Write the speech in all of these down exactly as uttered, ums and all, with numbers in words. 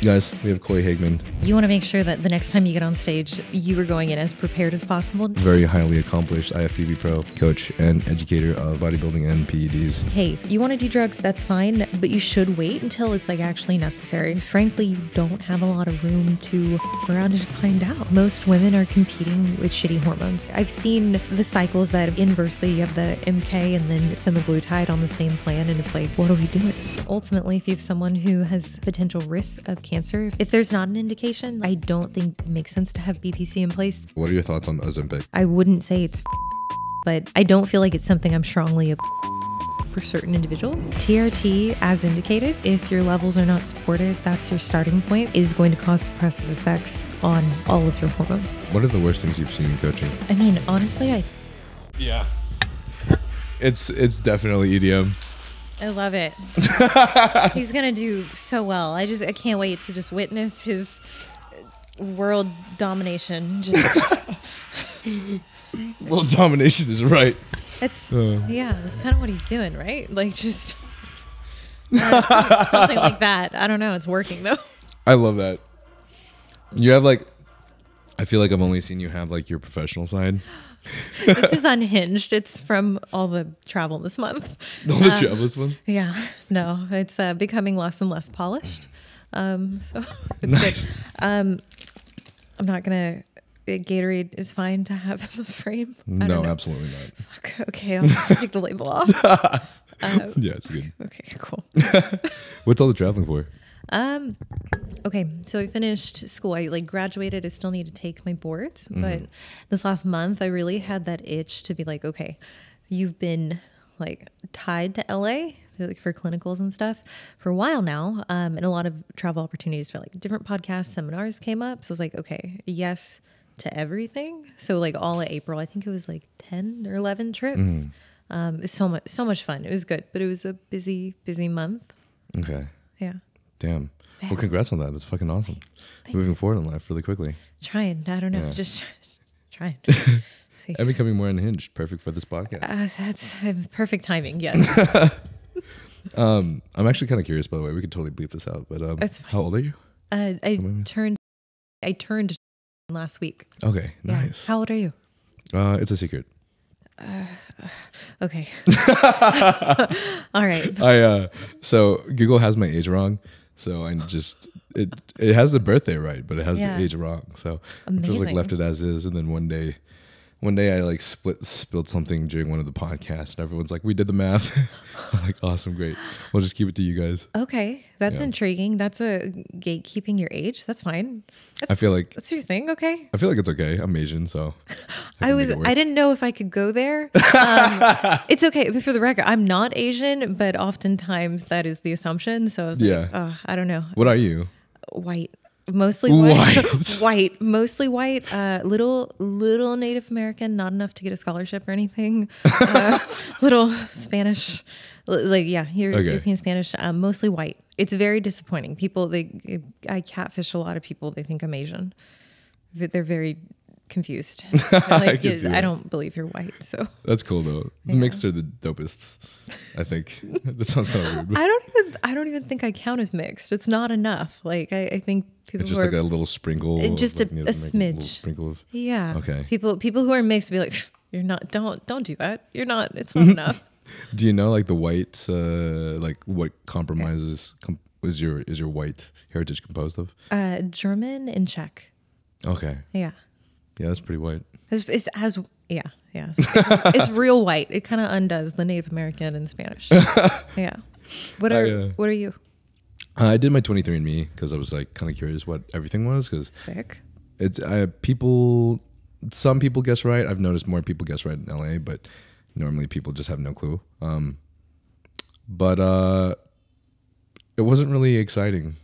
Guys, we have Cory Hageman. You want to make sure that the next time you get on stage, you are going in as prepared as possible. Very highly accomplished I F B B Pro coach and educator of bodybuilding and P E Ds. Hey, you want to do drugs, that's fine, but you should wait until it's like actually necessary. Frankly, you don't have a lot of room to f around and find out. Most women are competing with shitty hormones. I've seen the cycles that inversely you have the M K and then semaglutide on the same plan, and it's like, what are we doing? Ultimately, if you have someone who has potential risks of cancer, if there's not an indication, I don't think it makes sense to have B P C in place. What are your thoughts on Ozempic? I wouldn't say it's, but I don't feel like it's something I'm strongly for certain individuals. T R T, as indicated, if your levels are not supported, that's your starting point, is going to cause suppressive effects on all of your hormones. What are the worst things you've seen in coaching? I mean, honestly, I... Yeah. It's, it's definitely E D M. I love it. He's going to do so well. I just, I can't wait to just witness his world domination. Just world domination is right. That's, uh. yeah, that's kind of what he's doing, right? Like just uh, something like that. I don't know. It's working though. I love that. You have like, I feel like I've only seen you have like your professional side. This is unhinged. It's from all the travel this month. All the uh, travel this month? Yeah. No, it's uh, becoming less and less polished. Um, so it's nice. Good. Um, I'm not going to... Gatorade is fine to have in the frame. I no, absolutely not. Fuck. Okay, I'll just take the label off. Uh, yeah, it's good. Okay, cool. What's all the traveling for? Um... Okay, so I finished school. I like graduated. I still need to take my boards, mm-hmm. but this last month I really had that itch to be like, okay, you've been like tied to L A like for clinicals and stuff for a while now, um, and a lot of travel opportunities for like different podcasts, seminars came up. So I was like, okay, yes to everything. So like all of April, I think it was like ten or eleven trips. Mm. Um, it was so much, so much fun. It was good, but it was a busy, busy month. Okay. Yeah. Damn. Well, congrats on that. That's fucking awesome. Thanks. Moving forward in life really quickly. Trying. I don't know. Yeah. Just trying. See. I'm becoming more unhinged. Perfect for this podcast. Uh, that's perfect timing. Yes. um, I'm actually kind of curious, by the way. We could totally bleep this out, but um, that's fine. How old are you? Uh, I Somewhere? turned. I turned last week. Okay. Yeah. Nice. How old are you? Uh, it's a secret. Uh, okay. All right. I uh, so Google has my age wrong. So I just, it it has the birthday right, but it has yeah. the age wrong. So Amazing. I just like left it as is. And then one day, one day I like split, spilled something during one of the podcasts and everyone's like, we did the math. I'm like, awesome, great. We'll just keep it to you guys. Okay. That's yeah. intriguing. That's a gatekeeping your age. That's fine. That's, I feel like. That's your thing. Okay. I feel like it's okay. I'm Asian, so. I, I was, I didn't know if I could go there. Um, it's okay. For the record, I'm not Asian, but oftentimes that is the assumption. So I was yeah. like, oh, I don't know. What are you? White. Mostly white, white. white, mostly white, uh, little, little Native American, not enough to get a scholarship or anything. Uh, little Spanish, like, yeah, here, okay. European Spanish, um, mostly white. It's very disappointing. People, they, I catfish a lot of people. They think I'm Asian. They're very confused. They're like, I, yeah, I don't believe you're white. So that's cool though. The yeah. mixed are the dopest, I think. That sounds kind of weird. I don't even, I don't even think I count as mixed. It's not enough. Like I, I think people it's just are, like a little sprinkle. It just of, like, a, you know, a smidge. A sprinkle of. Yeah. Okay. People, people who are mixed will be like, you're not. Don't, don't do that. You're not. It's not enough. Do you know like the white, uh, like what compromises okay. com is your is your white heritage composed of? Uh, German and Czech. Okay. Yeah. Yeah, that's pretty white. It's, it's as yeah, yeah. It's, it's, it's real white. It kind of undoes the Native American and Spanish. yeah. What are I, uh, what are you? I did my twenty-three and me because I was like kind of curious what everything was because sick. It's I people. Some people guess right. I've noticed more people guess right in L A, but normally people just have no clue. Um, but uh, it wasn't really exciting.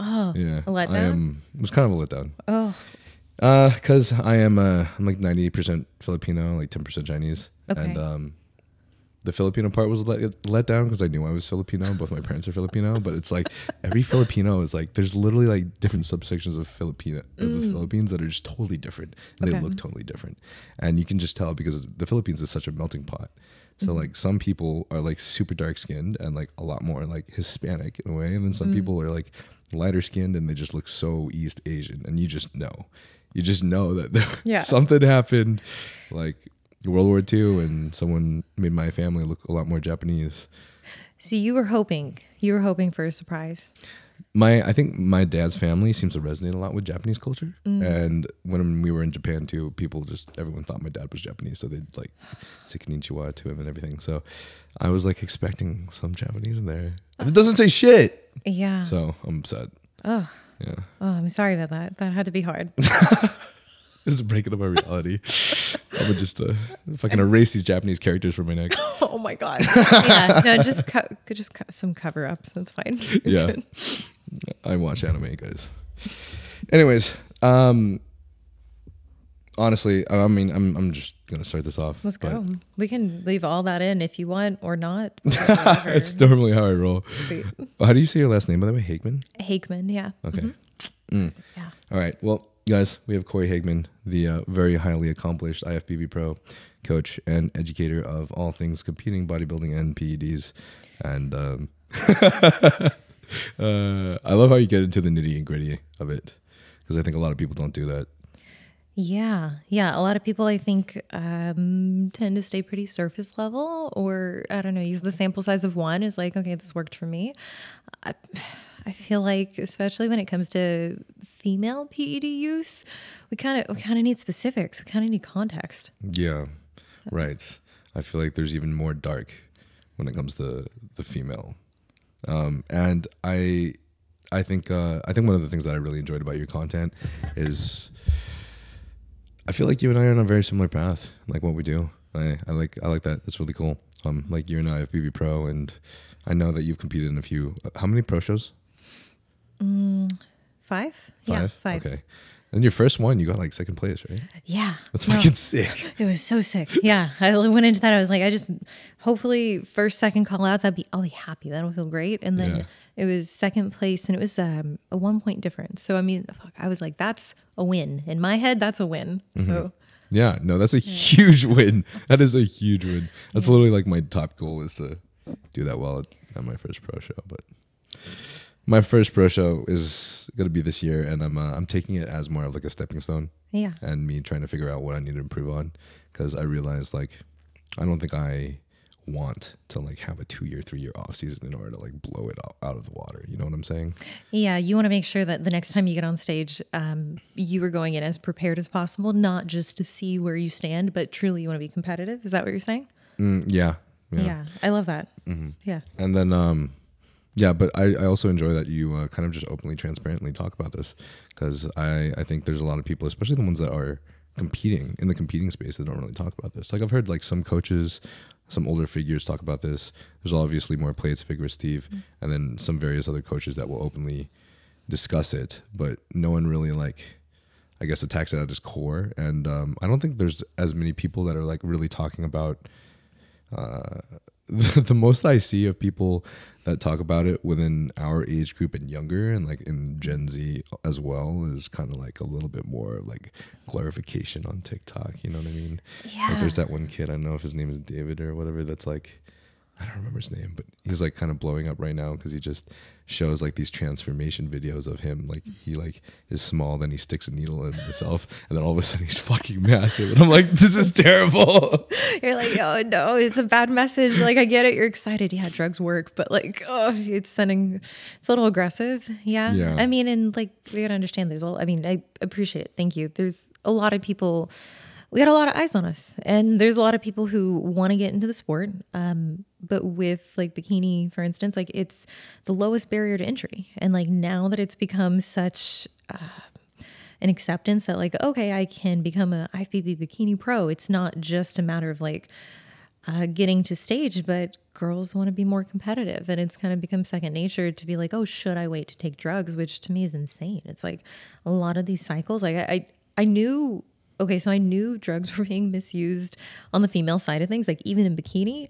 Oh, yeah. A letdown? I am. It was kind of a letdown. Oh. Uh, cause I am, uh, I'm like ninety percent Filipino, like ten percent Chinese. Okay. And, um, the Filipino part was let, let down cause I knew I was Filipino. Both my parents are Filipino, but it's like every Filipino is like, there's literally like different subsections of Filipino, mm. the Philippines that are just totally different. And okay. they look totally different. And you can just tell because the Philippines is such a melting pot. So mm-hmm. like some people are like super dark skinned and like a lot more like Hispanic in a way. And then some mm. people are like lighter skinned, and they just look so East Asian. And you just know, you just know that there, yeah. something happened, like World War Two, and someone made my family look a lot more Japanese. So you were hoping, you were hoping for a surprise. My, I think my dad's family seems to resonate a lot with Japanese culture. Mm. And when we were in Japan too, people just, everyone thought my dad was Japanese. So they'd like say konnichiwa to him and everything. So I was like expecting some Japanese in there. And it doesn't say shit. Yeah. So I'm upset. Oh. Yeah. Oh, I'm sorry about that. That had to be hard. It was a breaking up my reality. I would just uh, fucking erase these Japanese characters from my neck. Oh my God. Yeah. No, just cut, just cut some cover ups. That's fine. Yeah. Good. I watch anime, guys. Anyways, um, honestly, I mean, I'm I'm just gonna start this off. Let's go. We can leave all that in if you want or not. It's normally how I roll. Sweet. How do you say your last name, by the way? Hageman? Hageman, yeah. Okay. Mm-hmm. mm. Yeah. All right. Well, guys, we have Cory Hageman, the uh, very highly accomplished I F B B Pro coach and educator of all things competing, bodybuilding, and P E Ds. And um, uh, I love how you get into the nitty and gritty of it, because I think a lot of people don't do that. Yeah, yeah. A lot of people, I think, um, tend to stay pretty surface level, or I don't know, use the sample size of one is like, okay, this worked for me. I, I feel like, especially when it comes to female P E D use, we kind of we kind of need specifics. We kind of need context. Yeah, right. I feel like there's even more dark when it comes to the female, um, and I, I think uh, I think one of the things that I really enjoyed about your content is, I feel like you and I are on a very similar path, like what we do. I, I like I like that. That's really cool. Um, like you and I have B B Pro, and I know that you've competed in a few. Uh, how many pro shows? Mm, five? Five? Yeah, five. Okay. And your first one, you got like second place, right? Yeah. That's fucking no, sick. It was so sick. Yeah. I went into that. I was like, I just, hopefully first, second call outs, I'd be, I'll be happy. That'll feel great. And then yeah. it was second place, and it was um, a one point difference. So I mean, fuck, I was like, that's a win. In my head, that's a win. Mm-hmm. So yeah, no, that's a yeah. huge win. That is a huge win. That's yeah. literally like my top goal, is to do that well at, at my first pro show, but... My first pro show is gonna be this year, and I'm uh, I'm taking it as more of like a stepping stone. Yeah. And me trying to figure out what I need to improve on, because I realized like I don't think I want to like have a two year, three year off season in order to like blow it all out of the water. You know what I'm saying? Yeah. You want to make sure that the next time you get on stage, um, you are going in as prepared as possible, not just to see where you stand, but truly you want to be competitive. Is that what you're saying? Mm, yeah, yeah. Yeah. I love that. Mm-hmm. Yeah. And then um. Yeah, but I, I also enjoy that you uh, kind of just openly, transparently talk about this, because I, I think there's a lot of people, especially the ones that are competing in the competing space, that don't really talk about this. Like I've heard like some coaches, some older figures talk about this. There's obviously more plates, figure Steve, mm-hmm. and then some various other coaches that will openly discuss it, but no one really like, I guess, attacks it at its core. And um, I don't think there's as many people that are like really talking about uh, the most I see of people that talk about it within our age group and younger, and like in Gen Z as well, is kind of like a little bit more like glorification on TikTok. You know what I mean? Yeah. Like there's that one kid, I don't know if his name is David or whatever, that's like, I don't remember his name, but he's like kind of blowing up right now because he just shows like these transformation videos of him. Like he like is small, then he sticks a needle in himself, and then all of a sudden he's fucking massive. And I'm like, this is terrible. You're like, oh no, it's a bad message. Like I get it, you're excited. Yeah, drugs work, but like, oh, it's sending, it's a little aggressive. Yeah. yeah. I mean, and like we gotta understand there's all, I mean, I appreciate it. Thank you. There's a lot of people, we got a lot of eyes on us, and there's a lot of people who want to get into the sport. Um, but with like bikini, for instance, like it's the lowest barrier to entry. And like now that it's become such uh, an acceptance that like, okay, I can become a I F B B bikini pro. It's not just a matter of like uh, getting to stage, but girls want to be more competitive, and it's kind of become second nature to be like, oh, should I wait to take drugs? Which to me is insane. It's like a lot of these cycles. Like I, I, I knew Okay, so I knew drugs were being misused on the female side of things, like even in bikini.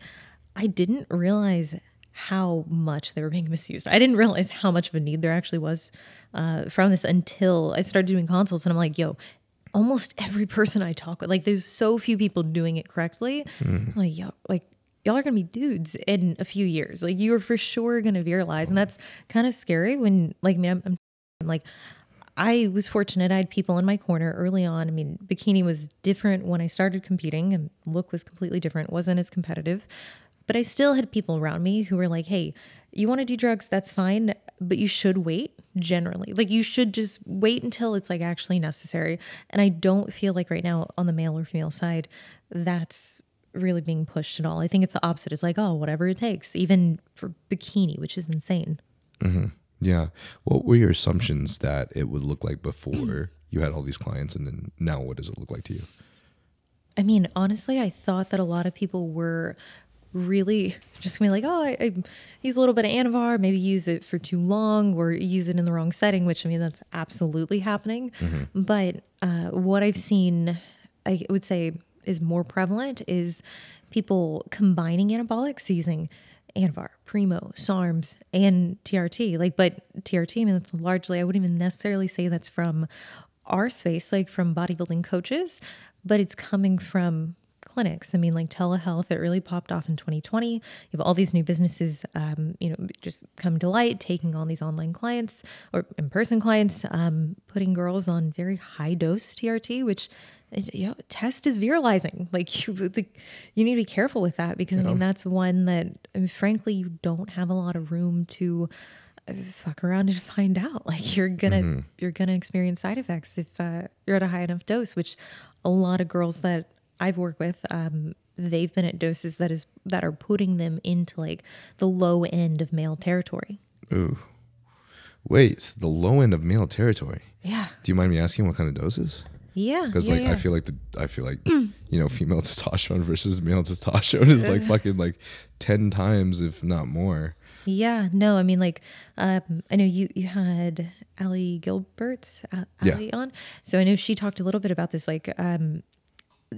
I didn't realize how much they were being misused. I didn't realize how much of a need there actually was uh, from this until I started doing consults, and I'm like, yo, almost every person I talk with, like there's so few people doing it correctly. Mm. Like, yo, like y'all are going to be dudes in a few years. Like, you're for sure going to virilize. And that's kind of scary when, like, I mean, I'm, I'm like, I was fortunate. I had people in my corner early on. I mean, bikini was different when I started competing, and look was completely different. Wasn't as competitive, but I still had people around me who were like, hey, you want to do drugs? That's fine. But you should wait generally. Like, you should just wait until it's like actually necessary. And I don't feel like right now on the male or female side, that's really being pushed at all. I think it's the opposite. It's like, oh, whatever it takes, even for bikini, which is insane. Mm-hmm. Yeah. What were your assumptions that it would look like before you had all these clients, and then now what does it look like to you? I mean, honestly, I thought that a lot of people were really just gonna be like, oh, I, I use a little bit of Anavar, maybe use it for too long or use it in the wrong setting, which, I mean, that's absolutely happening. Mm-hmm. But uh, what I've seen, I would say, is more prevalent is people combining anabolics, so using Anavar, Primo, SARMS, and T R T. Like, but T R T, I mean, that's largely, I wouldn't even necessarily say that's from our space, like from bodybuilding coaches, but it's coming from clinics. I mean, like telehealth, it really popped off in twenty twenty. You have all these new businesses, um, you know, just come to light, taking on these online clients or in-person clients, um, putting girls on very high dose T R T, which, you know, test is virilizing. Like, you, like, you need to be careful with that, because, yeah, I mean, that's one that, I mean, frankly, you don't have a lot of room to fuck around and find out. Like, you're gonna, mm-hmm. you're gonna experience side effects if uh, you're at a high enough dose, which a lot of girls that I've worked with, um, they've been at doses that is, that are putting them into like the low end of male territory. Ooh, wait, the low end of male territory. Yeah. Do you mind me asking what kind of doses? Yeah. Cause yeah, like, yeah. I feel like the, I feel like, mm. you know, female testosterone versus male testosterone is like fucking like ten times, if not more. Yeah. No, I mean, like, um, I know you, you had Ali Gilbert, uh, Ali yeah. on. So I know she talked a little bit about this, like, um,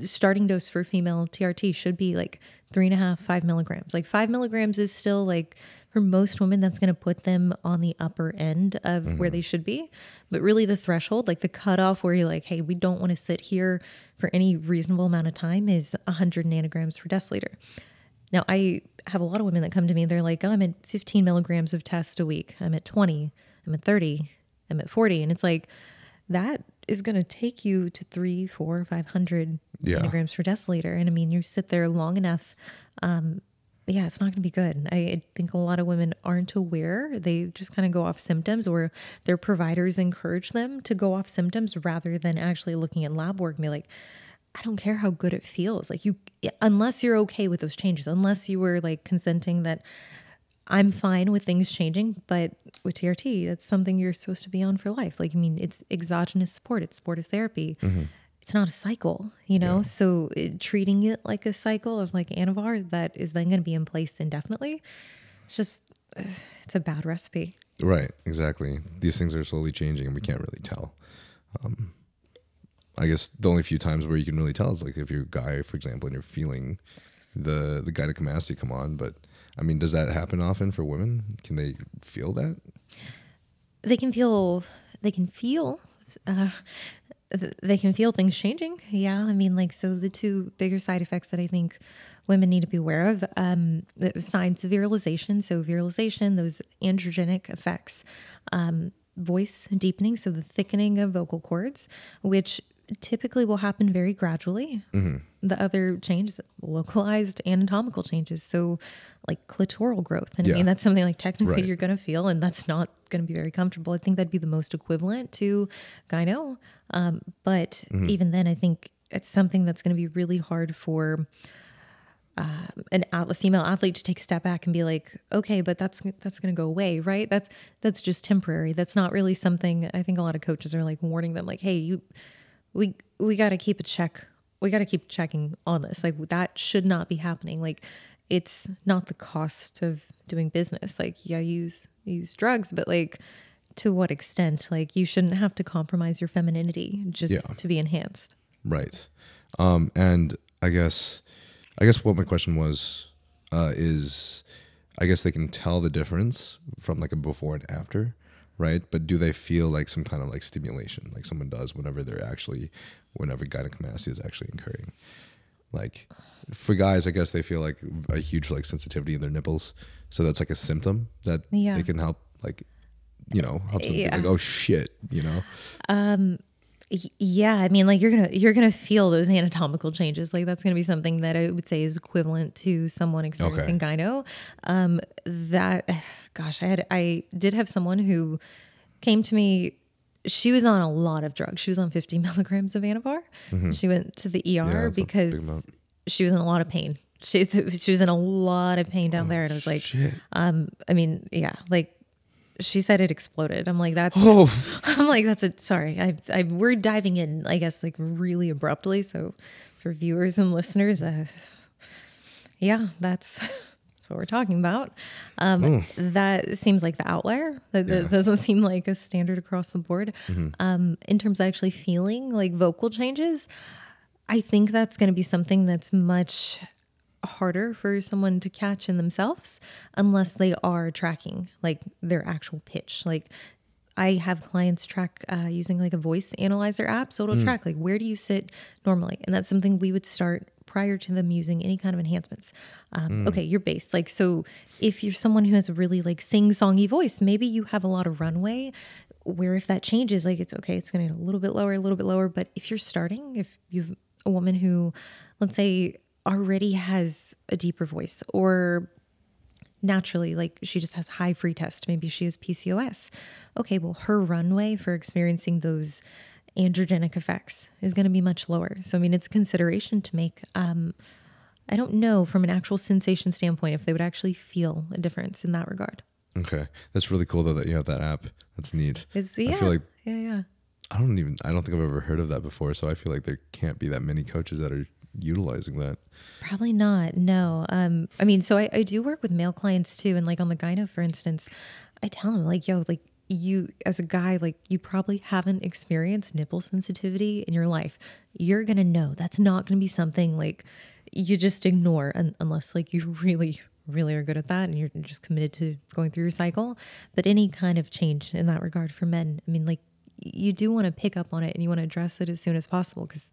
starting dose for female T R T should be like three and a half, five milligrams. Like five milligrams is still like, for most women, that's going to put them on the upper end of mm-hmm. where they should be. But really the threshold, like the cutoff where you're like, hey, we don't want to sit here for any reasonable amount of time, is one hundred nanograms per deciliter. Now, I have a lot of women that come to me, they're like, oh, I'm at fifteen milligrams of test a week. I'm at twenty, I'm at thirty, I'm at forty. And it's like, that is going to take you to three, four, five hundred yeah. nanograms per deciliter. And I mean, you sit there long enough. Um, but yeah, it's not going to be good. I, I think a lot of women aren't aware. They just kind of go off symptoms, or their providers encourage them to go off symptoms rather than actually looking at lab work and be like, I don't care how good it feels. Like, you, unless you're okay with those changes, unless you were like consenting that I'm fine with things changing, but with T R T, that's something you're supposed to be on for life. Like, I mean, it's exogenous support. It's supportive therapy. Mm-hmm. It's not a cycle, you know? Yeah. So it, treating it like a cycle of like Anavar that is then going to be in place indefinitely, it's just, it's a bad recipe. Right, exactly. These things are slowly changing and we can't really tell. Um, I guess the only few times where you can really tell is like if you're a guy, for example, and you're feeling the, the gynecomastia come on, but I mean, does that happen often for women? Can they feel that? They can feel, they can feel, uh, th they can feel things changing. Yeah. I mean, like, so the two bigger side effects that I think women need to be aware of, um, the signs of virilization. So virilization, those androgenic effects, um, voice deepening. So the thickening of vocal cords, which typically will happen very gradually. Mm-hmm. The other changes, localized anatomical changes. So like clitoral growth. And yeah. I mean, that's something like technically right. you're going to feel, and that's not going to be very comfortable. I think that'd be the most equivalent to gyno. Um, but mm-hmm. even then, I think it's something that's going to be really hard for uh, an a female athlete to take a step back and be like, okay, but that's, that's going to go away. Right. That's, that's just temporary. That's not really something. I think a lot of coaches are like warning them like, hey, you, we, we got to keep a check. We got to keep checking on this. Like, that should not be happening. Like, it's not the cost of doing business. Like, yeah, use, use drugs, but like, to what extent? Like, you shouldn't have to compromise your femininity just yeah. to be enhanced. Right. Um, and I guess, I guess what my question was, uh, is I guess they can tell the difference from like a before and after. Right. But do they feel like some kind of like stimulation, like someone does whenever they're actually, whenever gynecomastia is actually occurring? Like for guys, I guess they feel like a huge like sensitivity in their nipples, so that's like a symptom that yeah. they can help, like, you know, help them yeah. be like, oh shit, you know. Um, yeah, I mean, like you're gonna you're gonna feel those anatomical changes. Like that's gonna be something that I would say is equivalent to someone experiencing okay. gyno. Um, that, gosh, I had I did have someone who came to me. She was on a lot of drugs. She was on fifty milligrams of Anavar. Mm-hmm. She went to the E R yeah, because she was in a lot of pain. She, she was in a lot of pain down oh, there. And it was like, shit. um, I mean, yeah, like she said it exploded. I'm like, that's, oh. I'm like, that's it. Sorry. I, I, we're diving in, I guess, like really abruptly. So for viewers and listeners, uh, yeah, that's, what we're talking about. Um, mm. That seems like the outlier. That, that yeah. doesn't seem like a standard across the board. Mm-hmm. Um, in terms of actually feeling like vocal changes, I think that's going to be something that's much harder for someone to catch in themselves unless they are tracking like their actual pitch. Like I have clients track uh, using like a voice analyzer app. So it'll mm. track like, where do you sit normally? And that's something we would start prior to them using any kind of enhancements. Um, mm. Okay, your bass. Like, so if you're someone who has a really like sing-songy voice, maybe you have a lot of runway where if that changes, like it's okay, it's going to a little bit lower, a little bit lower. But if you're starting, if you've a woman who, let's say, already has a deeper voice or naturally, like she just has high free test, maybe she has P C O S. Okay, well, her runway for experiencing those androgenic effects is going to be much lower. So, I mean, it's a consideration to make. Um, I don't know from an actual sensation standpoint if they would actually feel a difference in that regard. Okay. That's really cool though that you have that app. That's neat. It's, yeah. I feel like, yeah, yeah. I don't even, I don't think I've ever heard of that before. So I feel like there can't be that many coaches that are utilizing that. Probably not. No. Um, I mean, so I, I do work with male clients too. And like on the gyno, for instance, I tell them like, yo, like, you as a guy, like you probably haven't experienced nipple sensitivity in your life. You're going to know that's not going to be something like you just ignore un unless like you really, really are good at that and you're just committed to going through your cycle. But any kind of change in that regard for men, I mean, like you do want to pick up on it and you want to address it as soon as possible because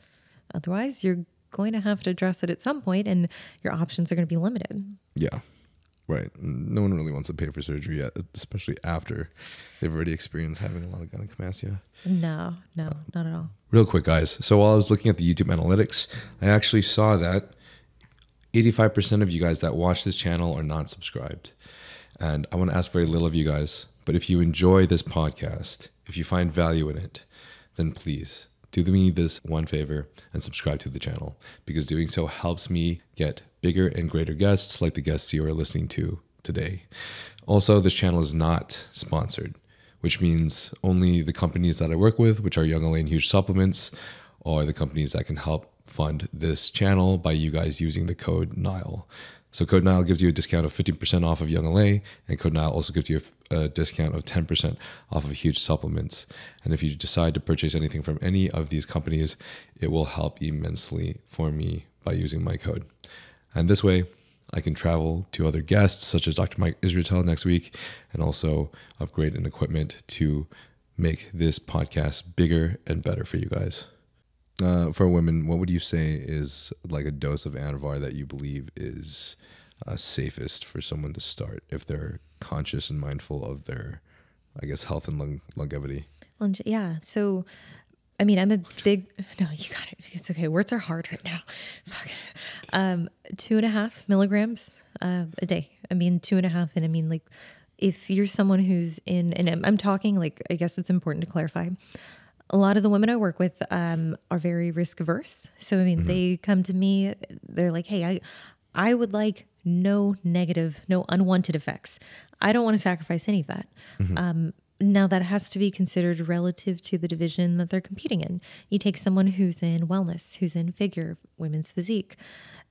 otherwise you're going to have to address it at some point and your options are going to be limited. Yeah. Right. No one really wants to pay for surgery yet, especially after they've already experienced having a lot of gynecomastia. No, no, um, not at all. Real quick, guys. So while I was looking at the YouTube analytics, I actually saw that eighty-five percent of you guys that watch this channel are not subscribed. And I want to ask very little of you guys, but if you enjoy this podcast, if you find value in it, then please do me this one favor and subscribe to the channel because doing so helps me get bigger and greater guests like the guests you are listening to today. Also, this channel is not sponsored, which means only the companies that I work with, which are Young L A and Huge Supplements, are the companies that can help fund this channel by you guys using the code N I L E. So code N I L E gives you a discount of fifteen percent off of Young L A, and code N I L E also gives you a, a discount of ten percent off of Huge Supplements. And if you decide to purchase anything from any of these companies, it will help immensely for me by using my code. And this way, I can travel to other guests, such as Doctor Mike Israel next week, and also upgrade an equipment to make this podcast bigger and better for you guys. Uh, for women, what would you say is like a dose of Anavar that you believe is uh, safest for someone to start if they're conscious and mindful of their, I guess, health and lung longevity? Yeah. So, I mean, I'm a big, no, you got it. It's okay. Words are hard right now. Fuck. Um, two and a half milligrams uh, a day. I mean, two and a half. And I mean, like if you're someone who's in, and I'm, I'm talking like, I guess it's important to clarify. A lot of the women I work with um, are very risk averse. So, I mean, mm-hmm. they come to me, they're like, hey, I, I would like no negative, no unwanted effects. I don't want to sacrifice any of that. Mm-hmm. Um, now that has to be considered relative to the division that they're competing in. You take someone who's in wellness, who's in figure, women's physique,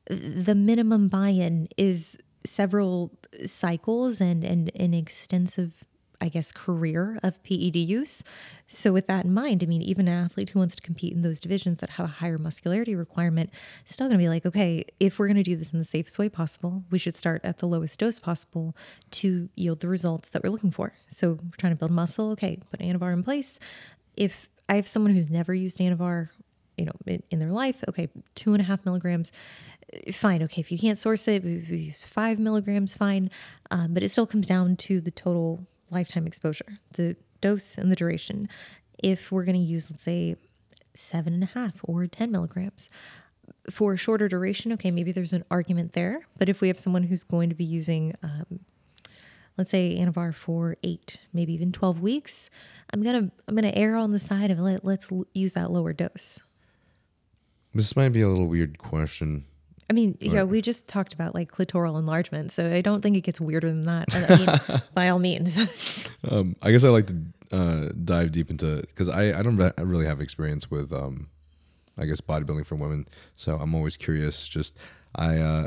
the minimum buy-in is several cycles and, and an extensive, I guess, career of P E D use. So with that in mind, I mean, even an athlete who wants to compete in those divisions that have a higher muscularity requirement, still going to be like, okay, if we're going to do this in the safest way possible, we should start at the lowest dose possible to yield the results that we're looking for. So we're trying to build muscle. Okay, put Anavar in place. If I have someone who's never used Anavar you know, in, in their life. Okay, two and a half milligrams, fine. Okay, if you can't source it, we, we use five milligrams, fine. Um, but it still comes down to the total lifetime exposure, the dose and the duration. If we're going to use, let's say, seven and a half or ten milligrams for a shorter duration, okay, maybe there's an argument there. But if we have someone who's going to be using, um, let's say, Anavar for eight, maybe even twelve weeks, I'm gonna I'm gonna err on the side of let, let's use that lower dose. This might be a little weird question. I mean, yeah, you know, we just talked about like clitoral enlargement, so I don't think it gets weirder than that. I mean, by all means. um, I guess I like to uh, dive deep into, because I I don't re I really have experience with um, I guess bodybuilding for women, so I'm always curious. Just I. Uh,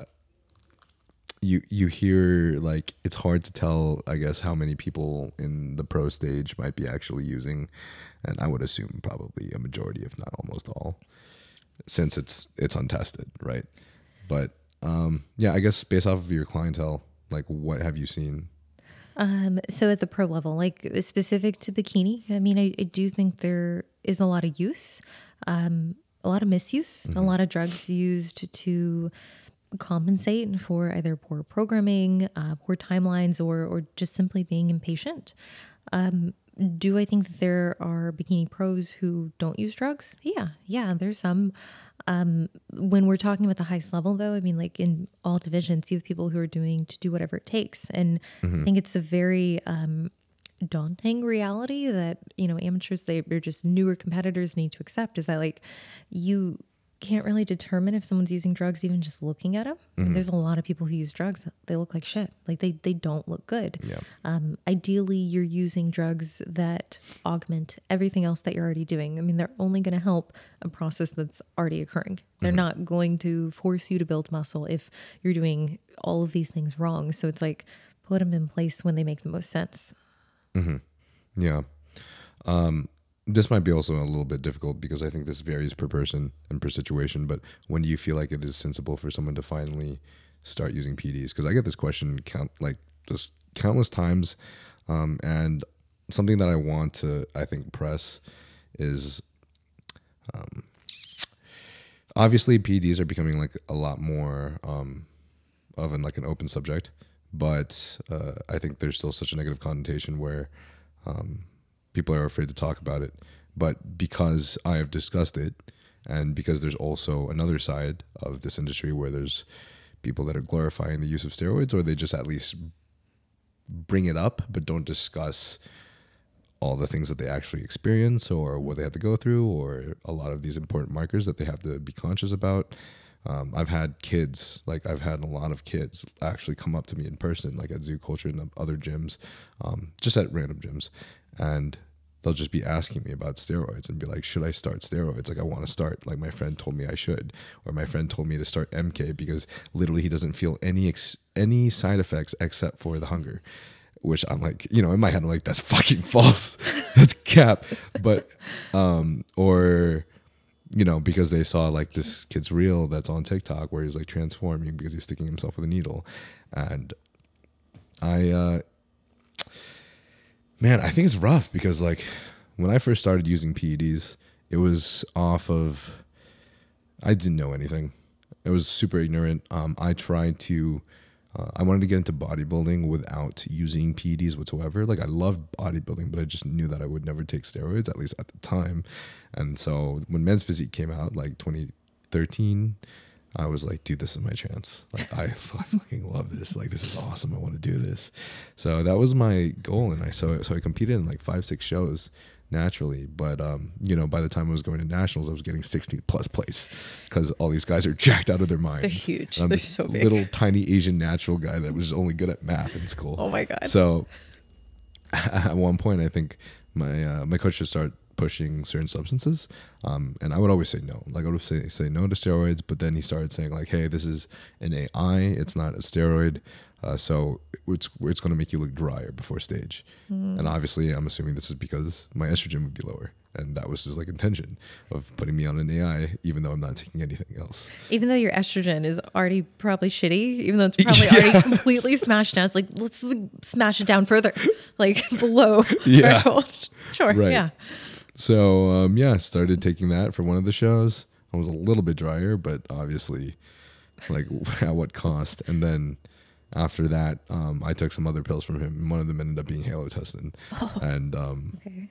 You you hear, like, it's hard to tell, I guess, how many people in the pro stage might be actually using, and I would assume probably a majority, if not almost all, since it's it's untested, right? But um, yeah, I guess based off of your clientele, like, what have you seen? Um, so at the pro level, like specific to bikini, I mean, I, I do think there is a lot of use, um, a lot of misuse, mm-hmm. a lot of drugs used to compensate for either poor programming, uh, poor timelines, or or just simply being impatient. Um, do I think that there are bikini pros who don't use drugs? Yeah, yeah, there's some. Um, when we're talking about the highest level, though, I mean, like in all divisions, you have people who are doing to do whatever it takes. And mm-hmm. I think it's a very um, daunting reality that, you know, amateurs, they, they're just newer competitors need to accept, is that like you can't really determine if someone's using drugs even just looking at them. Mm-hmm. There's a lot of people who use drugs. They look like shit. Like they, they don't look good. Yeah. Um, ideally, you're using drugs that augment everything else that you're already doing. I mean, they're only going to help a process that's already occurring. They're mm-hmm. not going to force you to build muscle if you're doing all of these things wrong. So it's like, put them in place when they make the most sense. Mm-hmm. Yeah. Um, This might be also a little bit difficult because I think this varies per person and per situation, but when do you feel like it is sensible for someone to finally start using P Ds? Because I get this question count like just countless times, um, and something that I want to, I think, press is um, obviously P Ds are becoming like a lot more um, of an, like an open subject, but uh, I think there's still such a negative connotation where um, people are afraid to talk about it. But because I have discussed it, and because there's also another side of this industry where there's people that are glorifying the use of steroids, or they just at least bring it up but don't discuss all the things that they actually experience or what they have to go through, or a lot of these important markers that they have to be conscious about. Um, I've had kids, like I've had a lot of kids actually come up to me in person, like at Zoo Culture and other gyms, um, just at random gyms. And they'll just be asking me about steroids and be like, should I start steroids? Like I want to start, like my friend told me I should, or my friend told me to start M K because literally he doesn't feel any, ex any side effects except for the hunger, which I'm like, you know, in my head, I'm like, that's fucking false. That's cap. But, um, or, you know, because they saw like this kid's reel that's on TikTok where he's like transforming because he's sticking himself with a needle. And I, uh, man, I think it's rough because, like, when I first started using P E Ds, it was off of, I didn't know anything. It was super ignorant. Um, I tried to, uh, I wanted to get into bodybuilding without using P E Ds whatsoever. Like, I loved bodybuilding, but I just knew that I would never take steroids, at least at the time. And so when Men's Physique came out, like twenty thirteen, I was like, dude, this is my chance. Like, I, I fucking love this. Like, this is awesome. I want to do this. So that was my goal. And I, so, so I competed in like five, six shows naturally. But, um, you know, by the time I was going to nationals, I was getting sixteenth plus place because all these guys are jacked out of their minds. They're huge. I'm They're so big. Little tiny Asian natural guy that was only good at math in school. Oh my God. So at one point, I think my, uh, my coach just started pushing certain substances, um, and I would always say no. Like I would say say no to steroids, but then he started saying like, "Hey, this is an A I. It's not a steroid, uh, so it's it's going to make you look drier before stage." Mm. And obviously, I'm assuming this is because my estrogen would be lower, and that was his like intention of putting me on an A I, even though I'm not taking anything else. Even though your estrogen is already probably shitty, even though it's probably yeah. already completely smashed down. It's like let's smash it down further, like below yeah. threshold. Sure, right. yeah. So um, yeah, started taking that for one of the shows. I was a little bit drier, but obviously, like, at what cost? And then after that, um, I took some other pills from him, and one of them ended up being Halotestin. Oh, and um, okay.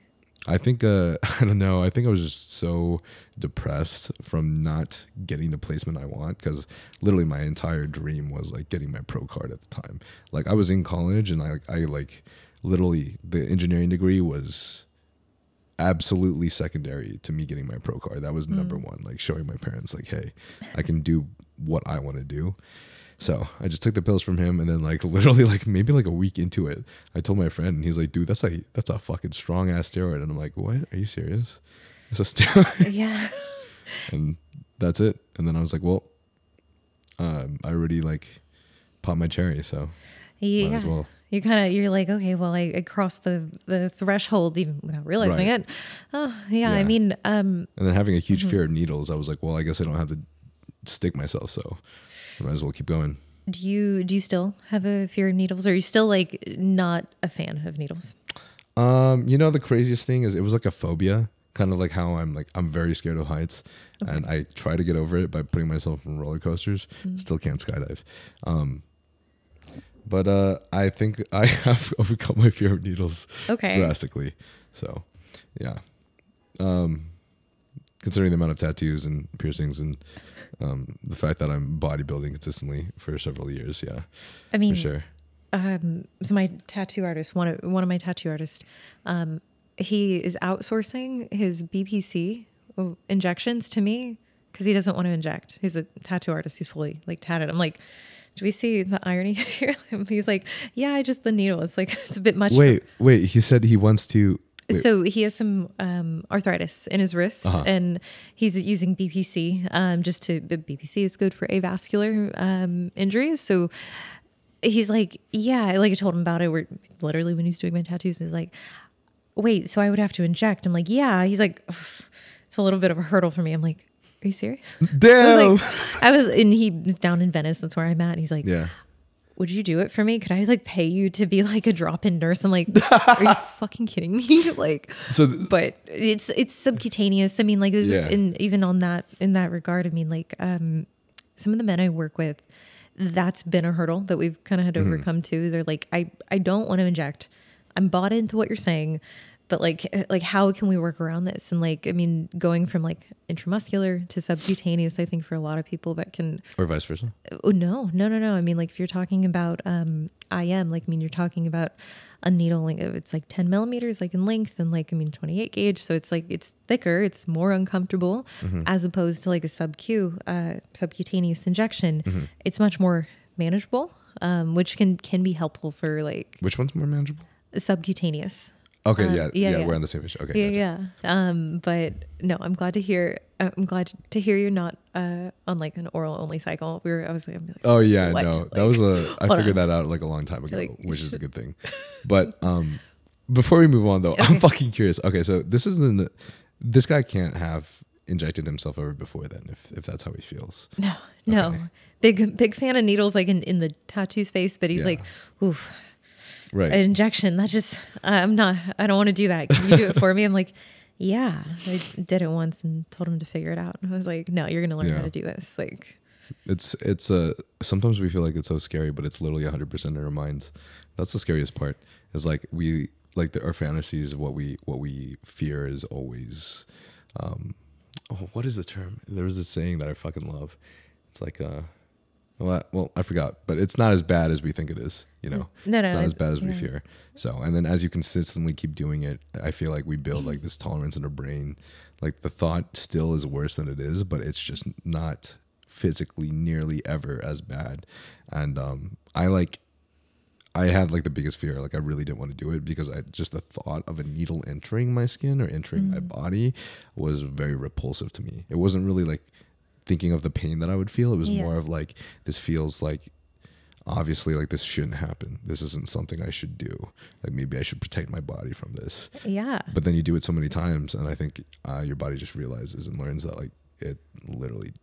I think, uh, I don't know, I think I was just so depressed from not getting the placement I want, because literally my entire dream was, like, getting my pro card at the time. Like, I was in college, and I, I like, literally, the engineering degree was absolutely secondary to me getting my pro card. That was number mm. one, like, showing my parents, like, hey, I can do what I want to do. So I just took the pills from him, and then, like, literally, like, maybe like a week into it, I told my friend, and he's like, dude, that's a, that's a fucking strong ass steroid. And I'm like, what? Are you serious? It's a steroid. Yeah. And that's it. And then I was like, well, um, I already, like, popped my cherry, so yeah. might as well. You kind of, you're like, okay, well, I, I crossed the, the threshold even without realizing right. it. Oh, yeah, yeah. I mean. Um, and then having a huge mm-hmm. fear of needles, I was like, well, I guess I don't have to stick myself, so I might as well keep going. Do you do you still have a fear of needles? Or are you still, like, not a fan of needles? Um, you know, the craziest thing is it was like a phobia, kind of like how I'm like I'm very scared of heights, okay. and I try to get over it by putting myself on roller coasters. Mm-hmm. Still can't skydive. Um, but uh, I think I have overcome my fear of needles okay. drastically. So, yeah. Um, considering the amount of tattoos and piercings and um, the fact that I'm bodybuilding consistently for several years, yeah, I mean, for sure. Um, so my tattoo artist, one of one of my tattoo artists, um, he is outsourcing his B P C injections to me because he doesn't want to inject. He's a tattoo artist. He's fully, like, tatted. I'm like, do we see the irony here? He's like, yeah, I just the needle. It's like it's a bit much. Wait, wait. He said he wants to. Wait. So he has some um, arthritis in his wrist, uh-huh. and he's using B P C um, just to, B P C is good for avascular um, injuries. So he's like, yeah, like I told him about it. We're literally when he's doing my tattoos, he was like, wait, so I would have to inject. I'm like, yeah. He's like, it's a little bit of a hurdle for me. I'm like, are you serious? Damn. I was, like, I was, and he was down in Venice. That's where I'm at. And he's like, yeah. Would you do it for me? Could I, like, pay you to be, like, a drop-in nurse? I'm like, are you fucking kidding me? Like, so but it's it's subcutaneous. I mean, like, yeah. in, even on that in that regard, I mean, like, um, some of the men I work with, that's been a hurdle that we've kind of had to mm-hmm. overcome too. They're like, I I don't want to inject. I'm bought into what you're saying, but like like how can we work around this? And like, I mean, going from like intramuscular to subcutaneous, I think for a lot of people that can, or vice versa. Oh, no, no, no, no. I mean, like if you're talking about um, I M, like, I mean, you're talking about a needle, like, it's like ten millimeters, like in length, and like, I mean, twenty-eight gauge. So it's like, it's thicker, it's more uncomfortable mm-hmm. as opposed to like a sub Q, uh, subcutaneous injection. Mm-hmm. It's much more manageable, um, which can, can be helpful for like, which one's more manageable? Subcutaneous. Okay, um, yeah, yeah, yeah, yeah, we're on the same page. Okay, yeah, gotcha. yeah. Um, but no, I'm glad to hear. I'm glad to hear you're not uh, on like an oral only cycle. We were, I was like, I'm like oh yeah, what? no, like, that was a. I figured on. that out like a long time ago, like, which is a good thing. But um, before we move on though, okay. I'm fucking curious. Okay, so this isn't the, this guy can't have injected himself ever before then, if if that's how he feels. No, okay. no, big big fan of needles, like in in the tattoo space, but he's yeah. like, oof. Right. An injection. That just, I'm not, I don't want to do that. Can you do it for me? I'm like, yeah, I did it once and told him to figure it out. I was like, no, you're going to learn yeah. how to do this. Like it's, it's a, uh, sometimes we feel like it's so scary, but it's literally a hundred percent in our minds. That's the scariest part is like, we like the, our fantasies, what we, what we fear is always, um, oh, what is the term? There was this saying that I fucking love. It's like, uh, Well I, well, I forgot, but it's not as bad as we think it is, you know, no, no, it's not as bad as yeah. we fear. So, and then as you consistently keep doing it, I feel like we build like this tolerance in our brain, like the thought still is worse than it is, but it's just not physically nearly ever as bad. And, um, I like, I had like the biggest fear, like I really didn't want to do it because I just the thought of a needle entering my skin or entering mm. my body was very repulsive to me. It wasn't really like thinking of the pain that I would feel. It was yeah. more of like, this feels like, obviously like this shouldn't happen. This isn't something I should do. Like maybe I should protect my body from this. Yeah. But then you do it so many times. And I think uh, your body just realizes and learns that like it literally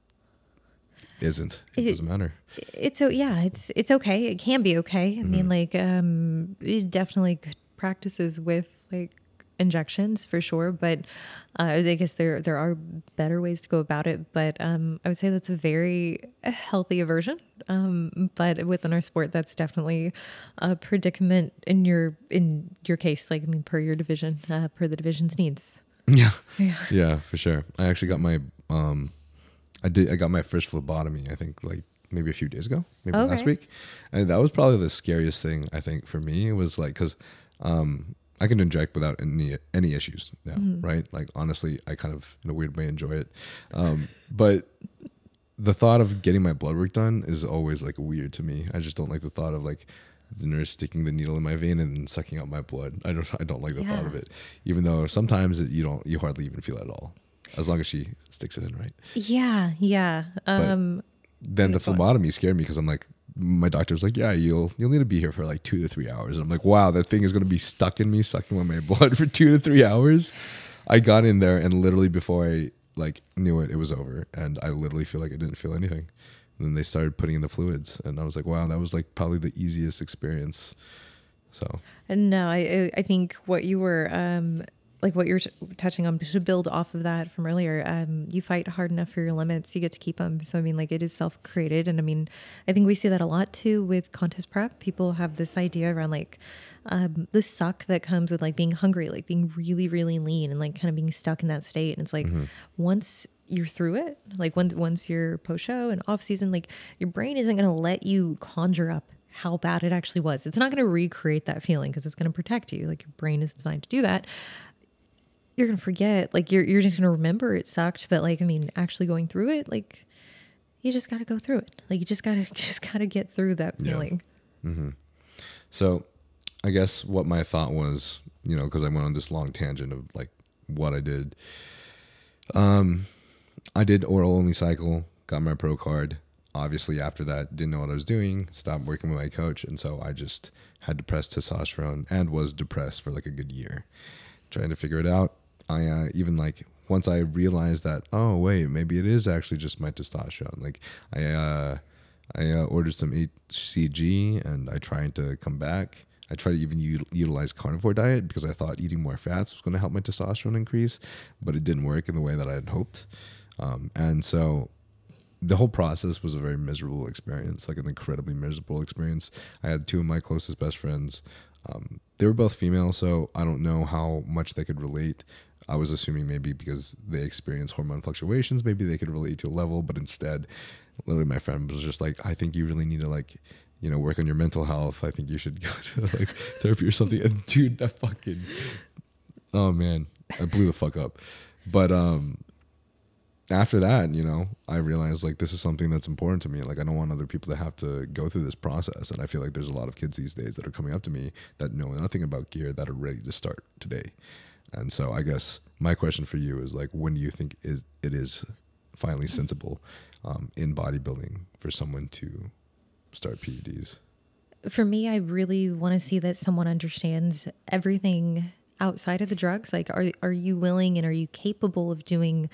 isn't, it, it doesn't matter. It's so, yeah, it's, it's okay. It can be okay. I mm-hmm. mean like, um, definitely good practices with like injections for sure, but uh, I guess there there are better ways to go about it. But um, I would say that's a very healthy aversion. Um, but within our sport, that's definitely a predicament in your in your case. Like I mean, per your division, uh, per the division's needs. Yeah, yeah, yeah, for sure. I actually got my um, I did I got my first phlebotomy, I think, like maybe a few days ago, maybe okay. last week, and that was probably the scariest thing I think for me. It was like because. Um, I can inject without any any issues now, mm-hmm. right? Like, honestly, I kind of, in a weird way, enjoy it. Um, but the thought of getting my blood work done is always, like, weird to me. I just don't like the thought of, like, the nurse sticking the needle in my vein and then sucking out my blood. I don't I don't like the yeah. thought of it, even though sometimes it, you don't you hardly even feel it at all, as long as she sticks it in, right? Yeah, yeah. Um, but then the phlebotomy scared me because I'm like, my doctor's like, yeah, you'll you'll need to be here for like two to three hours. And I'm like, wow, that thing is gonna be stuck in me, sucking on my blood for two to three hours. I got in there and literally before I like knew it, it was over, and I literally feel like I didn't feel anything. And then they started putting in the fluids, and I was like, wow, that was like probably the easiest experience. So. And no, I I think what you were um like what you're t touching on to build off of that from earlier, um, you fight hard enough for your limits, you get to keep them. So, I mean, like it is self-created. And I mean, I think we see that a lot too with contest prep. People have this idea around like um, the suck that comes with like being hungry, like being really, really lean and like kind of being stuck in that state. And it's like mm-hmm. once you're through it, like once, once you're post-show and off-season, like your brain isn't going to let you conjure up how bad it actually was. It's not going to recreate that feeling because it's going to protect you. Like your brain is designed to do that. You're going to forget, like you're, you're just going to remember it sucked. But like, I mean, actually going through it, like you just got to go through it. Like you just got to, just got to get through that feeling. Yeah. Mm-hmm. So I guess what my thought was, you know, cause I went on this long tangent of like what I did. Um, I did oral only cycle, got my pro card. Obviously after that, didn't know what I was doing, stopped working with my coach. And so I just had depressed testosterone and was depressed for like a good year trying to figure it out. I uh, even like once I realized that, oh wait, maybe it is actually just my testosterone. Like I uh, I uh, ordered some H C G and I tried to come back. I tried to even utilize carnivore diet because I thought eating more fats was going to help my testosterone increase, but it didn't work in the way that I had hoped. Um, and so the whole process was a very miserable experience, like an incredibly miserable experience. I had two of my closest best friends. Um, they were both female, so I don't know how much they could relate. I was assuming maybe because they experience hormone fluctuations, maybe they could relate to a level, but instead, literally my friend was just like, I think you really need to like, you know, work on your mental health. I think you should go to like therapy or something. And dude, that fucking, oh man, I blew the fuck up. But, um, after that, you know, I realized like this is something that's important to me. Like I don't want other people to have to go through this process. And I feel like there's a lot of kids these days that are coming up to me that know nothing about gear that are ready to start today. And so I guess my question for you is like, when do you think is it is finally sensible um, in bodybuilding for someone to start P U Ds? For me, I really want to see that someone understands everything outside of the drugs. Like, are, are you willing and are you capable of doing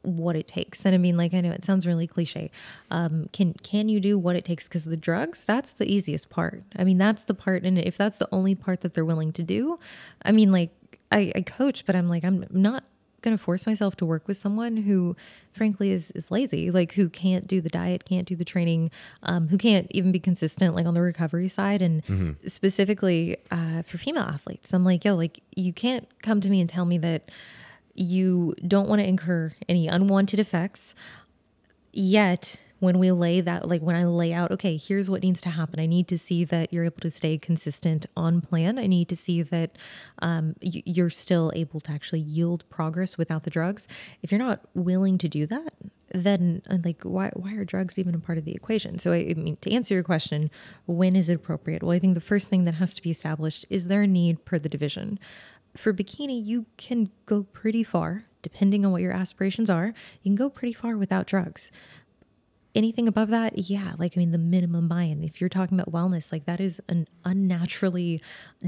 what it takes? And I mean, like, I know it sounds really cliche. Um, can, can you do what it takes? Cause the drugs, that's the easiest part. I mean, that's the part. And if that's the only part that they're willing to do, I mean, like I, I coach, but I'm like, I'm not going to force myself to work with someone who frankly is, is lazy, like who can't do the diet, can't do the training, um, who can't even be consistent, like on the recovery side. And mm-hmm. specifically, uh, for female athletes, I'm like, yo, like you can't come to me and tell me that you don't want to incur any unwanted effects. Yet when we lay that, like when I lay out, okay, here's what needs to happen. I need to see that you're able to stay consistent on plan. I need to see that um, you're still able to actually yield progress without the drugs. If you're not willing to do that, then like, why, why are drugs even a part of the equation? So I, I mean, to answer your question, when is it appropriate? Well, I think the first thing that has to be established is there a need per the division. For bikini, you can go pretty far, depending on what your aspirations are, you can go pretty far without drugs. Anything above that, yeah, like, I mean, the minimum buy-in. If you're talking about wellness, like that is an unnaturally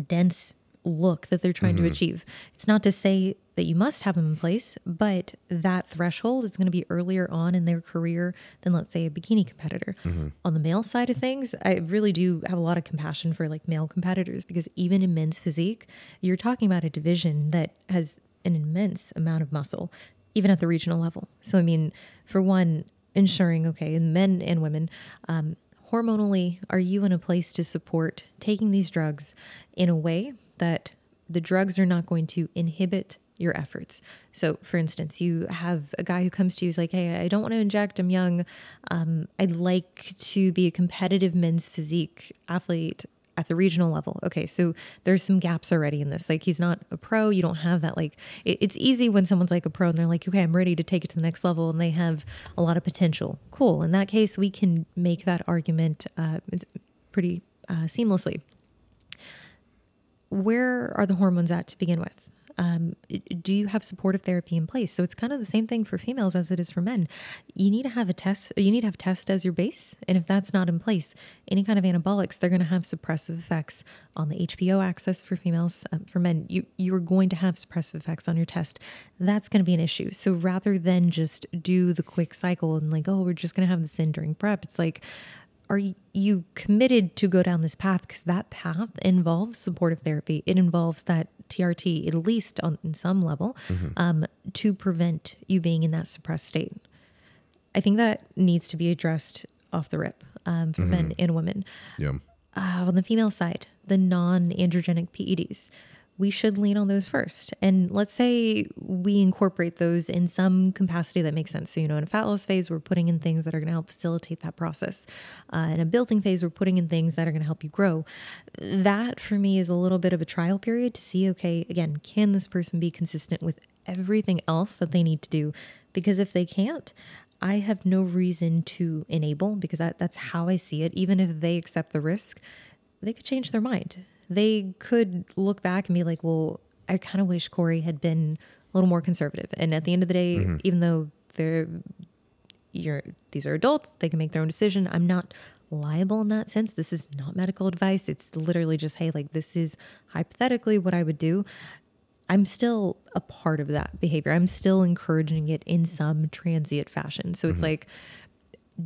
dense look that they're trying mm-hmm. to achieve. It's not to say that you must have them in place, but that threshold is going to be earlier on in their career than, let's say, a bikini competitor. Mm-hmm. On the male side of things, I really do have a lot of compassion for like male competitors, because even in men's physique, you're talking about a division that has an immense amount of muscle, even at the regional level. So, I mean, for one, ensuring, okay, in men and women, um, hormonally, are you in a place to support taking these drugs in a way that the drugs are not going to inhibit your efforts? So, for instance, you have a guy who comes to you, is like, hey, I don't want to inject, I'm young, um, I'd like to be a competitive men's physique athlete at the regional level. Okay, so there's some gaps already in this. Like, he's not a pro. You don't have that. Like, it, it's easy when someone's like a pro and they're like, okay, I'm ready to take it to the next level, and they have a lot of potential. Cool. In that case, we can make that argument uh, pretty uh, seamlessly. Where are the hormones at to begin with? Um, do you have supportive therapy in place? So it's kind of the same thing for females as it is for men. You need to have a test, you need to have test as your base. And if that's not in place, any kind of anabolics, they're going to have suppressive effects on the H P O axis for females. Um, for men, you, you are going to have suppressive effects on your test. That's going to be an issue. So rather than just do the quick cycle and like, oh, we're just going to have this in during prep, it's like, are you committed to go down this path? Because that path involves supportive therapy. It involves that T R T, at least on in some level, mm-hmm. um, to prevent you being in that suppressed state. I think that needs to be addressed off the rip um, for mm-hmm. men and women. Yeah. Uh, on the female side, the non-androgenic P E Ds. We should lean on those first. And let's say we incorporate those in some capacity that makes sense. So, you know, in a fat loss phase, we're putting in things that are going to help facilitate that process. Uh, in a building phase, we're putting in things that are going to help you grow. That for me is a little bit of a trial period to see, okay, again, can this person be consistent with everything else that they need to do? Because if they can't, I have no reason to enable, because that, that's how I see it. Even if they accept the risk, they could change their mind. They could look back and be like, well, I kind of wish Cory had been a little more conservative. And at the end of the day, mm-hmm. even though they're, you're, these are adults, they can make their own decision. I'm not liable in that sense. This is not medical advice. It's literally just, hey, like, this is hypothetically what I would do. I'm still a part of that behavior. I'm still encouraging it in some transient fashion. So mm-hmm. it's like,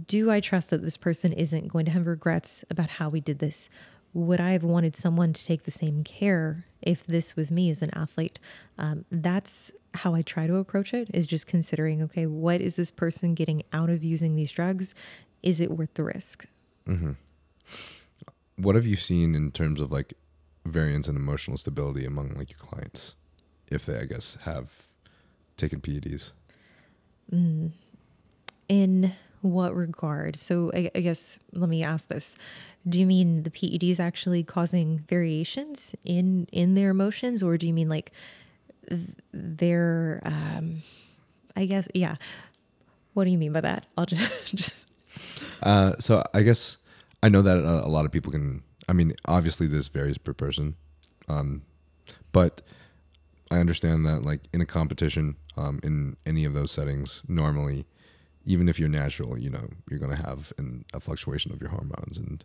do I trust that this person isn't going to have regrets about how we did this? Would I have wanted someone to take the same care if this was me as an athlete? Um, that's how I try to approach it, is just considering, okay, what is this person getting out of using these drugs? Is it worth the risk? Mm-hmm. What have you seen in terms of like variance and emotional stability among like your clients, if they, I guess, have taken P E Ds? Mm. In what regard? So I, I guess, let me ask this. Do you mean the P E Ds actually causing variations in, in their emotions? Or do you mean like their, um, I guess, yeah. What do you mean by that? I'll just, just. Uh, so I guess I know that a, a lot of people can, I mean, obviously this varies per person. Um, but I understand that like in a competition, um, in any of those settings, normally, even if you're natural, you know, you're going to have an, a fluctuation of your hormones, and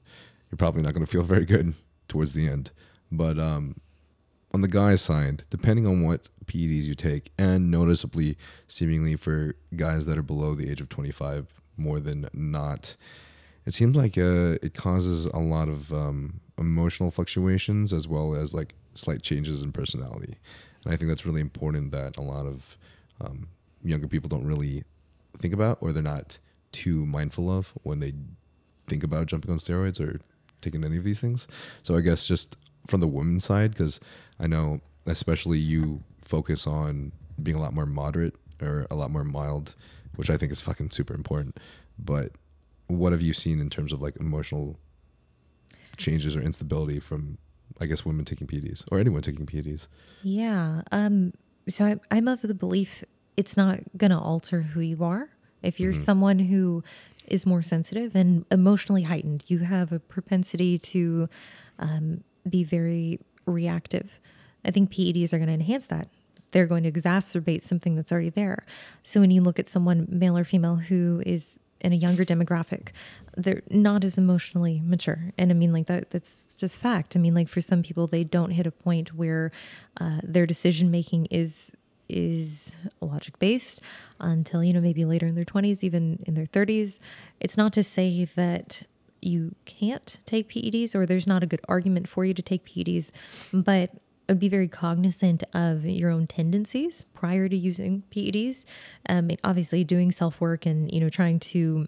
you're probably not going to feel very good towards the end. But um, on the guy's side, depending on what P E Ds you take, and noticeably, seemingly for guys that are below the age of twenty-five, more than not, it seems like uh, it causes a lot of um, emotional fluctuations, as well as like slight changes in personality. And I think that's really important that a lot of um, younger people don't really think about, or they're not too mindful of when they think about jumping on steroids or taking any of these things. So I guess just from the women's side, because I know especially you focus on being a lot more moderate or a lot more mild, which I think is fucking super important. But what have you seen in terms of like emotional changes or instability from, I guess, women taking P E Ds or anyone taking P E Ds? Yeah. Um, so I, I'm of the belief it's not going to alter who you are. If you're mm-hmm. someone who is more sensitive and emotionally heightened, you have a propensity to um, be very reactive. I think P E Ds are going to enhance that. They're going to exacerbate something that's already there. So when you look at someone, male or female, who is in a younger demographic, they're not as emotionally mature. And I mean, like that, that's just fact. I mean, like for some people, they don't hit a point where uh, their decision-making is, is logic-based until, you know, maybe later in their twenties, even in their thirties. It's not to say that you can't take P E Ds or there's not a good argument for you to take P E Ds, but I'd be very cognizant of your own tendencies prior to using P E Ds. Um, and obviously doing self-work and, you know, trying to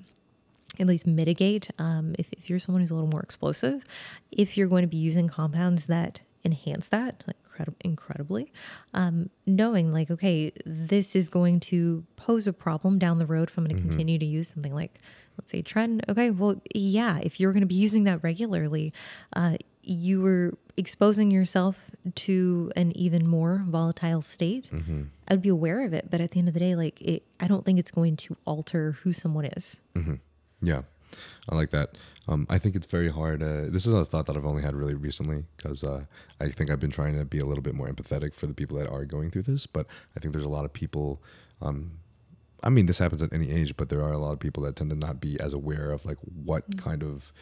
at least mitigate um, if, if you're someone who's a little more explosive, if you're going to be using compounds that enhance that like incredib incredibly, um, knowing like, okay, this is going to pose a problem down the road if I'm going to mm-hmm. continue to use something like, let's say Tren. Okay, well, yeah, if you're going to be using that regularly, uh, you were exposing yourself to an even more volatile state. Mm-hmm. I'd be aware of it, but at the end of the day, like it, I don't think it's going to alter who someone is. Mm-hmm. Yeah, I like that. Um, I think it's very hard. Uh, this is a thought that I've only had really recently because uh, I think I've been trying to be a little bit more empathetic for the people that are going through this, but I think there's a lot of people, um, I mean, this happens at any age, but there are a lot of people that tend to not be as aware of like what mm-hmm. kind of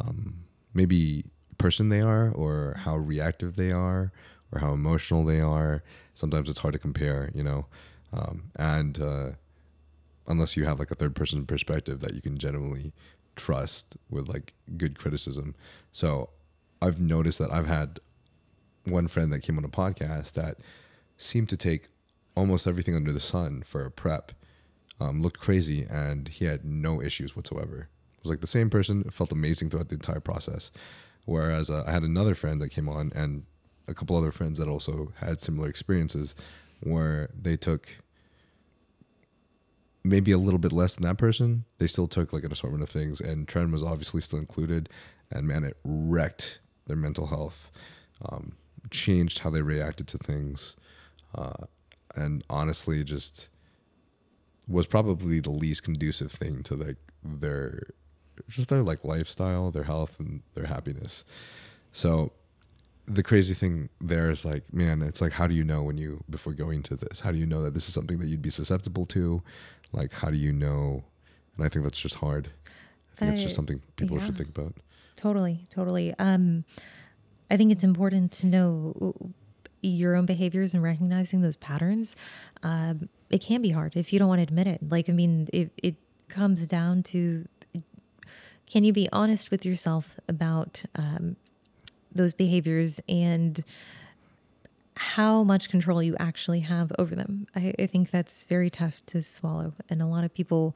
um, maybe person they are or how reactive they are or how emotional they are. Sometimes it's hard to compare, you know, um, and uh, unless you have like a third person perspective that you can genuinely trust with like good criticism. So I've noticed that I've had one friend that came on a podcast that seemed to take almost everything under the sun for a prep, um, looked crazy, and he had no issues whatsoever. It was like the same person, felt amazing throughout the entire process. Whereas uh, I had another friend that came on and a couple other friends that also had similar experiences where they took maybe a little bit less than that person. They still took like an assortment of things, and Tren was obviously still included, and man, it wrecked their mental health, um, changed how they reacted to things, uh, and honestly just was probably the least conducive thing to like their just their like lifestyle, their health, and their happiness. So the crazy thing there is like, man, it's like, how do you know when you, before going to this, how do you know that this is something that you'd be susceptible to? Like, how do you know? And I think that's just hard. I think uh, it's just something people yeah, should think about. Totally. Totally. Um, I think it's important to know your own behaviors and recognizing those patterns. Um, it can be hard if you don't want to admit it. Like, I mean, it, it comes down to, can you be honest with yourself about um, those behaviors and how much control you actually have over them? I, I think that's very tough to swallow. And a lot of people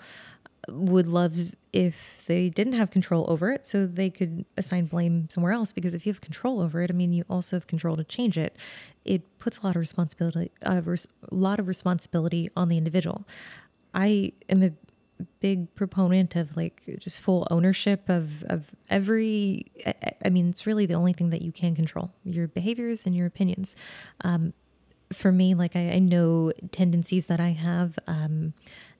would love if they didn't have control over it so they could assign blame somewhere else, because if you have control over it, I mean, you also have control to change it. It puts a lot of responsibility, uh, res a lot of responsibility on the individual. I am a big proponent of like just full ownership of, of every, I, I mean, it's really the only thing that you can control, your behaviors and your opinions. Um, for me, like I, I know tendencies that I have, um,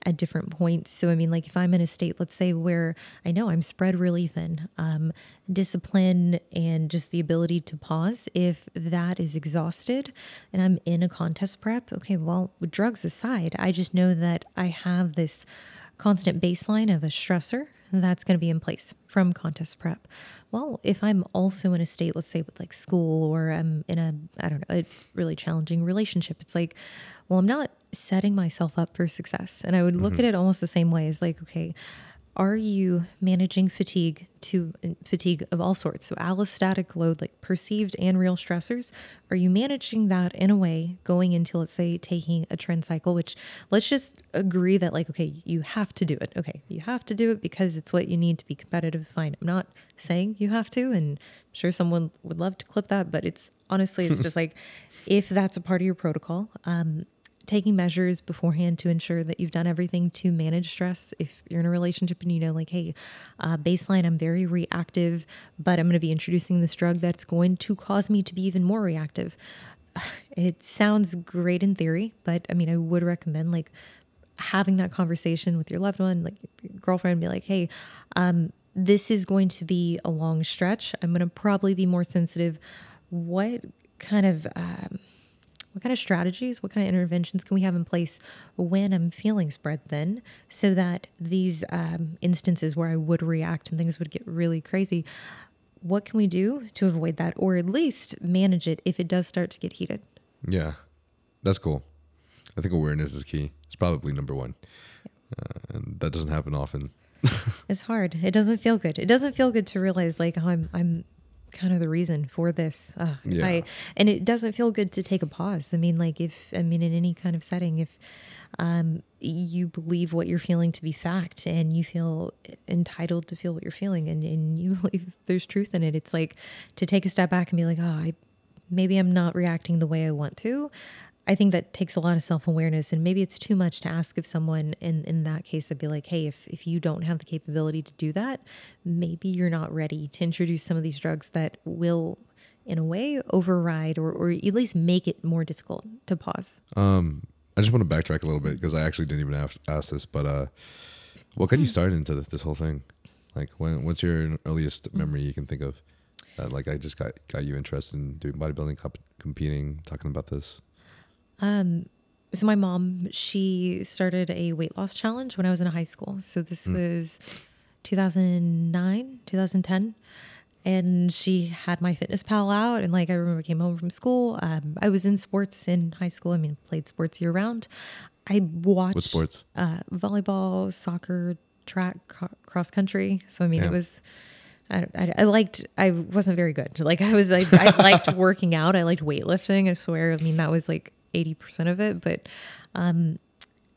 at different points. So, I mean, like if I'm in a state, let's say where I know I'm spread really thin, um, discipline and just the ability to pause, if that is exhausted and I'm in a contest prep, okay, well, with drugs aside, I just know that I have this constant baseline of a stressor that's going to be in place from contest prep. Well, if I'm also in a state, let's say with like school, or I'm in a, I don't know, a really challenging relationship, it's like, well, I'm not setting myself up for success. And I would look mm-hmm. at it almost the same way as like, okay, are you managing fatigue to fatigue of all sorts? So allostatic load, like perceived and real stressors, are you managing that in a way going into, let's say, taking a trend cycle, which let's just agree that like, okay, you have to do it. Okay, you have to do it because it's what you need to be competitive. Fine. I'm not saying you have to, and I'm sure someone would love to clip that, but it's honestly, it's just like, if that's a part of your protocol, um, taking measures beforehand to ensure that you've done everything to manage stress. If you're in a relationship and you know, like, hey, uh, baseline, I'm very reactive, but I'm going to be introducing this drug that's going to cause me to be even more reactive. It sounds great in theory, but I mean, I would recommend like having that conversation with your loved one, like your girlfriend, be like, hey, um, this is going to be a long stretch. I'm going to probably be more sensitive. What kind of, um, What kind of strategies, what kind of interventions can we have in place when I'm feeling spread thin so that these um, instances where I would react and things would get really crazy, what can we do to avoid that or at least manage it if it does start to get heated? Yeah, that's cool. I think awareness is key. It's probably number one. Uh, and that doesn't happen often. It's hard. It doesn't feel good. It doesn't feel good to realize like, oh, I'm, I'm kind of the reason for this. Uh, yeah. I, and it doesn't feel good to take a pause. I mean, like if, I mean, in any kind of setting, if um, you believe what you're feeling to be fact and you feel entitled to feel what you're feeling and, and you believe there's truth in it, it's like to take a step back and be like, oh, I, maybe I'm not reacting the way I want to. I think that takes a lot of self-awareness, and maybe it's too much to ask of someone. And in that case, I'd be like, hey, if, if you don't have the capability to do that, maybe you're not ready to introduce some of these drugs that will, in a way, override or, or at least make it more difficult to pause. Um, I just want to backtrack a little bit because I actually didn't even ask, ask this, but uh, what got you started into this whole thing? Like when, what's your earliest memory you can think of? Uh, like I just got, got you interested in doing bodybuilding, comp competing, talking about this. Um, so my mom, she started a weight loss challenge when I was in high school. So this mm. was two thousand nine, two thousand ten. And she had my fitness pal out. And like, I remember I came home from school. Um, I was in sports in high school. I mean, played sports year round. I watched what sports? Uh, volleyball, soccer, track, co cross country. So, I mean, yeah. it was... I, I, I liked, I wasn't very good. Like I was, I, I liked working out. I liked weightlifting. I swear. I mean, that was like eighty percent of it. But, um,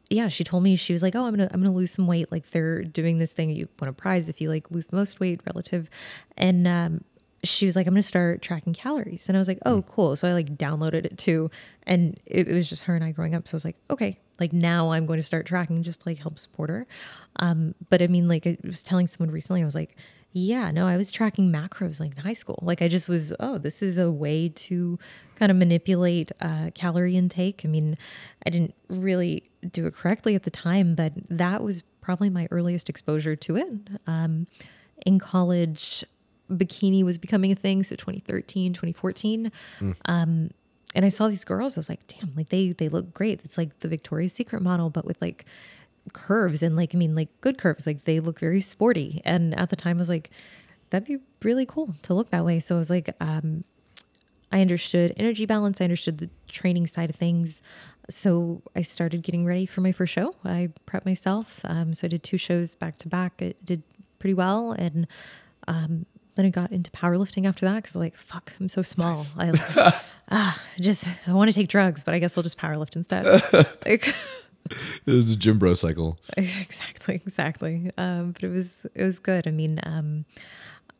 yeah, she told me, she was like, oh, I'm going to, I'm going to lose some weight. Like they're doing this thing. You win a prize if you like lose the most weight relative. And, um, she was like, I'm going to start tracking calories. And I was like, oh, cool. So I like downloaded it too. And it, it was just her and I growing up. So I was like, okay, like now I'm going to start tracking just to like help support her. Um, but I mean, like I was telling someone recently, I was like, yeah, no, I was tracking macros like in high school. Like I just was, oh, this is a way to kind of manipulate uh, calorie intake. I mean, I didn't really do it correctly at the time, but that was probably my earliest exposure to it. Um, in college, bikini was becoming a thing. So twenty thirteen, twenty fourteen. Mm. Um, and I saw these girls. I was like, damn, like they, they look great. It's like the Victoria's Secret model, but with like curves and like, I mean, like good curves, like they look very sporty. And at the time I was like, that'd be really cool to look that way. So I was like, um, I understood energy balance. I understood the training side of things. So I started getting ready for my first show. I prepped myself. Um, so I did two shows back to back. It did pretty well. And, um, then I got into powerlifting after that. Cause like, fuck, I'm so small. I like, ah, just, I want to take drugs, but I guess I'll just powerlift instead. Like, it was the gym bro cycle. Exactly, exactly. Um, but it was it was good. I mean, um,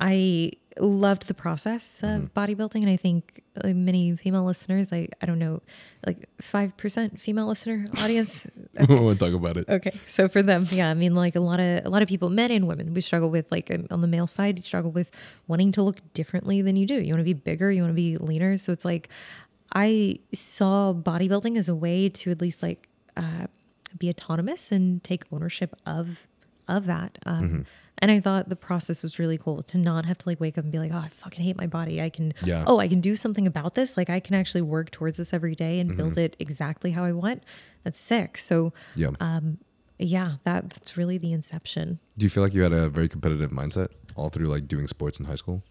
I loved the process of mm-hmm. bodybuilding, and I think like, many female listeners, I I don't know, like five percent female listener audience. I want to talk about it. Okay, so for them, yeah, I mean, like a lot of a lot of people, men and women, we struggle with like on the male side, you struggle with wanting to look differently than you do. You want to be bigger, you want to be leaner. So it's like I saw bodybuilding as a way to at least like. Uh, be autonomous and take ownership of of that. Um, mm-hmm. And I thought the process was really cool to not have to like wake up and be like, oh, I fucking hate my body. I can, yeah. oh, I can do something about this. Like I can actually work towards this every day and mm-hmm. build it exactly how I want. That's sick. So yeah, um, yeah that, that's really the inception. Do you feel like you had a very competitive mindset all through like doing sports in high school?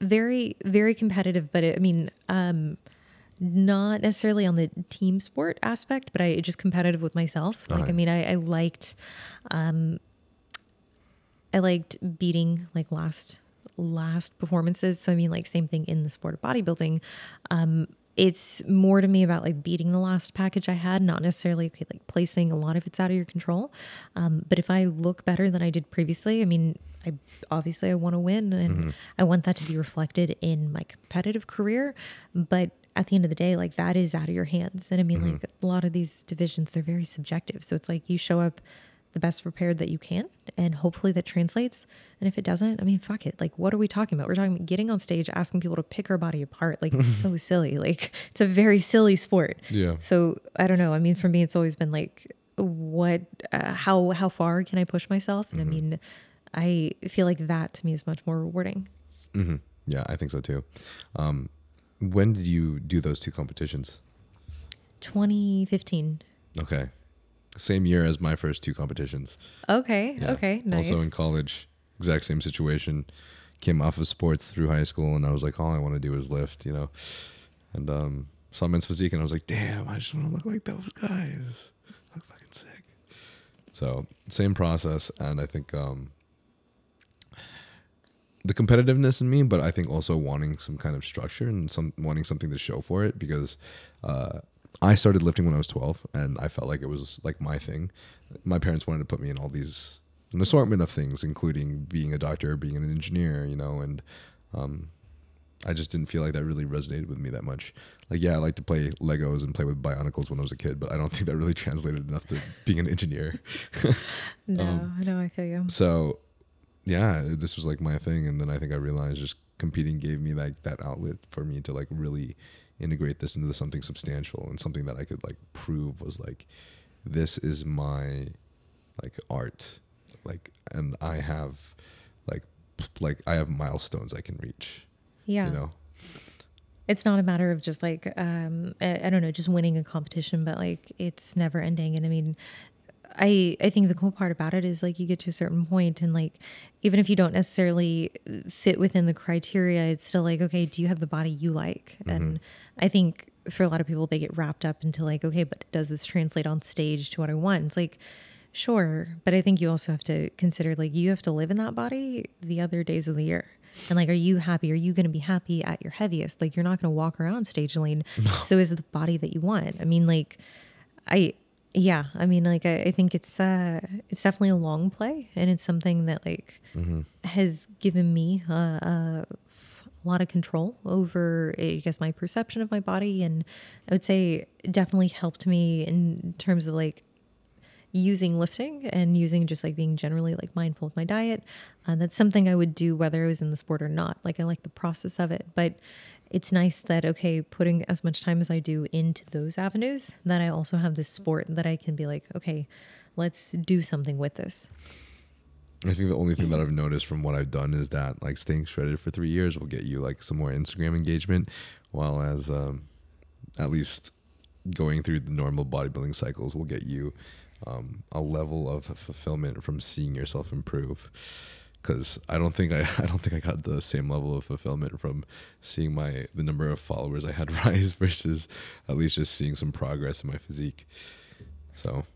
Very, very competitive. But it, I mean, um, not necessarily on the team sport aspect, but I just competitive with myself. Like, right. I mean, I, I liked, um, I liked beating like last, last performances. So I mean like same thing in the sport of bodybuilding. Um, it's more to me about like beating the last package I had, not necessarily okay, like placing. A lot of it's out of your control. Um, but if I look better than I did previously, I mean, I obviously I want to win and mm-hmm. I want that to be reflected in my competitive career, but at the end of the day, like that is out of your hands. And I mean, mm-hmm. like a lot of these divisions, they're very subjective. So it's like you show up the best prepared that you can, and hopefully that translates. And if it doesn't, I mean, fuck it. Like, what are we talking about? We're talking about getting on stage, asking people to pick our body apart. Like, it's so silly. Like, it's a very silly sport. Yeah. So I don't know. I mean, for me, it's always been like, what, uh, how, how far can I push myself? And mm-hmm. I mean, I feel like that to me is much more rewarding. Mm-hmm. Yeah, I think so too. Um, When did you do those two competitions? twenty fifteen. Okay. Same year as my first two competitions. Okay. Yeah. Okay. Nice. Also in college, exact same situation. Came off of sports through high school, and I was like, all I want to do is lift, you know. And um, saw Men's Physique, and I was like, damn, I just want to look like those guys. Look fucking sick. So same process, and I think um, the competitiveness in me, but I think also wanting some kind of structure and some wanting something to show for it, because uh, I started lifting when I was twelve, and I felt like it was like my thing. My parents wanted to put me in all these. An assortment of things, including being a doctor, being an engineer, you know, and um, I just didn't feel like that really resonated with me that much. Like, yeah, I like to play Legos and play with Bionicles when I was a kid, but I don't think that really translated enough to being an engineer. No, um, no, I feel you. So, yeah, this was like my thing, and then I think I realized just competing gave me like that outlet for me to like really integrate this into something substantial and something that I could like prove was like, this is my like art. Like, and I have like, like I have milestones I can reach. Yeah. You know, it's not a matter of just like, um, I, I don't know, just winning a competition, but like it's never ending. And I mean, I, I think the cool part about it is like you get to a certain point and like, even if you don't necessarily fit within the criteria, it's still like, okay, do you have the body you like? Mm-hmm. And I think for a lot of people, they get wrapped up into like, okay, but does this translate on stage to what I want? It's like, sure. But I think you also have to consider like you have to live in that body the other days of the year. And like, are you happy? Are you going to be happy at your heaviest? Like you're not going to walk around stage lean. No. So is it the body that you want? I mean, like I, yeah, I mean, like I, I think it's, uh, it's definitely a long play, and it's something that like mm-hmm. has given me uh, uh, a lot of control over, I guess, my perception of my body. And I would say it definitely helped me in terms of like, using lifting and using just like being generally like mindful of my diet. Uh, that's something I would do whether I was in the sport or not. Like I like the process of it, but it's nice that, okay, putting as much time as I do into those avenues, that I also have this sport that I can be like, okay, let's do something with this. I think the only thing that I've noticed from what I've done is that like staying shredded for three years will get you like some more Instagram engagement, while as um, at least going through the normal bodybuilding cycles will get you Um, a level of fulfillment from seeing yourself improve, because I don't think I, I don't think I got the same level of fulfillment from seeing my the number of followers I had rise versus at least just seeing some progress in my physique. So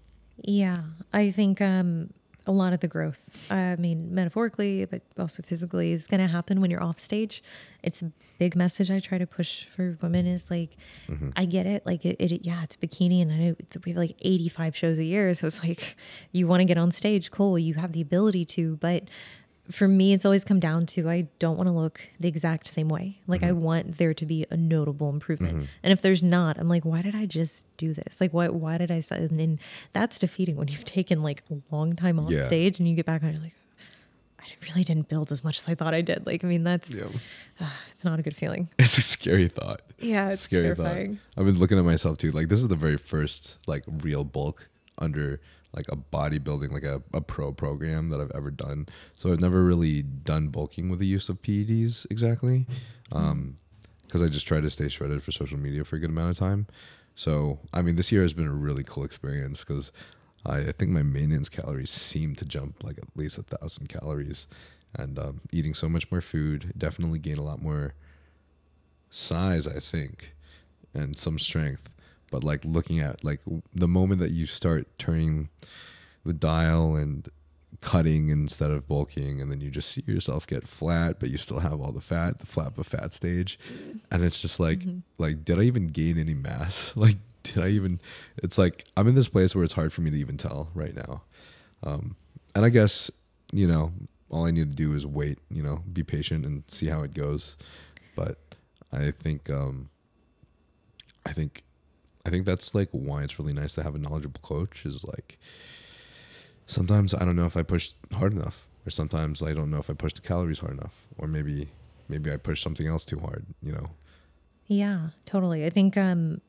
yeah, I think um, a lot of the growth, I mean metaphorically but also physically, is going to happen when you're off stage. It's a big message I try to push for women is like, mm-hmm. I get it. Like it, it, yeah, it's bikini, and I know we have like eighty-five shows a year. So it's like, you want to get on stage. Cool. You have the ability to, but for me, it's always come down to, I don't want to look the exact same way. Like mm-hmm. I want there to be a notable improvement. Mm-hmm. And if there's not, I'm like, why did I just do this? Like, why, why did I, and then that's defeating when you've taken like a long time off yeah. stage and you get back on, you're like, I really didn't build as much as I thought I did. Like, I mean, that's, yeah. uh, it's not a good feeling. It's a scary thought. Yeah. It's, it's scary terrifying. Thought. I've been looking at myself too. Like this is the very first like real bulk under like a bodybuilding, like a, a pro program that I've ever done. So I've never really done bulking with the use of P E Ds exactly. Um, 'cause I just try to stay shredded for social media for a good amount of time. So, I mean, this year has been a really cool experience, 'cause I, I think my maintenance calories seem to jump like at least a thousand calories, and um, eating so much more food, definitely gain a lot more size, I think, and some strength. But like looking at like the moment that you start turning the dial and cutting instead of bulking, and then you just see yourself get flat, but you still have all the fat, the flap of fat stage. And it's just like, mm-hmm. like, did I even gain any mass? Like, did I even, it's like, I'm in this place where it's hard for me to even tell right now. Um, and I guess, you know, all I need to do is wait, you know, be patient and see how it goes. But I think, um, I think, I think that's like why it's really nice to have a knowledgeable coach, is like sometimes I don't know if I pushed hard enough, or sometimes I don't know if I pushed the calories hard enough, or maybe maybe I pushed something else too hard, you know? Yeah, totally. I think um,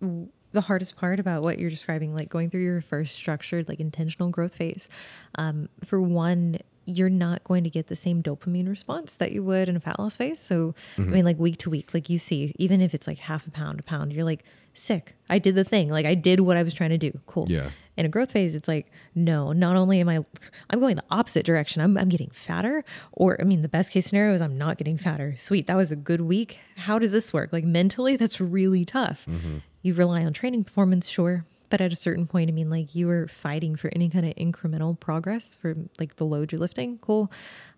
the hardest part about what you're describing, like going through your first structured, like intentional growth phase, um, for one, you're not going to get the same dopamine response that you would in a fat loss phase. So mm-hmm. I mean, like week to week, like you see, even if it's like half a pound, a pound, you're like, sick, I did the thing. Like I did what I was trying to do. Cool. Yeah. In a growth phase, it's like, no, not only am I, I'm going the opposite direction. I'm, I'm getting fatter, or, I mean, the best case scenario is I'm not getting fatter. Sweet. That was a good week. How does this work? Like mentally, that's really tough. Mm-hmm. You rely on training performance. Sure. But at a certain point, I mean, like you were fighting for any kind of incremental progress for like the load you're lifting. Cool.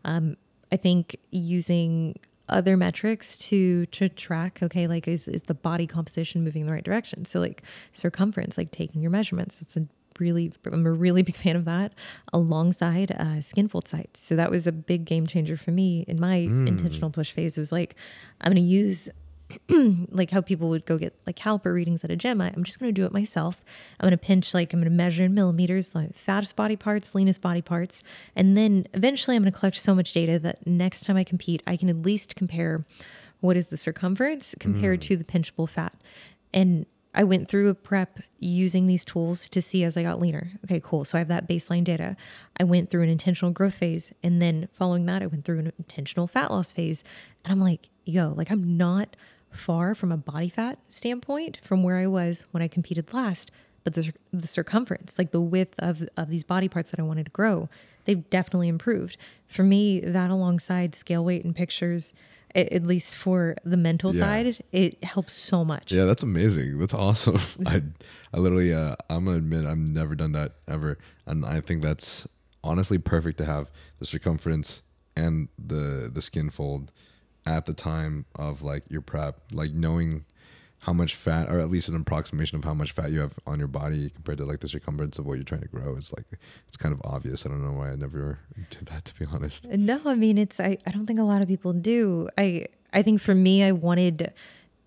Um, I think using other metrics to, to track, okay, like is, is the body composition moving in the right direction? So like circumference, like taking your measurements. It's a really, I'm a really big fan of that alongside uh, skin fold sites. So that was a big game changer for me in my mm. intentional push phase. It was like, I'm going to use like how people would go get like caliper readings at a gym. I, I'm just going to do it myself. I'm going to pinch, like I'm going to measure in millimeters, like fattest body parts, leanest body parts. And then eventually I'm going to collect so much data that next time I compete, I can at least compare what is the circumference compared mm. to the pinchable fat. And I went through a prep using these tools to see as I got leaner. Okay, cool. So I have that baseline data. I went through an intentional growth phase. And then following that, I went through an intentional fat loss phase. And I'm like, yo, like I'm not far from a body fat standpoint from where I was when I competed last, but the, the circumference, like the width of, of these body parts that I wanted to grow, they've definitely improved. For me, that alongside scale weight and pictures, it, at least for the mental yeah. side, it helps so much. Yeah, that's amazing. That's awesome. I, I literally, uh, I'm gonna admit I've never done that ever. And I think that's honestly perfect to have the circumference and the, the skin fold at the time of like your prep, like knowing how much fat, or at least an approximation of how much fat you have on your body compared to like the circumference of what you're trying to grow is like, it's kind of obvious. I don't know why I never did that, to be honest. No, I mean, it's, I, I don't think a lot of people do. I, I think for me, I wanted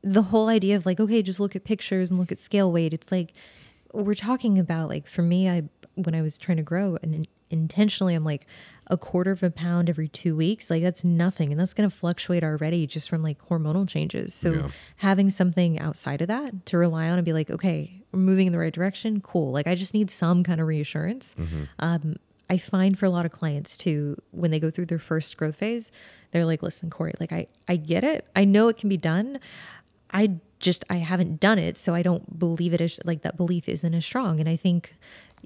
the whole idea of like, okay, just look at pictures and look at scale weight. It's like, we're talking about like, for me, I, when I was trying to grow and intentionally, I'm like, a quarter of a pound every two weeks, like that's nothing. And that's going to fluctuate already just from like hormonal changes. So yeah. having something outside of that to rely on and be like, okay, we're moving in the right direction. Cool. Like I just need some kind of reassurance. Mm-hmm. Um, I find for a lot of clients too, when they go through their first growth phase, they're like, listen, Cory, like I, I get it. I know it can be done. I just, I haven't done it. So I don't believe it is like that belief isn't as strong. And I think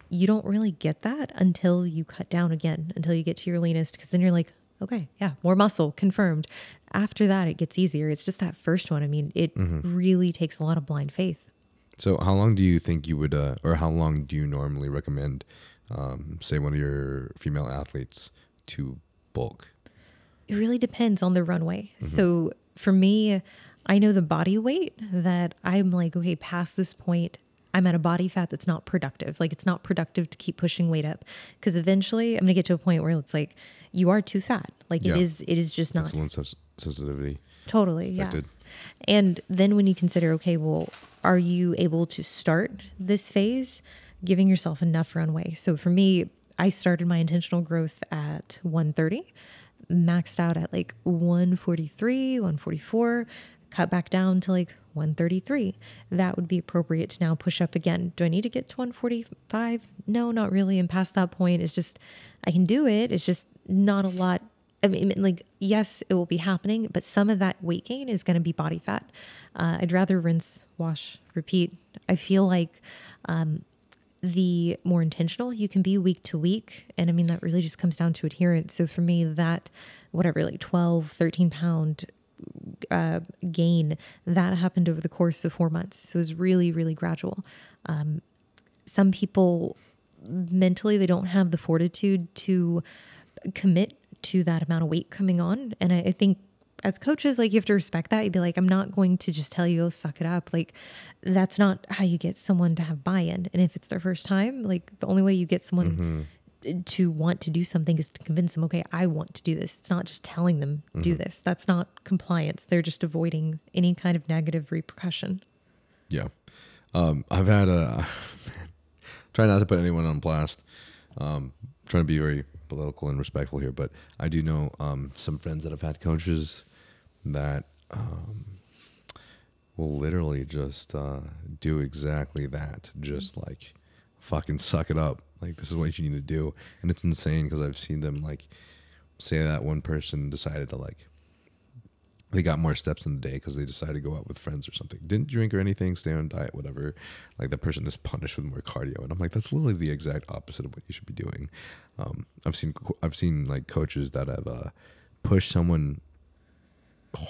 you don't really get that until you cut down again, until you get to your leanest, because then you're like, okay, yeah, more muscle confirmed. After that, it gets easier. It's just that first one. I mean, it mm-hmm. really takes a lot of blind faith. So how long do you think you would, uh, or how long do you normally recommend, um, say, one of your female athletes to bulk? It really depends on the runway. Mm-hmm. So for me, I know the body weight that I'm like, okay, past this point, I'm at a body fat that's not productive. Like it's not productive to keep pushing weight up, because eventually I'm going to get to a point where it's like, you are too fat. Like yeah. it is, it is just not. Insulin sensitivity. Totally. Affected. Yeah. And then when you consider, okay, well, are you able to start this phase giving yourself enough runway? So for me, I started my intentional growth at one thirty, maxed out at like one forty-three, one forty-four, cut back down to like one thirty-three. That would be appropriate to now push up again. Do I need to get to one forty-five? No, not really. And past that point, it's just, I can do it. It's just not a lot. I mean, like, yes, it will be happening, but some of that weight gain is going to be body fat. Uh, I'd rather rinse, wash, repeat. I feel like, um, the more intentional you can be week to week. And I mean, that really just comes down to adherence. So for me, that whatever, like twelve, thirteen pound, uh, gain that happened over the course of four months. So it was really, really gradual. Um, some people mentally, they don't have the fortitude to commit to that amount of weight coming on. And I, I think as coaches, like you have to respect that. You'd be like, I'm not going to just tell you, oh, suck it up. Like that's not how you get someone to have buy-in. And if it's their first time, like the only way you get someone mm-hmm. to want to do something is to convince them, okay, I want to do this. It's not just telling them mm-hmm. do this. That's not compliance. They're just avoiding any kind of negative repercussion. Yeah. Um, I've had a, try not to put anyone on blast. Um, trying to be very political and respectful here, but I do know, um, some friends that have had coaches that, um, will literally just, uh, do exactly that. Just mm-hmm. like fucking suck it up. Like, this is what you need to do. And it's insane because I've seen them, like, say that one person decided to, like, they got more steps in the day because they decided to go out with friends or something. Didn't drink or anything, stay on diet, whatever. Like, that person is punished with more cardio. And I'm like, that's literally the exact opposite of what you should be doing. Um, I've seen, I've seen like, coaches that have uh, pushed someone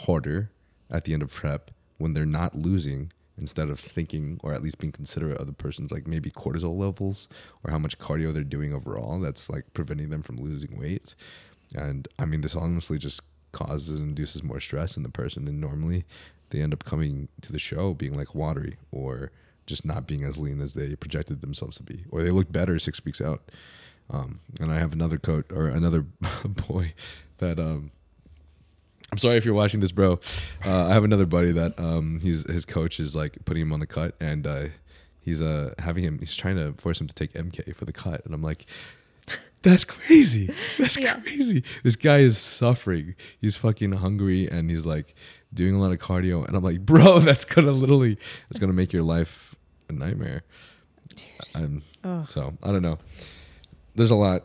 harder at the end of prep when they're not losing, instead of thinking or at least being considerate of the person's, like, maybe cortisol levels or how much cardio they're doing overall that's, like, preventing them from losing weight. And I mean, this honestly just causes and induces more stress in the person, and normally they end up coming to the show being, like, watery or just not being as lean as they projected themselves to be, or they look better six weeks out. Um, and I have another coach or another boy that um I'm sorry if you're watching this, bro. Uh, I have another buddy that um, he's, his coach is, like, putting him on the cut, and uh, he's uh, having him, he's trying to force him to take M K for the cut. And I'm like, that's crazy. That's yeah. crazy. This guy is suffering. He's fucking hungry, and he's, like, doing a lot of cardio. And I'm like, bro, that's going to literally, it's going to make your life a nightmare. I'm, oh. So I don't know. There's a lot.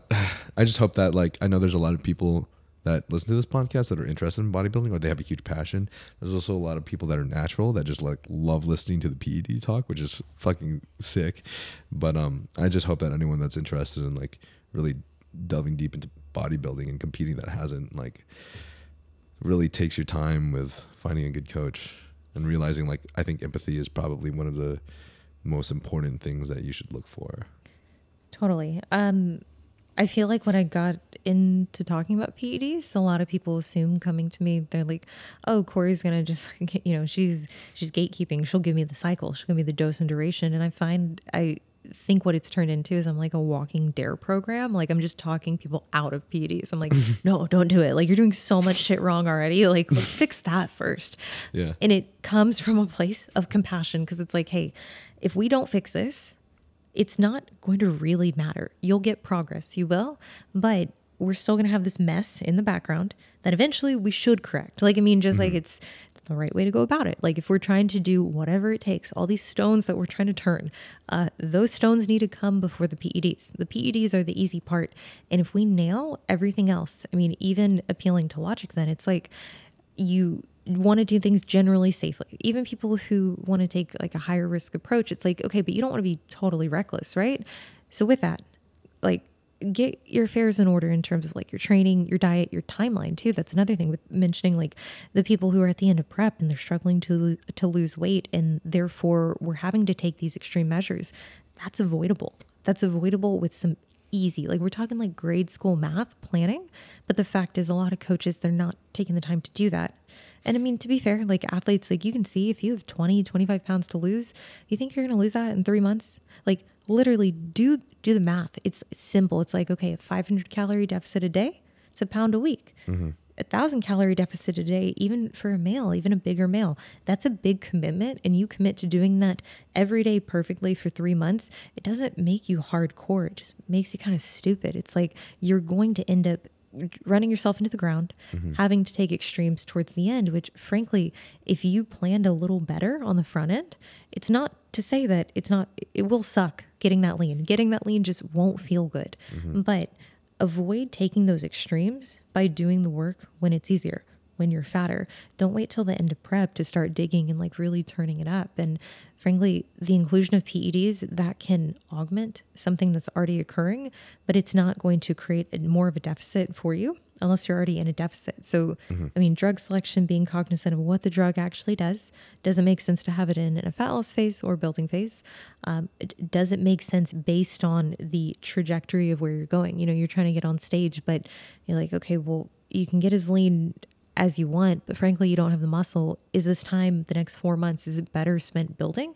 I just hope that, like, I know there's a lot of people that listen to this podcast that are interested in bodybuilding, or they have a huge passion. There's also a lot of people that are natural that just, like, love listening to the P E D talk, which is fucking sick. But um, I just hope that anyone that's interested in, like, really delving deep into bodybuilding and competing that hasn't, like, really takes your time with finding a good coach and realizing, like, I think empathy is probably one of the most important things that you should look for. Totally. Um, I feel like when I got into talking about P E Ds, a lot of people assume coming to me, they're like, oh, Cory's going to just, like, you know, she's, she's gatekeeping. She'll give me the cycle. She'll give me the dose and duration. And I find, I think what it's turned into is I'm like a walking D A R E program. Like, I'm just talking people out of P E Ds. I'm like, no, don't do it. Like, you're doing so much shit wrong already. Like, let's fix that first. Yeah. And it comes from a place of compassion, 'cause it's like, hey, if we don't fix this, it's not going to really matter. You'll get progress, you will, but we're still going to have this mess in the background that eventually we should correct. Like, I mean, just mm-hmm. like it's, it's the right way to go about it. Like, if we're trying to do whatever it takes, all these stones that we're trying to turn, uh, those stones need to come before the P E Ds. The P E Ds are the easy part. And if we nail everything else, I mean, even appealing to logic, then it's like you want to do things generally safely. Even people who want to take, like, a higher risk approach, it's like, okay, but you don't want to be totally reckless, right? So with that, like, get your affairs in order in terms of, like, your training, your diet, your timeline too. That's another thing with mentioning, like, the people who are at the end of prep and they're struggling to to lose weight, and therefore we're having to take these extreme measures. That's avoidable. That's avoidable with some easy, like, we're talking, like, grade school math planning. But the fact is, a lot of coaches, they're not taking the time to do that. And I mean, to be fair, like, athletes, like, you can see if you have twenty, twenty-five pounds to lose, you think you're going to lose that in three months? Like, literally do, do the math. It's simple. It's like, okay, a five hundred calorie deficit a day, it's a pound a week. Mm-hmm. A thousand calorie deficit a day, even for a male, even a bigger male, that's a big commitment. And you commit to doing that every day perfectly for three months. It doesn't make you hardcore. It just makes you kind of stupid. It's like, you're going to end up running yourself into the ground, mm-hmm. having to take extremes towards the end, which frankly, if you planned a little better on the front end, it's not to say that it's not, it will suck getting that lean. Getting that lean just won't feel good. Mm-hmm. But avoid taking those extremes by doing the work when it's easier, when you're fatter. Don't wait till the end of prep to start digging and, like, really turning it up. And frankly, the inclusion of P E Ds, that can augment something that's already occurring, but it's not going to create a, more of a deficit for you unless you're already in a deficit. So, mm-hmm. I mean, drug selection, being cognizant of what the drug actually does. Does it make sense to have it in, in a fat loss phase or building phase? Um, does it make sense based on the trajectory of where you're going? You know, you're trying to get on stage, but you're like, okay, well, you can get as lean as you want, but frankly, you don't have the muscle. Is this time, the next four months, is it better spent building?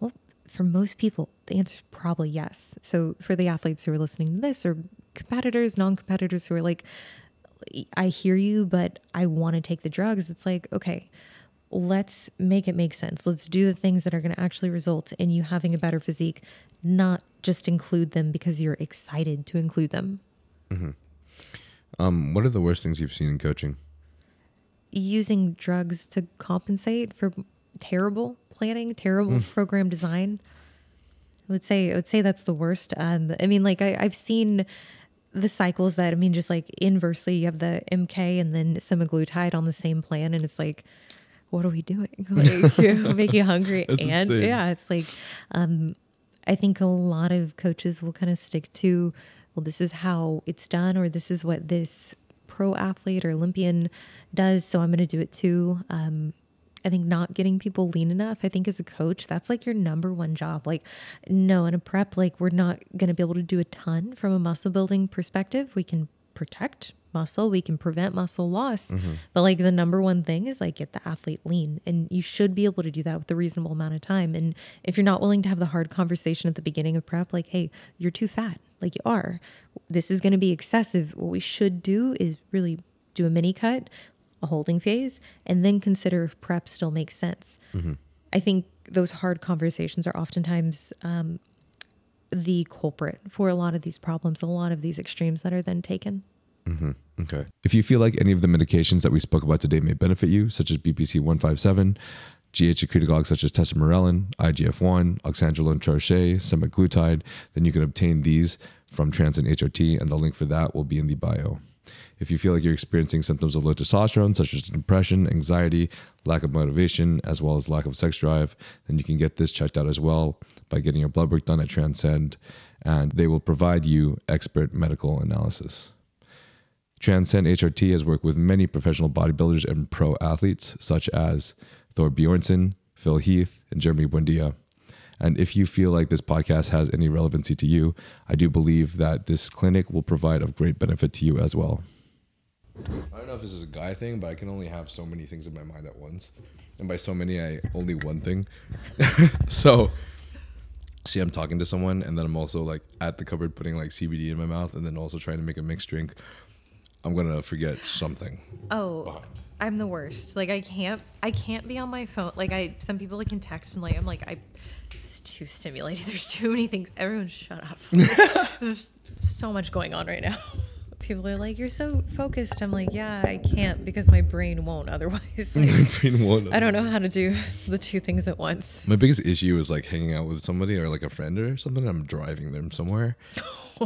Well, for most people, the answer is probably yes. So for the athletes who are listening to this, or competitors, non-competitors who are like, I hear you, but I want to take the drugs. It's like, okay, let's make it make sense. Let's do the things that are going to actually result in you having a better physique, not just include them because you're excited to include them. Mm-hmm. Um, what are the worst things you've seen in coaching? Using drugs to compensate for terrible planning, terrible mm. program design. I would say, I would say that's the worst. Um, I mean, like I, I've seen the cycles that, I mean, just like inversely, you have the M K and then semaglutide on the same plan. And it's like, what are we doing? Like, you know, make you hungry. That's and insane. Yeah, it's like, um, I think a lot of coaches will kind of stick to, well, this is how it's done, or this is what this pro athlete or Olympian does, so I'm going to do it too. Um, I think not getting people lean enough, I think as a coach, that's like your number one job. Like, no, in a prep, like we're not going to be able to do a ton from a muscle building perspective. We can protect muscle, we can prevent muscle loss. Mm-hmm. But like the number one thing is like get the athlete lean, and you should be able to do that with a reasonable amount of time. And if you're not willing to have the hard conversation at the beginning of prep, like, hey, you're too fat, like you are, this is going to be excessive. What we should do is really do a mini cut, a holding phase, and then consider if prep still makes sense. Mm-hmm. I think those hard conversations are oftentimes, um, the culprit for a lot of these problems, a lot of these extremes that are then taken. Mm-hmm. Okay. If you feel like any of the medications that we spoke about today may benefit you, such as B P C one fifty-seven, G H secretagogues such as Tesamorelin, I G F one, oxandrolone Trochet, semaglutide, then you can obtain these from Transcend H R T, and the link for that will be in the bio. If you feel like you're experiencing symptoms of low testosterone, such as depression, anxiety, lack of motivation, as well as lack of sex drive, then you can get this checked out as well by getting your blood work done at Transcend, and they will provide you expert medical analysis. Transcend H R T has worked with many professional bodybuilders and pro athletes, such as Thor Bjornsson, Phil Heath, and Jeremy Buendia. And if you feel like this podcast has any relevancy to you, I do believe that this clinic will provide of great benefit to you as well. I don't know if this is a guy thing, but I can only have so many things in my mind at once. And by so many, I only one thing. So, see, I'm talking to someone, and then I'm also like at the cupboard putting like C B D in my mouth, and then also trying to make a mixed drink. I'm going to forget something. Oh, behind. I'm the worst. Like I can't, I can't be on my phone. Like I, some people like, can text and like, I'm like, I, it's too stimulating. There's too many things. Everyone shut up. Like, there's so much going on right now. People are like, you're so focused. I'm like, yeah, I can't, because my brain won't otherwise. Like, my brain won't. I don't know how to do the two things at once. My biggest issue is like hanging out with somebody or like a friend or something. I'm driving them somewhere.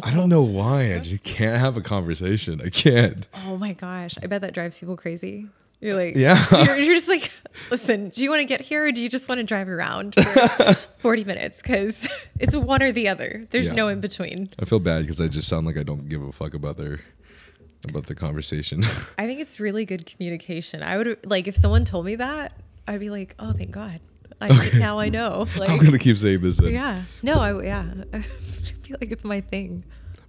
I don't know why. I just can't have a conversation. I can't. Oh my gosh. I bet that drives people crazy. You're like, yeah. You're, you're just like, listen, do you want to get here, or do you just want to drive around for forty minutes? Because it's one or the other. There's yeah. no in between. I feel bad because I just sound like I don't give a fuck about their about the conversation. I think it's really good communication. I would like, if someone told me that, I'd be like, oh, thank God. I, okay. Now I know. Like, I'm gonna keep saying this then. Yeah. No. I yeah. I feel like it's my thing.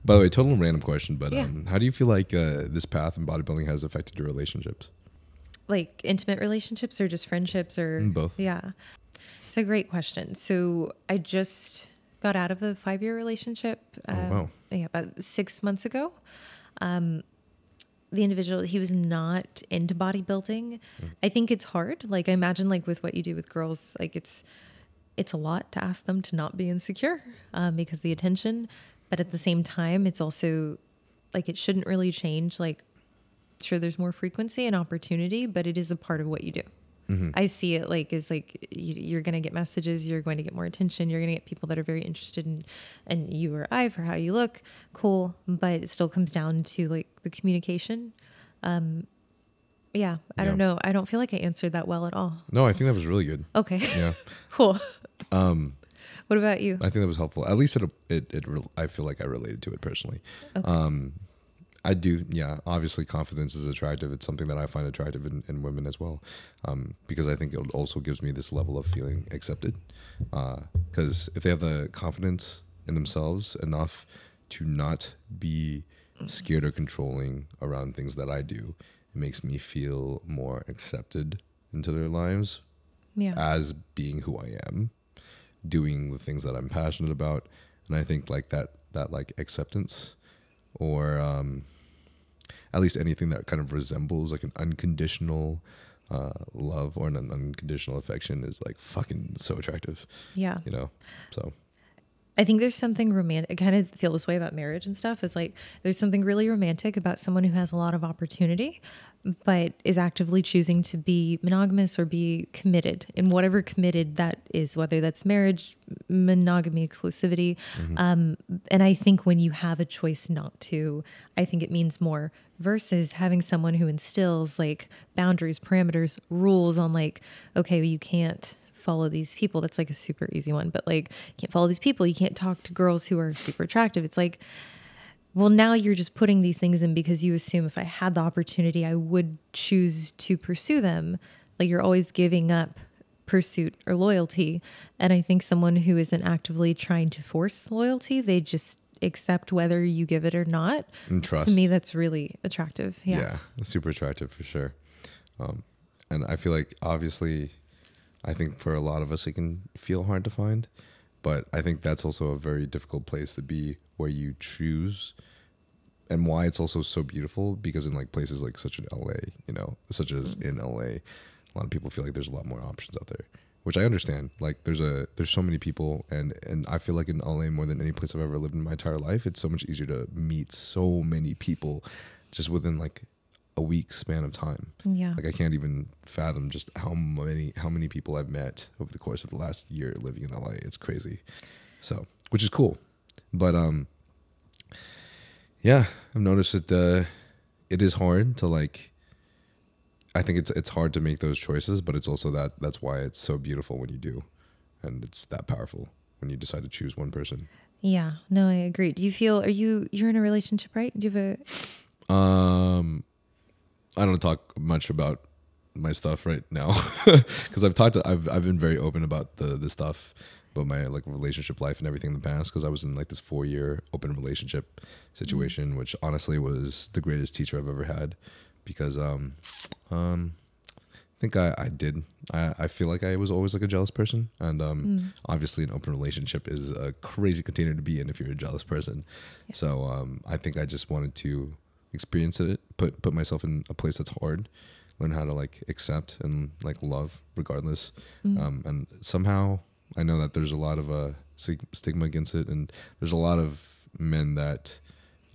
By the way, total random question, but yeah. um, how do you feel like uh, this path in bodybuilding has affected your relationships? Like intimate relationships or just friendships or both? Yeah. It's a great question. So I just got out of a five-year relationship. Oh, um, wow. Yeah, about six months ago. Um, the individual, he was not into bodybuilding. Mm. I think it's hard. Like I imagine like with what you do with girls, like it's, it's a lot to ask them to not be insecure um, because of the attention, but at the same time, it's also like, it shouldn't really change. Like, sure, there's more frequency and opportunity, but it is a part of what you do. Mm-hmm. I see it like is like you, you're going to get messages, you're going to get more attention, you're going to get people that are very interested in and you or I for how you look, cool, but it still comes down to like the communication. Um, yeah, I yeah. don't know. I don't feel like I answered that well at all. No, I think that was really good. Okay. Yeah. Cool. Um, what about you? I think that was helpful. At least it it, it I feel like I related to it personally. Okay. Um, I do, yeah. Obviously, confidence is attractive. It's something that I find attractive in, in women as well, um, because I think it also gives me this level of feeling accepted. Because uh, if they have the confidence in themselves enough to not be scared or controlling around things that I do, it makes me feel more accepted into their lives yeah. as being who I am, doing the things that I'm passionate about. And I think like that, that like acceptance, or um, at least anything that kind of resembles like an unconditional uh, love or an unconditional affection is like fucking so attractive. Yeah. You know, so. I think there's something romantic. I kind of feel this way about marriage and stuff. It's like there's something really romantic about someone who has a lot of opportunity, but is actively choosing to be monogamous or be committed in whatever committed that is, whether that's marriage, monogamy, exclusivity. Mm-hmm. Um, and I think when you have a choice not to, I think it means more versus having someone who instills like boundaries, parameters, rules on like, okay, well, you can't follow these people. That's like a super easy one, but like you can't follow these people. You can't talk to girls who are super attractive. It's like, well, now you're just putting these things in because you assume if I had the opportunity, I would choose to pursue them. Like you're always giving up pursuit or loyalty. And I think someone who isn't actively trying to force loyalty, they just accept whether you give it or not. And trust. To me, that's really attractive. Yeah. Yeah. Super attractive for sure. Um, and I feel like obviously I think for a lot of us, it can feel hard to find, but I think that's also a very difficult place to be where you choose and why it's also so beautiful because in like places like such an L A, you know, such as in L A, a lot of people feel like there's a lot more options out there, which I understand. Like there's a, there's so many people and, and I feel like in L A more than any place I've ever lived in my entire life, it's so much easier to meet so many people just within like a week span of time. Yeah. Like I can't even fathom just how many how many people I've met over the course of the last year living in L A. It's crazy. So, which is cool. But um yeah, I've noticed that the it is hard to like I think it's it's hard to make those choices, but it's also that that's why it's so beautiful when you do. And it's that powerful when you decide to choose one person. Yeah. No, I agree. Do you feel are you you're in a relationship, right? Do you have a um I don't talk much about my stuff right now because I've talked to, I've, I've been very open about the, the stuff, about my like relationship life and everything in the past because I was in like this four year open relationship situation, mm-hmm. which honestly was the greatest teacher I've ever had because um, um, I think I, I did. I, I feel like I was always like a jealous person and um, mm-hmm. obviously an open relationship is a crazy container to be in if you're a jealous person. Yeah. So um, I think I just wanted to experience it, put put myself in a place that's hard, learn how to like accept and like love regardless. Mm. Um, and somehow I know that there's a lot of uh, stigma against it. And there's a lot of men that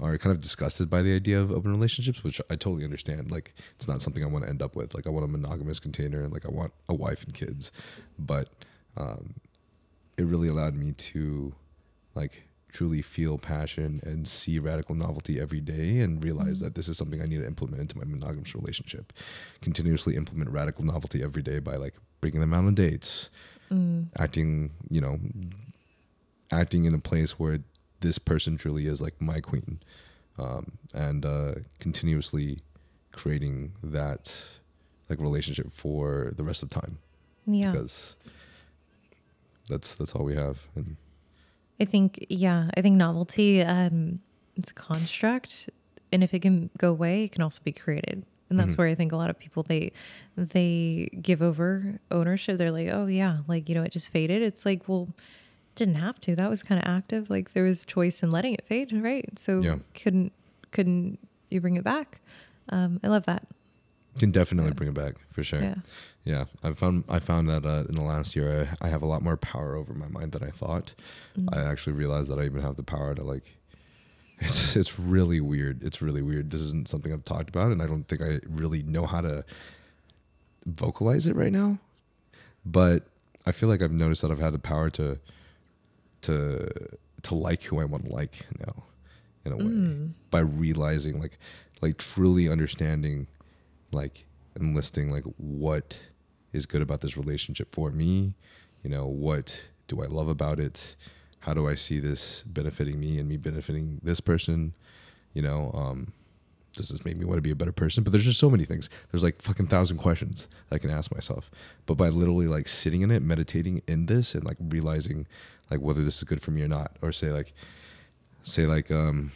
are kind of disgusted by the idea of open relationships, which I totally understand. Like it's not something I want to end up with. Like I want a monogamous container and like I want a wife and kids, but um, it really allowed me to like truly feel passion and see radical novelty every day and realize that this is something I need to implement into my monogamous relationship. Continuously implement radical novelty every day by like breaking them out on dates, mm. acting, you know, acting in a place where this person truly is like my queen. Um, and uh, continuously creating that like relationship for the rest of time. Yeah. Because that's, that's all we have. And I think, yeah, I think novelty, um, it's a construct and if it can go away, it can also be created. And that's mm-hmm. where I think a lot of people, they, they give over ownership. They're like, oh yeah, like, you know, it just faded. It's like, well, didn't have to, that was kind of active. Like there was choice in letting it fade. Right. So yeah. couldn't, couldn't you bring it back? Um, I love that. Can definitely yeah. bring it back for sure. Yeah. yeah. I found, I found that, uh, in the last year, I, I have a lot more power over my mind than I thought. Mm-hmm. I actually realized that I even have the power to like, it's, it's really weird. It's really weird. This isn't something I've talked about and I don't think I really know how to vocalize it right now, but I feel like I've noticed that I've had the power to, to, to like who I want to like now in a way mm. by realizing like, like truly understanding like enlisting like what is good about this relationship for me, you know, what do I love about it, how do I see this benefiting me and me benefiting this person, you know, um does this make me want to be a better person? But there's just so many things, there's like fucking thousand questions that I can ask myself, but by literally like sitting in it, meditating in this and like realizing like whether this is good for me or not, or say like say like um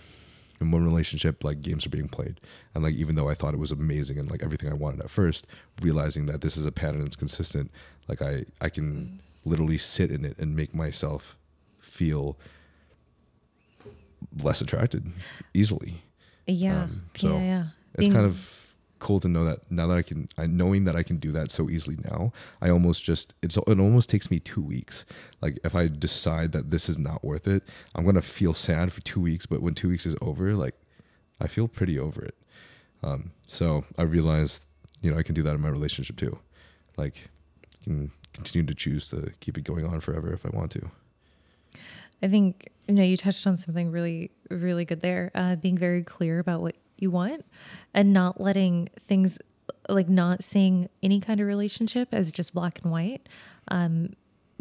in one relationship, like games are being played. And like, even though I thought it was amazing and like everything I wanted at first, realizing that this is a pattern that's consistent, like I, I can mm. literally sit in it and make myself feel less attracted easily. Yeah. Um, so yeah, yeah. It's being, kind of cool to know that now that I can, I, knowing that I can do that so easily now, I almost just, it's, it almost takes me two weeks. Like if I decide that this is not worth it, I'm going to feel sad for two weeks. But when two weeks is over, like I feel pretty over it. Um, so I realized, you know, I can do that in my relationship too. Like I can continue to choose to keep it going on forever if I want to. I think, you know, you touched on something really, really good there. Uh, being very clear about what you want and not letting things, like not seeing any kind of relationship as just black and white. Um,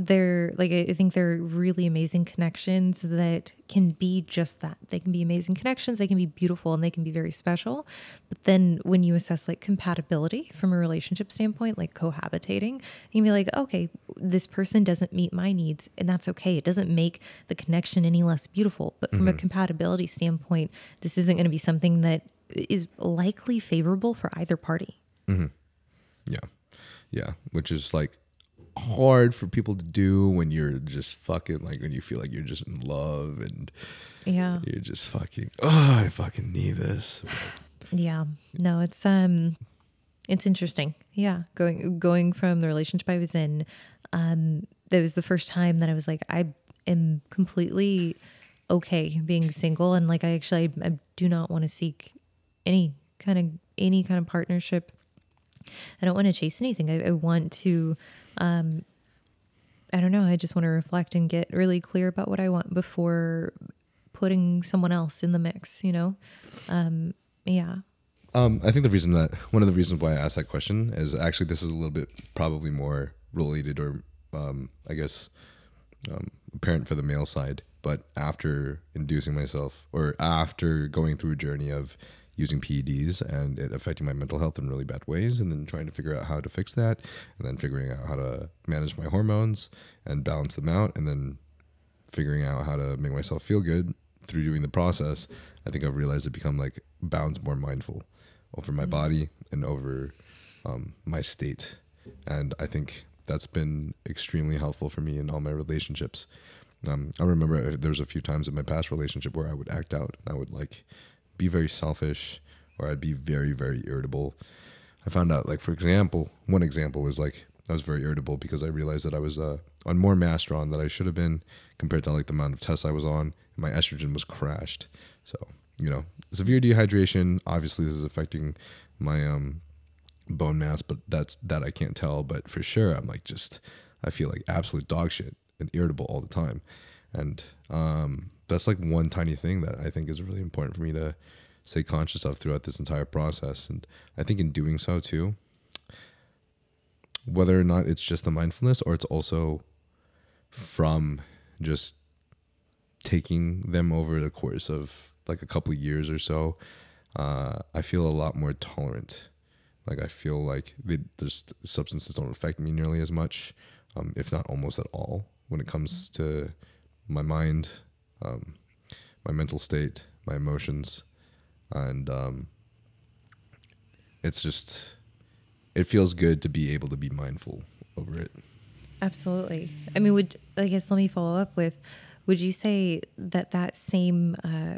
they're like, I think they're really amazing connections that can be just that. They can be amazing connections. They can be beautiful and they can be very special. But then when you assess like compatibility from a relationship standpoint, like cohabitating, you can be like, okay, this person doesn't meet my needs and that's okay. It doesn't make the connection any less beautiful, but from mm-hmm. a compatibility standpoint, this isn't going to be something that is likely favorable for either party. Mm-hmm. Yeah. Yeah. Which is like, hard for people to do when you're just fucking like when you feel like you're just in love and yeah you're just fucking oh I fucking need this. Yeah, no, it's um it's interesting. Yeah, going going from the relationship I was in, um that was the first time that I was like, I am completely okay being single, and like I actually I, I do not want to seek any kind of any kind of partnership. I don't want to chase anything. I, I want to Um, I don't know. I just want to reflect and get really clear about what I want before putting someone else in the mix, you know? Um, yeah. Um, I think the reason that one of the reasons why I asked that question is actually, this is a little bit probably more related or, um, I guess, um, apparent for the male side, but after inducing myself or after going through a journey of using P E Ds and it affecting my mental health in really bad ways, and then trying to figure out how to fix that, and then figuring out how to manage my hormones and balance them out, and then figuring out how to make myself feel good through doing the process, I think I've realized I've become like bounds more mindful over my mm-hmm. body and over um, my state. And I think that's been extremely helpful for me in all my relationships. Um, I remember there's a few times in my past relationship where I would act out and I would like be very selfish, or I'd be very, very irritable. I found out, like, for example, one example is like, I was very irritable because I realized that I was uh, on more Mastron than I should have been compared to like the amount of tests I was on. And my estrogen was crashed. So, you know, severe dehydration, obviously this is affecting my um, bone mass, but that's that I can't tell. But for sure, I'm like, just, I feel like absolute dog shit and irritable all the time. And, um, that's like one tiny thing that I think is really important for me to stay conscious of throughout this entire process. And I think in doing so too, whether or not it's just the mindfulness or it's also from just taking them over the course of like a couple of years or so, uh, I feel a lot more tolerant. Like I feel like they, just substances don't affect me nearly as much, um, if not almost at all, when it comes to my mind, um, my mental state, my emotions. And, um, it's just, it feels good to be able to be mindful over it. Absolutely. I mean, would, I guess, let me follow up with, would you say that that same, uh,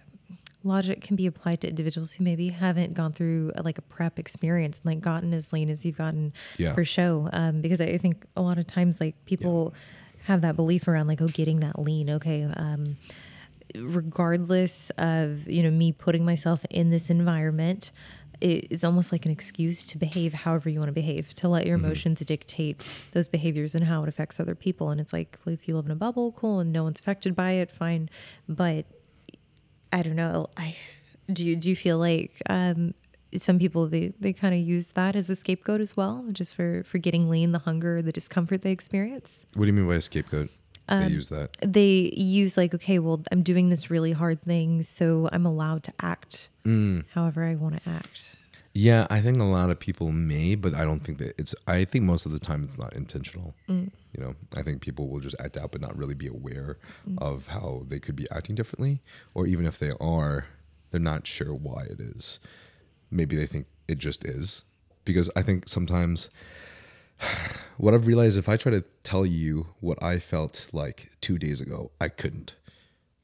logic can be applied to individuals who maybe haven't gone through a, like a prep experience and like gotten as lean as you've gotten yeah. for show? Um, because I think a lot of times like people, yeah. have that belief around like, oh, getting that lean. Okay. Um, regardless of, you know, me putting myself in this environment, it is almost like an excuse to behave however you want to behave, to let your mm-hmm. emotions dictate those behaviors and how it affects other people. And it's like, well, if you live in a bubble, cool. And no one's affected by it, fine. But I don't know. I, do you, do you feel like, um, some people, they, they kind of use that as a scapegoat as well, just for, for getting lean, the hunger, the discomfort they experience? What do you mean by a scapegoat? Um, they use that. They use like, okay, well, I'm doing this really hard thing, so I'm allowed to act mm. however I want to act. Yeah, I think a lot of people may, but I don't think that it's, I think most of the time it's not intentional. Mm. You know, I think people will just act out but not really be aware mm. of how they could be acting differently, or even if they are, they're not sure why it is. Maybe they think it just is, because I think sometimes what I've realized, if I try to tell you what I felt like two days ago, I couldn't,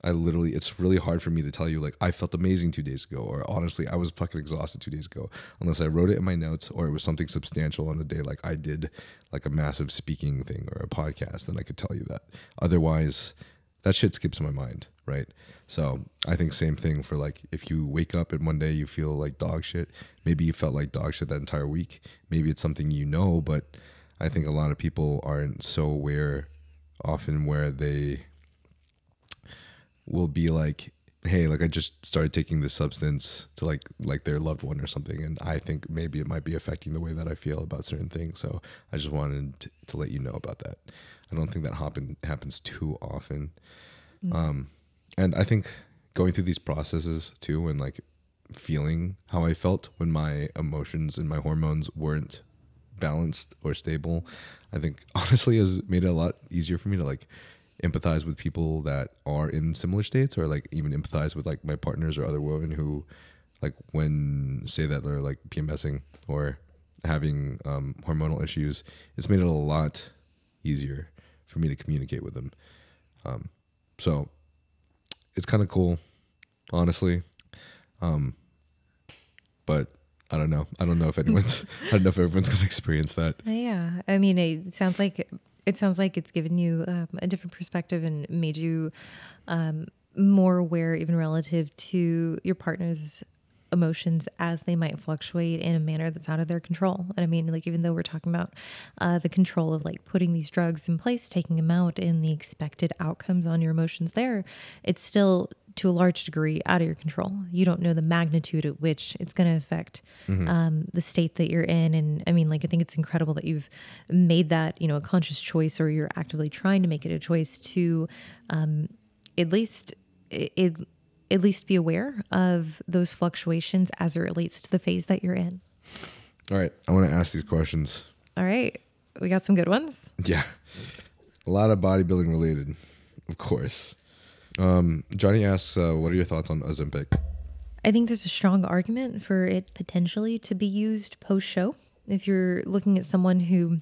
I literally, it's really hard for me to tell you, like, I felt amazing two days ago, or honestly, I was fucking exhausted two days ago, unless I wrote it in my notes, or it was something substantial on a day, like I did like a massive speaking thing or a podcast, then I could tell you that. Otherwise, that shit skips my mind, right? So I think same thing for, like, if you wake up and one day you feel like dog shit, maybe you felt like dog shit that entire week. Maybe it's something you know, but I think a lot of people aren't so aware often where they will be like, hey, like I just started taking this substance to like like their loved one or something, and I think maybe it might be affecting the way that I feel about certain things. So I just wanted to, to let you know about that. I don't think that happen, happens too often. Mm. Um, and I think going through these processes too, and like feeling how I felt when my emotions and my hormones weren't balanced or stable, I think honestly has made it a lot easier for me to like empathize with people that are in similar states, or like even empathize with like my partners or other women who like when say that they're like PMSing or having um, hormonal issues. It's made it a lot easier for me to communicate with them. Um, so it's kind of cool, honestly. Um, but I don't know. I don't know if anyone's, I don't know if everyone's going to experience that. Yeah. I mean, it sounds like It sounds like it's given you um, a different perspective and made you um, more aware, even relative to your partner's emotions as they might fluctuate in a manner that's out of their control. And I mean, like, even though we're talking about uh, the control of like putting these drugs in place, taking them out, and the expected outcomes on your emotions there, it's still to a large degree out of your control. You don't know the magnitude at which it's going to affect mm-hmm. um, the state that you're in. And I mean, like, I think it's incredible that you've made that, you know, a conscious choice, or you're actively trying to make it a choice to um, at least it, it at least be aware of those fluctuations as it relates to the phase that you're in. All right. I want to ask these questions. All right. We got some good ones. Yeah. A lot of bodybuilding related, of course. Um, Johnny asks, uh, what are your thoughts on Ozempic? I think there's a strong argument for it potentially to be used post-show. If you're looking at someone who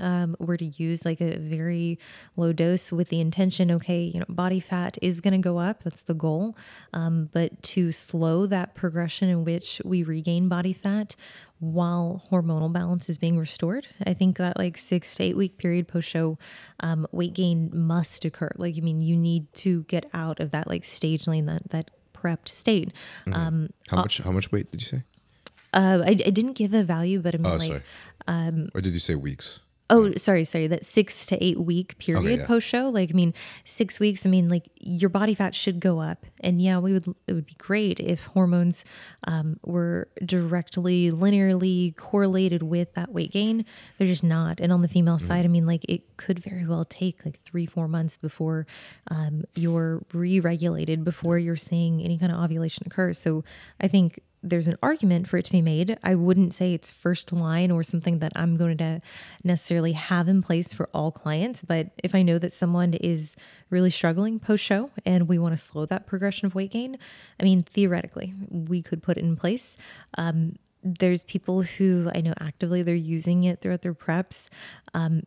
um, were to use like a very low dose with the intention, okay, you know, body fat is going to go up. That's the goal. Um, but to slow that progression in which we regain body fat while hormonal balance is being restored, I think that like six to eight week period post-show um, weight gain must occur. Like, I mean, you need to get out of that like stage lane, that, that prepped state. Mm-hmm. um, how much, uh, how much weight did you say? Uh, I, I didn't give a value, but I mean, oh, like, sorry. um, or did you say weeks? Oh, sorry, sorry. That six to eight week period okay, yeah. post-show. Like, I mean, six weeks, I mean, like, your body fat should go up. And yeah, we would, it would be great if hormones um, were directly, linearly correlated with that weight gain. They're just not. And on the female mm-hmm. side, I mean, like, it could very well take like three, four months before um, you're re-regulated, before you're seeing any kind of ovulation occur. So I think there's an argument for it to be made. I wouldn't say it's first line or something that I'm going to necessarily have in place for all clients. But if I know that someone is really struggling post-show and we want to slow that progression of weight gain, I mean, theoretically, we could put it in place. Um, there's people who I know actively, they're using it throughout their preps. Um,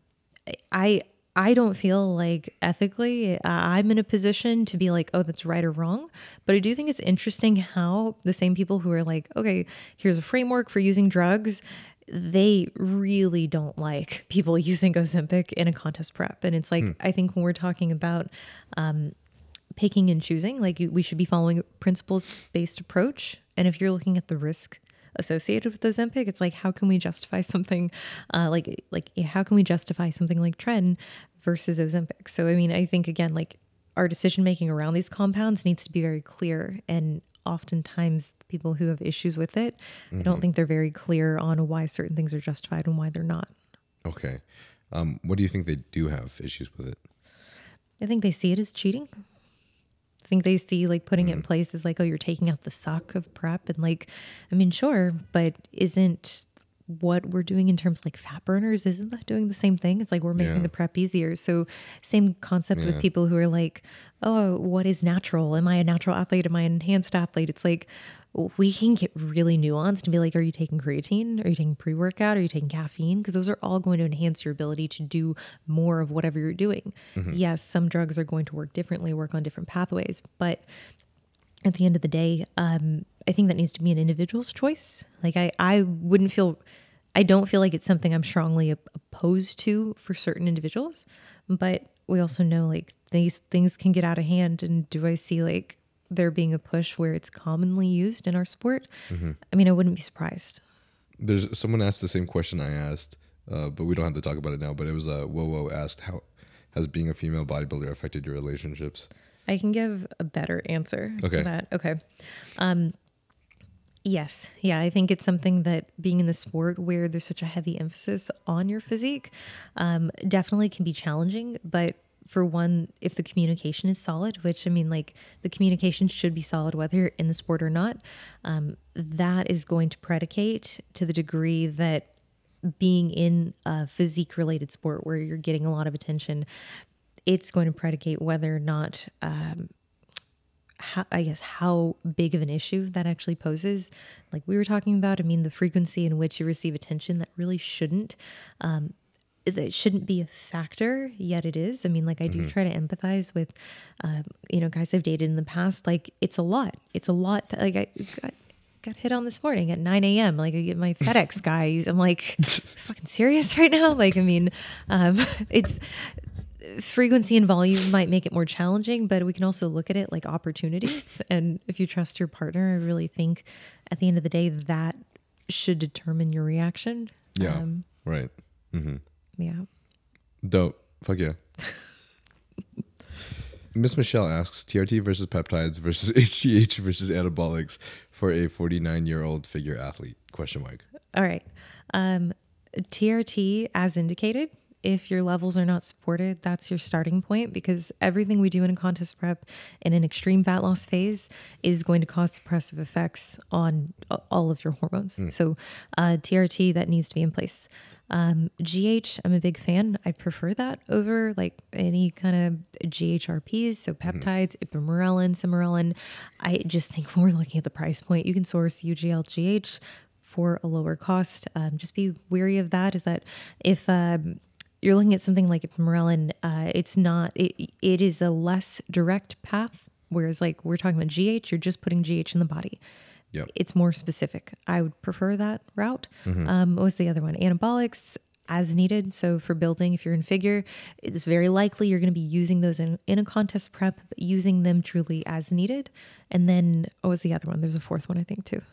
I, I don't feel like ethically I'm in a position to be like, oh, that's right or wrong. But I do think it's interesting how the same people who are like, okay, here's a framework for using drugs, they really don't like people using Ozempic in a contest prep. And it's like, hmm. I think when we're talking about um, picking and choosing, like we should be following a principles-based approach. And if you're looking at the risk associated with Ozempic, it's like, how can we justify something uh, like, like how can we justify something like Tren versus Ozempic? So, I mean, I think again, like our decision-making around these compounds needs to be very clear. And oftentimes people who have issues with it, mm-hmm. I don't think they're very clear on why certain things are justified and why they're not. Okay. Um, what do you think they do have issues with it? I think they see it as cheating. Think they see like putting mm. it in place is like, oh, you're taking out the sock of prep. And like, I mean, sure, but isn't what we're doing in terms of like fat burners, isn't that doing the same thing? It's like we're making yeah. the prep easier. So same concept yeah. with people who are like, oh, what is natural? Am I a natural athlete? Am I an enhanced athlete? It's like, we can get really nuanced and be like, are you taking creatine? Are you taking pre-workout? Are you taking caffeine? Because those are all going to enhance your ability to do more of whatever you're doing. Mm-hmm. Yes, some drugs are going to work differently, work on different pathways. But at the end of the day, um, I think that needs to be an individual's choice. Like I, I wouldn't feel, I don't feel like it's something I'm strongly opposed to for certain individuals, but we also know like these things can get out of hand. And do I see like there being a push where it's commonly used in our sport? Mm-hmm. I mean, I wouldn't be surprised. There's someone asked the same question I asked, uh, but we don't have to talk about it now, but it was a uh, Whoa, Whoa asked, how has being a female bodybuilder affected your relationships? I can give a better answer okay. to that. Okay. Um, yes. Yeah. I think it's something that being in the sport where there's such a heavy emphasis on your physique, um, definitely can be challenging, but for one, if the communication is solid, which I mean, like the communication should be solid, whether you're in the sport or not, um, that is going to predicate to the degree that being in a physique related sport where you're getting a lot of attention, it's going to predicate whether or not, um, how, I guess, how big of an issue that actually poses. Like we were talking about, I mean, the frequency in which you receive attention that really shouldn't, um, that shouldn't be a factor, yet it is. I mean, like I do mm-hmm. try to empathize with, um, you know, guys I've dated in the past, like it's a lot, it's a lot. That, like I got, got hit on this morning at nine A M Like I get my FedEx guys. I'm like fucking serious right now. Like, I mean, um, it's, frequency and volume might make it more challenging, but we can also look at it like opportunities. And if you trust your partner, I really think at the end of the day, that should determine your reaction. Yeah. Um, right. Mm-hmm. Yeah. Dope. Fuck yeah. Miss Michelle asks, T R T versus peptides versus H G H versus anabolics for a forty-nine year old figure athlete? Question mark. All right. Um, T R T as indicated. If your levels are not supported, that's your starting point, because everything we do in a contest prep in an extreme fat loss phase is going to cause suppressive effects on all of your hormones. Mm. So uh, T R T, that needs to be in place. Um, G H, I'm a big fan. I prefer that over like any kind of G H R Ps. So peptides, mm. Ipamorelin, semaglutide. I just think when we're looking at the price point, you can source U G L G H for a lower cost. Um, just be wary of that, is that if... Um, you're looking at something like Ipamorelin, uh, it's not, it, it is a less direct path. Whereas like we're talking about G H, you're just putting G H in the body. Yep. It's more specific. I would prefer that route. Mm-hmm. Um, what was the other one? Anabolics as needed. So for building, if you're in figure, it's very likely you're going to be using those in, in a contest prep, but using them truly as needed. And then what was the other one? There's a fourth one, I think too.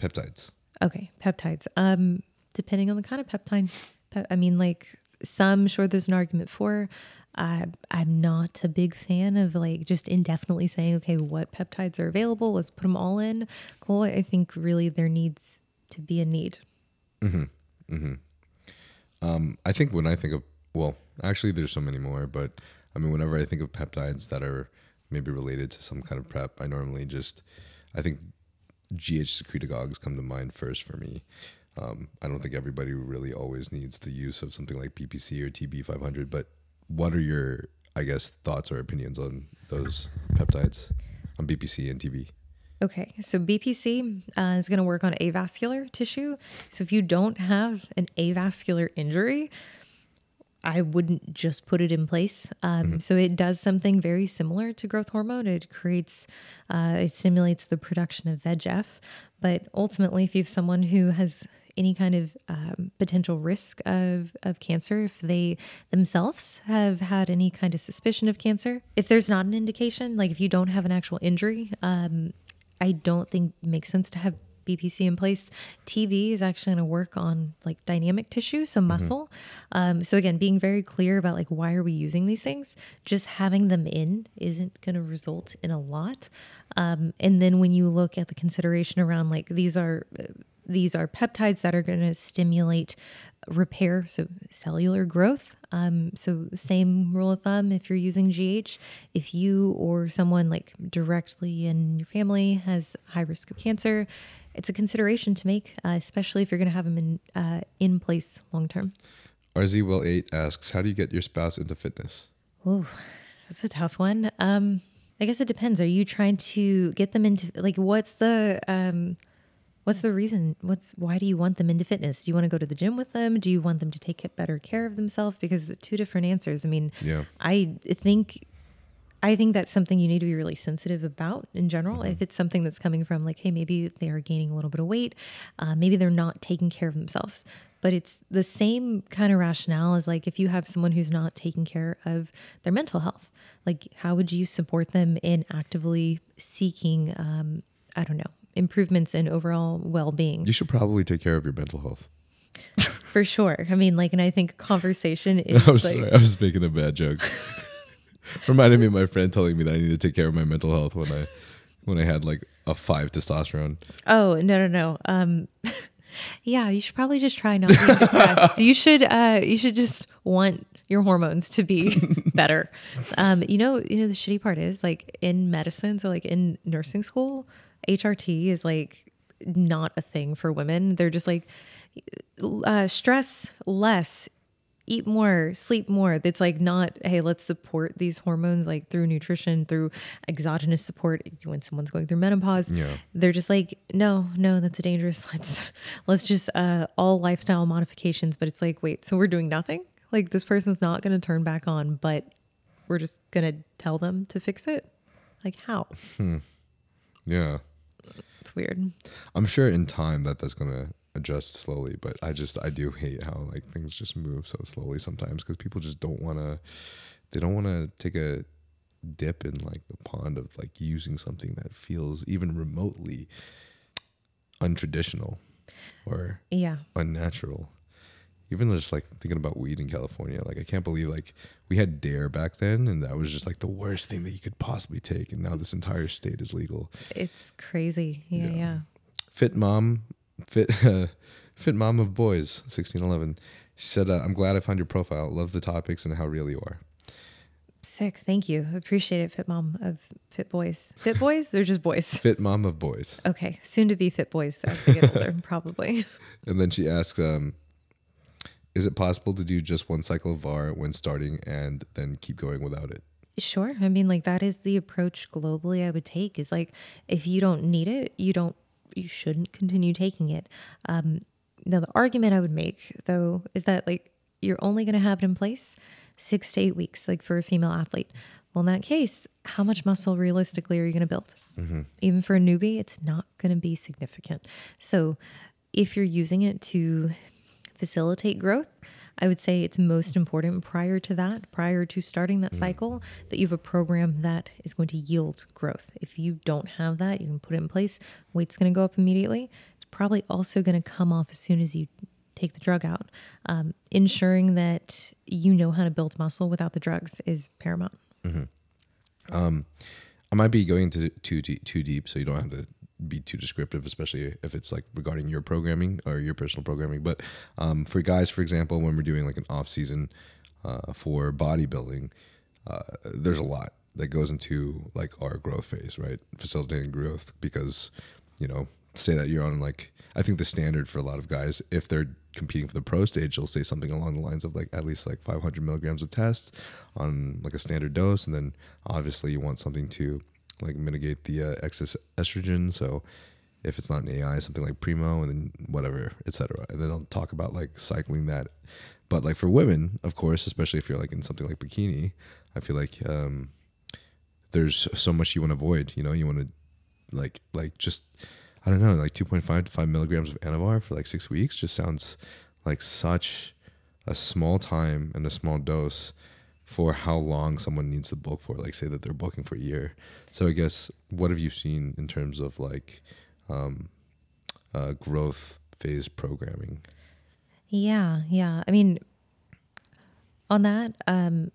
Peptides. Okay. Peptides. Um, depending on the kind of peptide, pe I mean like, some sure there's an argument for, uh, I'm not a big fan of like just indefinitely saying, okay, what peptides are available? Let's put them all in. Cool. I think really there needs to be a need. Mm-hmm. Mm-hmm. Um, I think when I think of, well, actually there's so many more, but I mean, whenever I think of peptides that are maybe related to some kind of prep, I normally just, I think G H secretagogues come to mind first for me. Um, I don't think everybody really always needs the use of something like B P C or T B five hundred, but what are your, I guess, thoughts or opinions on those peptides, on B P C and T B? Okay, so B P C uh, is going to work on avascular tissue. So if you don't have an avascular injury, I wouldn't just put it in place. Um, mm-hmm. So it does something very similar to growth hormone. It creates, uh, it stimulates the production of V E G F. But ultimately, if you have someone who has any kind of um, potential risk of, of cancer, if they themselves have had any kind of suspicion of cancer, if there's not an indication, like if you don't have an actual injury, um, I don't think it makes sense to have B P C in place. T B is actually going to work on like dynamic tissue, so muscle. Mm-hmm. Um, so again, being very clear about like, why are we using these things? Just having them in isn't going to result in a lot. Um, and then when you look at the consideration around like, these are, uh, these are peptides that are going to stimulate repair, so cellular growth. Um, so same rule of thumb, if you're using G H, if you or someone like directly in your family has high risk of cancer, it's a consideration to make, uh, especially if you're going to have them in, uh, in place long-term. R Z Will eight asks, how do you get your spouse into fitness? Oh, that's a tough one. Um, I guess it depends. Are you trying to get them into, like, what's the, um, what's the reason? What's, why do you want them into fitness? Do you want to go to the gym with them? Do you want them to take better care of themselves? Because the two different answers. I mean, yeah. I think, I think that's something you need to be really sensitive about in general. Mm-hmm. If it's something that's coming from like, hey, maybe they are gaining a little bit of weight. Uh, maybe they're not taking care of themselves. But it's the same kind of rationale as like if you have someone who's not taking care of their mental health, like how would you support them in actively seeking, um, I don't know, improvements in overall well-being? You should probably take care of your mental health. For sure. I mean, like, and I think conversation is I'm like... sorry, I was making a bad joke. Reminded me of my friend telling me that I need to take care of my mental health when I when I had like a five testosterone. Oh, no, no, no. Um... Yeah, you should probably just try not being depressed. You should, uh, you should just want your hormones to be better. Um, you know, you know the shitty part is like in medicine, so like in nursing school, H R T is like not a thing for women. They're just like uh, stress less, eat more, sleep more. It's like not, hey, let's support these hormones like through nutrition, through exogenous support when someone's going through menopause. Yeah. They're just like, no, no, that's dangerous. Let's, let's just, uh, all lifestyle modifications. But it's like, wait, so we're doing nothing? Like this person's not going to turn back on, but we're just going to tell them to fix it? Like how? Hmm. Yeah. It's weird. I'm sure in time that that's going to adjust slowly, but I just I do hate how like things just move so slowly sometimes because people just don't want to they don't want to take a dip in like the pond of like using something that feels even remotely untraditional or yeah unnatural. Even just like thinking about weed in California, like I can't believe like we had D A R E back then and that was just like the worst thing that you could possibly take, and now this entire state is legal. It's crazy. Yeah, yeah, yeah. Fit mom Fit, uh, fit mom of boys, sixteen eleven. She said, uh, I'm glad I found your profile. Love the topics and how real you are. Sick. Thank you. Appreciate it, fit mom of fit boys. Fit boys? They're just boys. Fit mom of boys. Okay. Soon to be fit boys so as they get older, probably. And then she asks, um, is it possible to do just one cycle of V A R when starting and then keep going without it? Sure. I mean, like that is the approach globally I would take is like, if you don't need it, you don't you shouldn't continue taking it. Um, now the argument I would make though, is that like, you're only going to have it in place six to eight weeks, like for a female athlete. Well, in that case, how much muscle realistically are you going to build? Mm-hmm. Even for a newbie, it's not going to be significant. So if you're using it to facilitate growth, I would say it's most important prior to that, prior to starting that cycle, that you have a program that is going to yield growth. If you don't have that, you can put it in place. Weight's going to go up immediately. It's probably also going to come off as soon as you take the drug out. Um, ensuring that you know how to build muscle without the drugs is paramount. Mm-hmm. um, I might be going into too deep, too deep, so you don't have to be too descriptive, especially if it's like regarding your programming or your personal programming. But um, for guys, for example, when we're doing like an off season uh, for bodybuilding, uh, there's a lot that goes into like our growth phase, right? Facilitating growth, because, you know, say that you're on like, I think the standard for a lot of guys, if they're competing for the pro stage, they'll say something along the lines of like at least like five hundred milligrams of tests on like a standard dose. And then obviously you want something to like mitigate the uh, excess estrogen. So if it's not an A I, something like Primo and then whatever, et cetera. And then I'll talk about like cycling that. But like for women, of course, especially if you're like in something like bikini, I feel like um, there's so much you want to avoid, you know, you want to like, like just, I don't know, like two point five to five milligrams of Anavar for like six weeks just sounds like such a small time and a small dose for how long someone needs to bulk for, like say that they're bulking for a year. So I guess, what have you seen in terms of like um, uh, growth phase programming? Yeah, yeah. I mean, on that, um,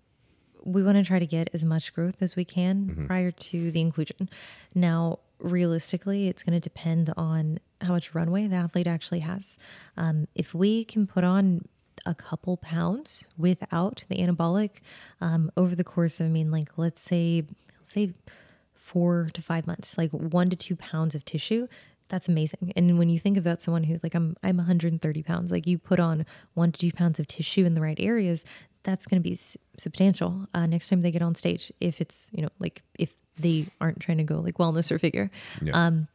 we want to try to get as much growth as we can mm-hmm. prior to the inclusion. Now, realistically, it's going to depend on how much runway the athlete actually has. Um, if we can put on a couple pounds without the anabolic, um, over the course of, I mean, like, let's say, let's say four to five months, like one to two pounds of tissue, that's amazing. And when you think about someone who's like, I'm, I'm one hundred thirty pounds, like you put on one to two pounds of tissue in the right areas, that's going to be s substantial uh, next time they get on stage. If it's, you know, like if they aren't trying to go like wellness or figure, yeah. um,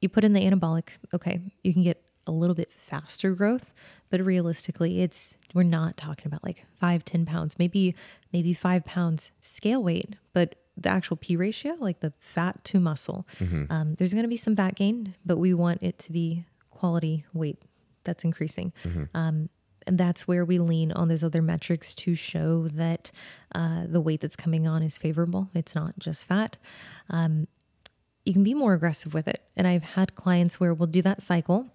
you put in the anabolic, okay, you can get a little bit faster growth, but realistically it's, we're not talking about like five, ten pounds, maybe, maybe five pounds scale weight, but the actual P ratio, like the fat to muscle, mm-hmm. um, there's going to be some fat gain, but we want it to be quality weight that's increasing. Mm-hmm. Um, and that's where we lean on those other metrics to show that, uh, the weight that's coming on is favorable. It's not just fat. Um, you can be more aggressive with it. And I've had clients where we'll do that cycle.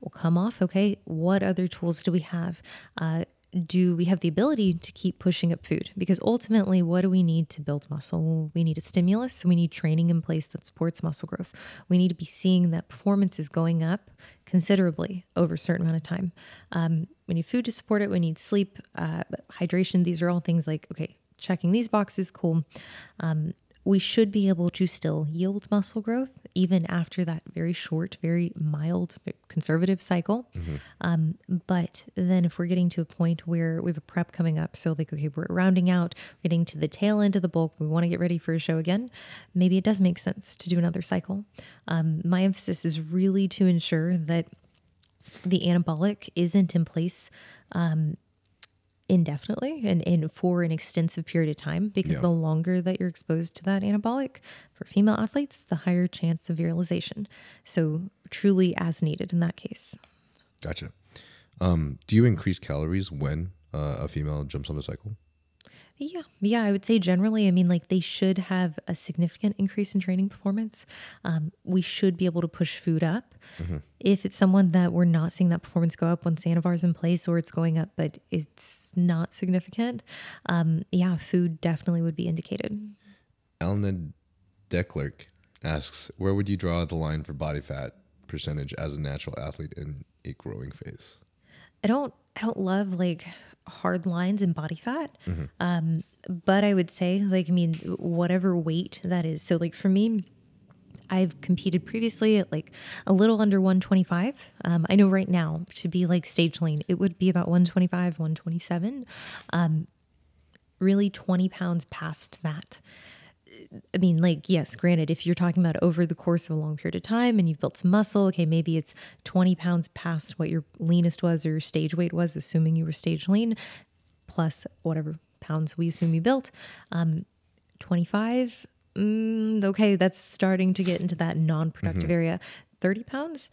We'll come off. Okay. What other tools do we have? Uh, do we have the ability to keep pushing up food? Because ultimately, what do we need to build muscle? We need a stimulus. We need training in place that supports muscle growth. We need to be seeing that performance is going up considerably over a certain amount of time. Um, we need food to support it. We need sleep, uh, hydration. These are all things like, okay, checking these boxes, cool. Um, we should be able to still yield muscle growth even after that very short, very mild, conservative cycle. Mm-hmm. Um, but then if we're getting to a point where we have a prep coming up, so like, okay, we're rounding out, getting to the tail end of the bulk, we want to get ready for a show again, maybe it does make sense to do another cycle. Um, my emphasis is really to ensure that the anabolic isn't in place um, indefinitely and, and for an extensive period of time, because yeah. the longer that you're exposed to that anabolic for female athletes, the higher chance of virilization. So truly as needed in that case. Gotcha. Um, do you increase calories when uh, a female jumps on the cycle? Yeah. Yeah. I would say generally, I mean, like they should have a significant increase in training performance. Um, we should be able to push food up. Mm-hmm. If it's someone that we're not seeing that performance go up once Anavar's in place, or it's going up, but it's not significant. Um, yeah. Food definitely would be indicated. Elna Declerc asks, where would you draw the line for body fat percentage as a natural athlete in a growing phase? I don't, I don't love like hard lines in body fat. Mm-hmm. Um, but I would say like, I mean, whatever weight that is. So like for me, I've competed previously at like a little under one twenty-five. Um, I know right now to be like stage lean, it would be about one twenty-five, one twenty-seven, um, really twenty pounds past that. I mean, like, yes, granted, if you're talking about over the course of a long period of time and you've built some muscle, okay, maybe it's twenty pounds past what your leanest was or your stage weight was, assuming you were stage lean, plus whatever pounds we assume you built. Um, twenty-five, mm, okay, that's starting to get into that non-productive mm-hmm. area. thirty pounds,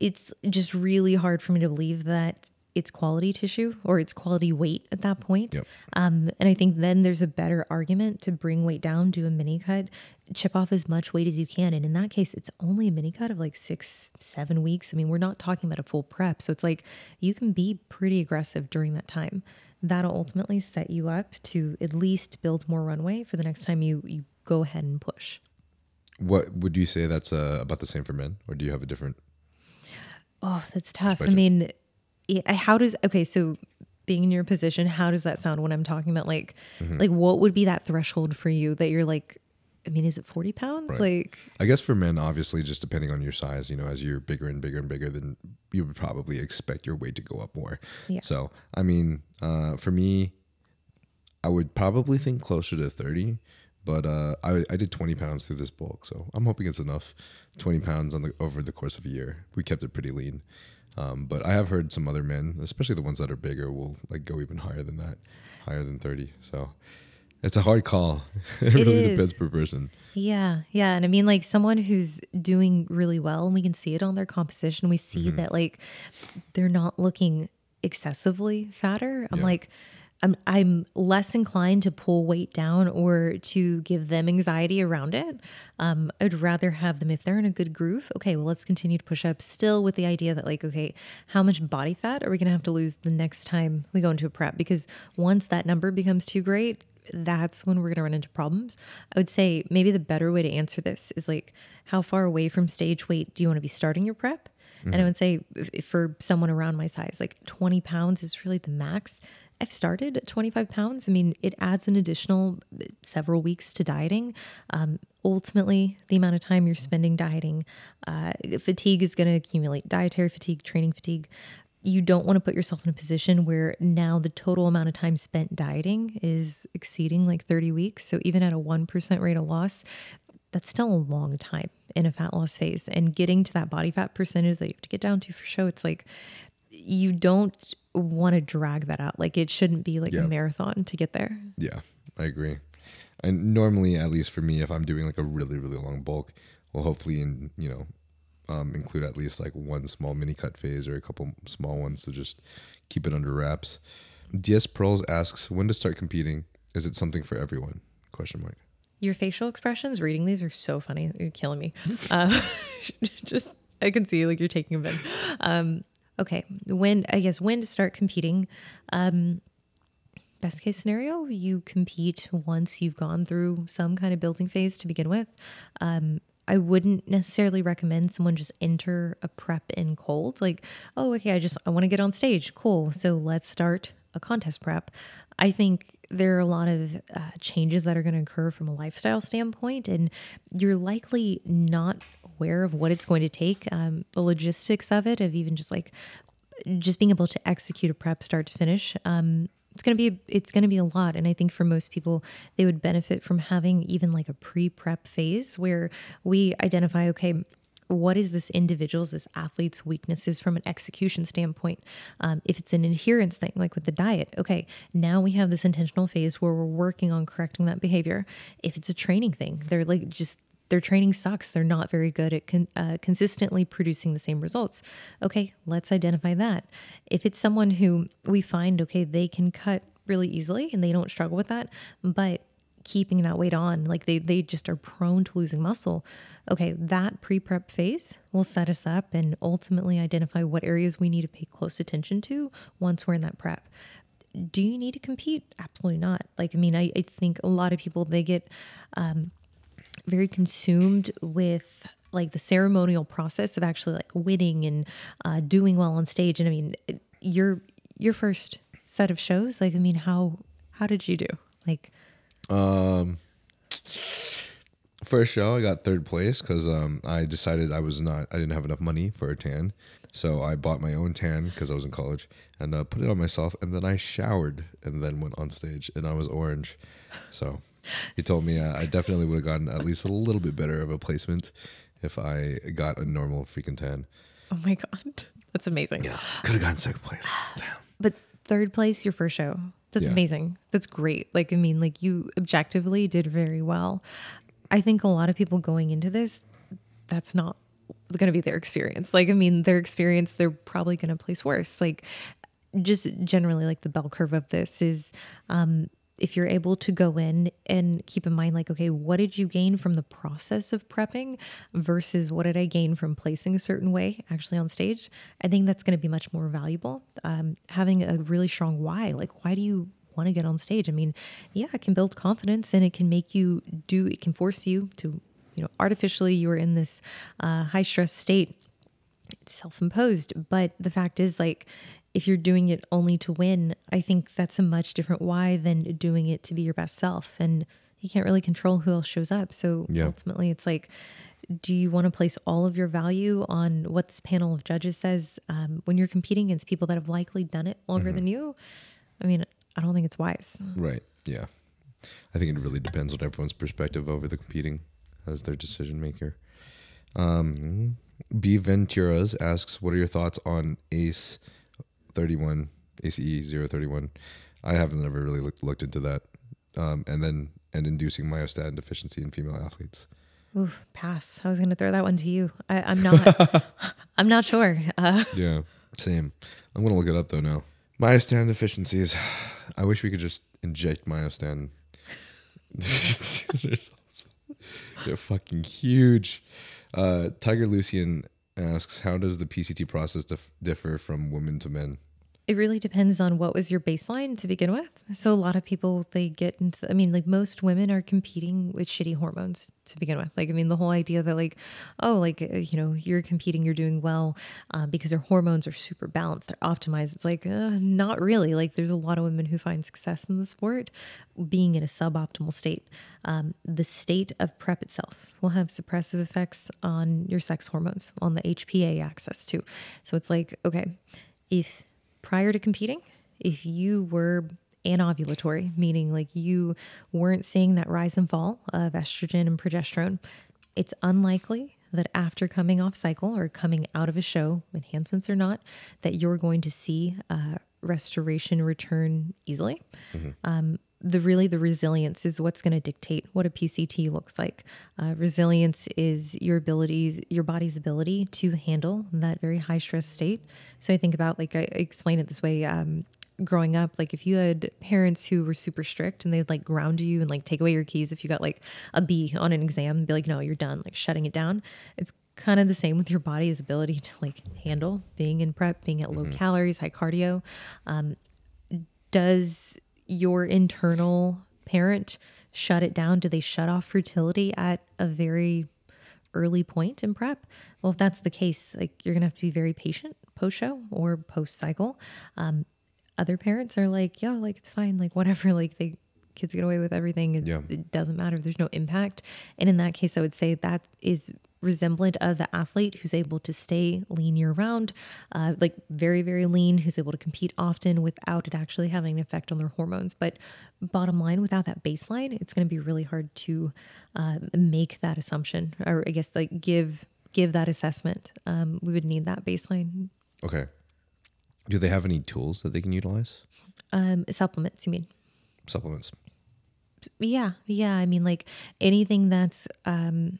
it's just really hard for me to believe that it's quality tissue or it's quality weight at that point. Yep. Um, and I think then there's a better argument to bring weight down, do a mini cut, chip off as much weight as you can. And in that case, it's only a mini cut of like six, seven weeks. I mean, we're not talking about a full prep. So it's like, you can be pretty aggressive during that time. That'll ultimately set you up to at least build more runway for the next time you, you go ahead and push. What would you say that's uh, about the same for men, or do you have a different? Oh, that's tough. I mean, yeah, how does, okay, so being in your position, how does that sound when I'm talking about like, mm-hmm. like what would be that threshold for you that you're like, I mean, is it forty pounds? Right. Like, I guess for men, obviously, just depending on your size, you know, as you're bigger and bigger and bigger, then you would probably expect your weight to go up more. Yeah. So, I mean, uh, for me, I would probably think closer to thirty, but uh, I, I did twenty pounds through this bulk. So I'm hoping it's enough. twenty pounds on the, over the course of a year. We kept it pretty lean. Um, but I have heard some other men, especially the ones that are bigger, will like go even higher than that, higher than thirty. So it's a hard call. It, it really is. Depends per person. Yeah. Yeah. And I mean, like someone who's doing really well, and we can see it on their composition, we see mm-hmm. that like they're not looking excessively fatter. I'm yeah. like, I'm, I'm less inclined to pull weight down or to give them anxiety around it. Um, I'd rather have them, if they're in a good groove, okay, well, let's continue to push up still with the idea that like, okay, how much body fat are we going to have to lose the next time we go into a prep? Because once that number becomes too great, that's when we're going to run into problems. I would say maybe the better way to answer this is like, how far away from stage weight do you want to be starting your prep? Mm-hmm. And I would say if, for someone around my size, like twenty pounds is really the max. I've started at twenty-five pounds. I mean, it adds an additional several weeks to dieting. Um, ultimately, the amount of time you're spending dieting, uh, fatigue is going to accumulate, dietary fatigue, training fatigue. you don't want to put yourself in a position where now the total amount of time spent dieting is exceeding like thirty weeks. So even at a one percent rate of loss, that's still a long time in a fat loss phase. And getting to that body fat percentage that you have to get down to for show, it's like, you don't want to drag that out. Like it shouldn't be like yeah. a marathon to get there. Yeah, I agree. And normally, at least for me, if I'm doing like a really, really long bulk, well, hopefully, in, you know, um, include at least like one small mini cut phase or a couple small ones to just keep it under wraps. D S Pearls asks, when to start competing? Is it something for everyone? Question mark. Your facial expressions reading these are so funny. You're killing me. Uh, just, I can see like you're taking them in. Um, okay. When, I guess, when to start competing? Um, Best case scenario, you compete once you've gone through some kind of building phase to begin with. Um, I wouldn't necessarily recommend someone just enter a prep in cold. Like, oh, okay, I just, I want to get on stage. Cool. So let's start a contest prep. I think there are a lot of uh, changes that are going to occur from a lifestyle standpoint, and you're likely not aware of what it's going to take. Um, the logistics of it, of even just like, just being able to execute a prep start to finish, um, It's going to be, it's going to be a lot. And I think for most people, they would benefit from having even like a pre-prep phase where we identify, okay, what is this individual's, this athlete's weaknesses from an execution standpoint? Um, if it's an adherence thing, like with the diet, okay, now we have this intentional phase where we're working on correcting that behavior. If it's a training thing, they're like, just, their training sucks. They're not very good at con uh, consistently producing the same results. Okay, let's identify that. If it's someone who we find, okay, they can cut really easily and they don't struggle with that, but keeping that weight on, like they, they just are prone to losing muscle. Okay, that pre-prep phase will set us up and ultimately identify what areas we need to pay close attention to once we're in that prep. Do you need to compete? Absolutely not. Like, I mean, I, I think a lot of people, they get, um, very consumed with like the ceremonial process of actually like winning and uh, doing well on stage. And I mean, your, your first set of shows, like, I mean, how, how did you do? Like, um, first show I got third place. Cause, um, I decided I was not, I didn't have enough money for a tan. So I bought my own tan cause I was in college, and uh, put it on myself. And then I showered and then went on stage, and I was orange. So he told me uh, I definitely would have gotten at least a little bit better of a placement if I got a normal freaking tan. Oh my God. That's amazing. Yeah. Could have gotten second place. Damn. But third place, your first show. That's yeah. amazing. That's great. Like, I mean, like you objectively did very well. I think a lot of people going into this, that's not going to be their experience. Like, I mean, their experience, they're probably going to place worse. Like just generally like the bell curve of this is, um, if you're able to go in and keep in mind, like, okay, what did you gain from the process of prepping versus what did I gain from placing a certain way actually on stage? I think that's going to be much more valuable. Um, having a really strong why, like, why do you want to get on stage? I mean, yeah, it can build confidence, and it can make you do, it can force you to, you know, artificially you are in this uh, high stress state. It's self-imposed, but the fact is, like, if you're doing it only to win, I think that's a much different why than doing it to be your best self. And you can't really control who else shows up. So yeah. ultimately it's like, do you want to place all of your value on what this panel of judges says um, when you're competing against people that have likely done it longer mm-hmm. than you? I mean, I don't think it's wise. Right. Yeah. I think it really depends on everyone's perspective over the competing as their decision maker. Um, B Venturas asks, what are your thoughts on A C E thirty-one, A C E zero thirty-one? I haven't never really looked, looked into that. Um, and then, and inducing myostatin deficiency in female athletes. Ooh, pass. I was going to throw that one to you. I, I'm not, I'm not sure. Uh. Yeah, same. I'm going to look it up though now. Myostatin deficiencies. I wish we could just inject myostatin. They're, so, they're fucking huge. Uh, Tiger Lucian asks, how does the P C T process dif differ from women to men? It really depends on what was your baseline to begin with. So a lot of people, they get into, I mean, like most women are competing with shitty hormones to begin with. Like, I mean, the whole idea that like, oh, like, you know, you're competing, you're doing well uh, because your hormones are super balanced. They're optimized. It's like, uh, not really. Like there's a lot of women who find success in the sport being in a suboptimal state. Um, the state of prep itself will have suppressive effects on your sex hormones, on the H P A axis too. So it's like, okay, if prior to competing, if you were anovulatory, meaning like you weren't seeing that rise and fall of estrogen and progesterone, it's unlikely that after coming off cycle or coming out of a show, enhancements or not, that you're going to see uh, restoration return easily. Mm-hmm. um, the really the resilience is what's going to dictate what a P C T looks like. Uh, resilience is your abilities, your body's ability to handle that very high stress state. So I think about, like, I explain it this way. Um, growing up, like if you had parents who were super strict and they'd like ground you and like take away your keys if you got like a B on an exam and be like, no, you're done, like shutting it down. It's kind of the same with your body's ability to like handle being in prep, being at low mm-hmm. calories, high cardio. Um, does your internal parent shut it down? Do they shut off fertility at a very early point in prep? Well, if that's the case, like you're gonna have to be very patient post-show or post-cycle. Um, Other parents are like, yo, like, it's fine. Like, whatever, like, they kids get away with everything. It, yeah. it doesn't matter. There's no impact. And in that case, I would say that is resemblant of the athlete who's able to stay lean year round, uh, like very, very lean, who's able to compete often without it actually having an effect on their hormones. But bottom line, without that baseline, it's going to be really hard to uh, make that assumption, or I guess like give, give that assessment. Um, we would need that baseline. Okay. Do they have any tools that they can utilize? Um, supplements, you mean? Supplements. Yeah. Yeah. I mean, like anything that's, um,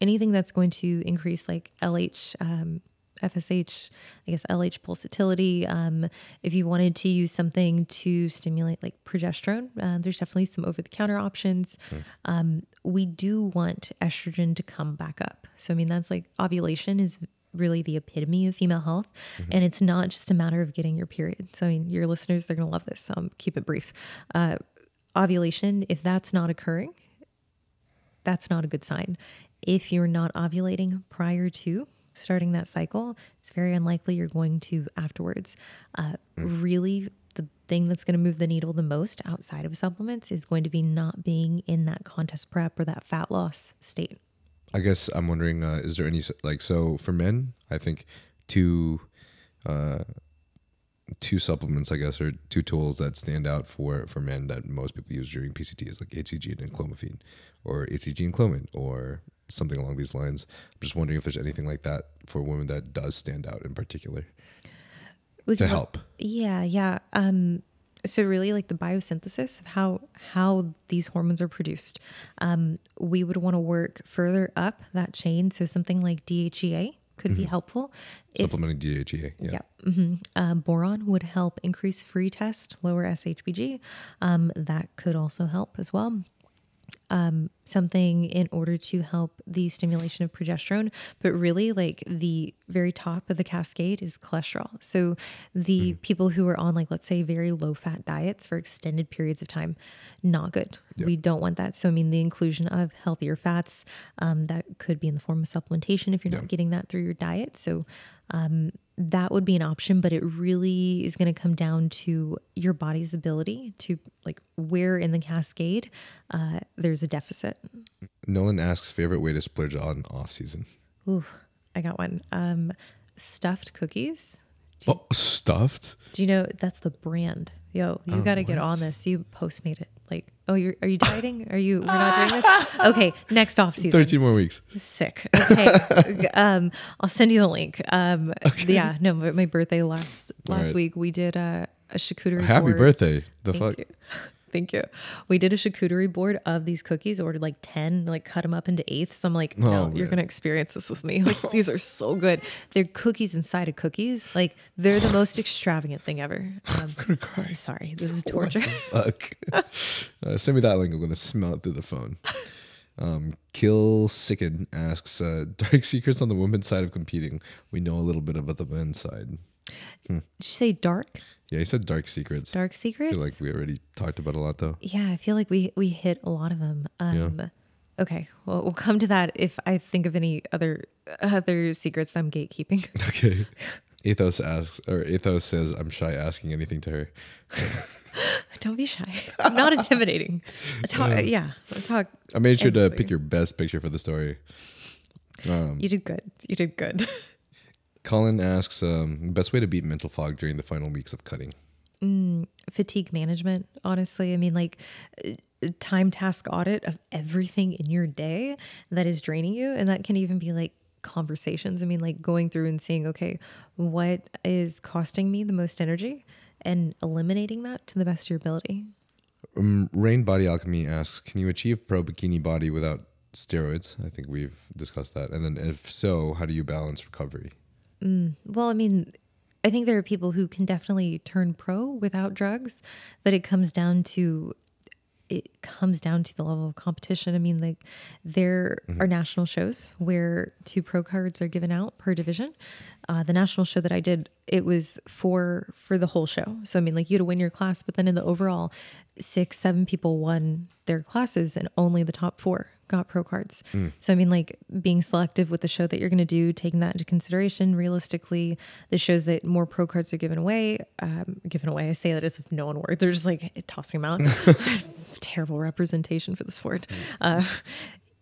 anything that's going to increase like L H, um, F S H, I guess L H pulsatility. Um, if you wanted to use something to stimulate like progesterone, uh, there's definitely some over-the-counter options. Mm. Um, we do want estrogen to come back up. So, I mean, that's like ovulation is really the epitome of female health. Mm-hmm. And it's not just a matter of getting your period. So I mean, your listeners, they're going to love this. So um, keep it brief. Uh, ovulation, if that's not occurring, that's not a good sign. If you're not ovulating prior to starting that cycle, it's very unlikely you're going to afterwards. Uh, mm. Really, the thing that's going to move the needle the most outside of supplements is going to be not being in that contest prep or that fat loss state. I guess I'm wondering, uh, is there any, like, so for men, I think two, uh, two supplements, I guess, or two tools that stand out for, for men that most people use during P C T is like H C G and Clomiphene, or H C G and Clomin, or something along these lines. I'm just wondering if there's anything like that for women that does stand out in particular we to help. Yeah. Yeah. Um, So really like the biosynthesis of how, how these hormones are produced. Um, we would want to work further up that chain. So something like D H E A could mm-hmm. be helpful. Supplementing if, D H E A. Yeah. yeah mm-hmm. uh, boron would help increase free test, lower S H B G. Um, that could also help as well. Um, something in order to help the stimulation of progesterone, but really like the very top of the cascade is cholesterol. So the mm. people who are on like, let's say very low fat diets for extended periods of time, not good. Yep. We don't want that. So I mean, the inclusion of healthier fats, um, that could be in the form of supplementation if you're yep. not getting that through your diet. So, um, that would be an option, but it really is going to come down to your body's ability to like where in the cascade uh, there's a deficit. Nolan asks, favorite way to splurge on off season? Ooh, I got one. Um, stuffed cookies. You, oh, stuffed? Do you know that's the brand? Yo, you oh, got to get on this. You Postmate it. Like, oh, you're, are you dieting? Are you, we're not doing this? Okay. Next off season. thirteen more weeks. Sick. Okay. um, I'll send you the link. Um, okay. Yeah, no, my birthday last, last right. week, we did a, a charcuterie Happy board. birthday. The Thank fuck. You. Thank you. We did a charcuterie board of these cookies, ordered like ten, like cut them up into eighths. I'm like, no, oh, you're going to experience this with me. Like these are so good. They're cookies inside of cookies. Like they're the most extravagant thing ever. Um, I'm, I'm sorry. This is torture. Fuck. uh, send me that link. I'm going to smell it through the phone. Um, Kill Sicken asks, uh, dark secrets on the women's side of competing. We know a little bit about the men's side. Hmm. Did you say dark? Yeah, he said dark secrets. Dark secrets? I feel like we already talked about a lot, though. Yeah, I feel like we, we hit a lot of them. Um, yeah. Okay, well, we'll come to that if I think of any other other secrets that I'm gatekeeping. Okay. Athos asks, or Athos says, I'm shy asking anything to her. Don't be shy. I'm not intimidating. I talk, yeah. yeah I, talk I made sure endlessly. to pick your best picture for the story. Um, you did good. You did good. Colin asks, um, best way to beat mental fog during the final weeks of cutting? Mm, fatigue management, honestly. I mean, like time task audit of everything in your day that is draining you. And that can even be like conversations. I mean, like going through and seeing, okay, what is costing me the most energy and eliminating that to the best of your ability. Um, Rain Body Alchemy asks, can you achieve pro bikini body without steroids? I think we've discussed that. And then if so, how do you balance recovery? Mm, well, I mean, I think there are people who can definitely turn pro without drugs, but it comes down to, it comes down to the level of competition. I mean, like there mm-hmm. are national shows where two pro cards are given out per division. Uh, the national show that I did, it was four for the whole show. So, I mean, like you had to win your class, but then in the overall six, seven people won their classes and only the top four got pro cards. Mm. So, I mean, like being selective with the show that you're going to do, taking that into consideration, realistically, the shows that more pro cards are given away, um, given away, I say that as if no one worked. They're just like tossing them out. Terrible representation for the sport. Uh,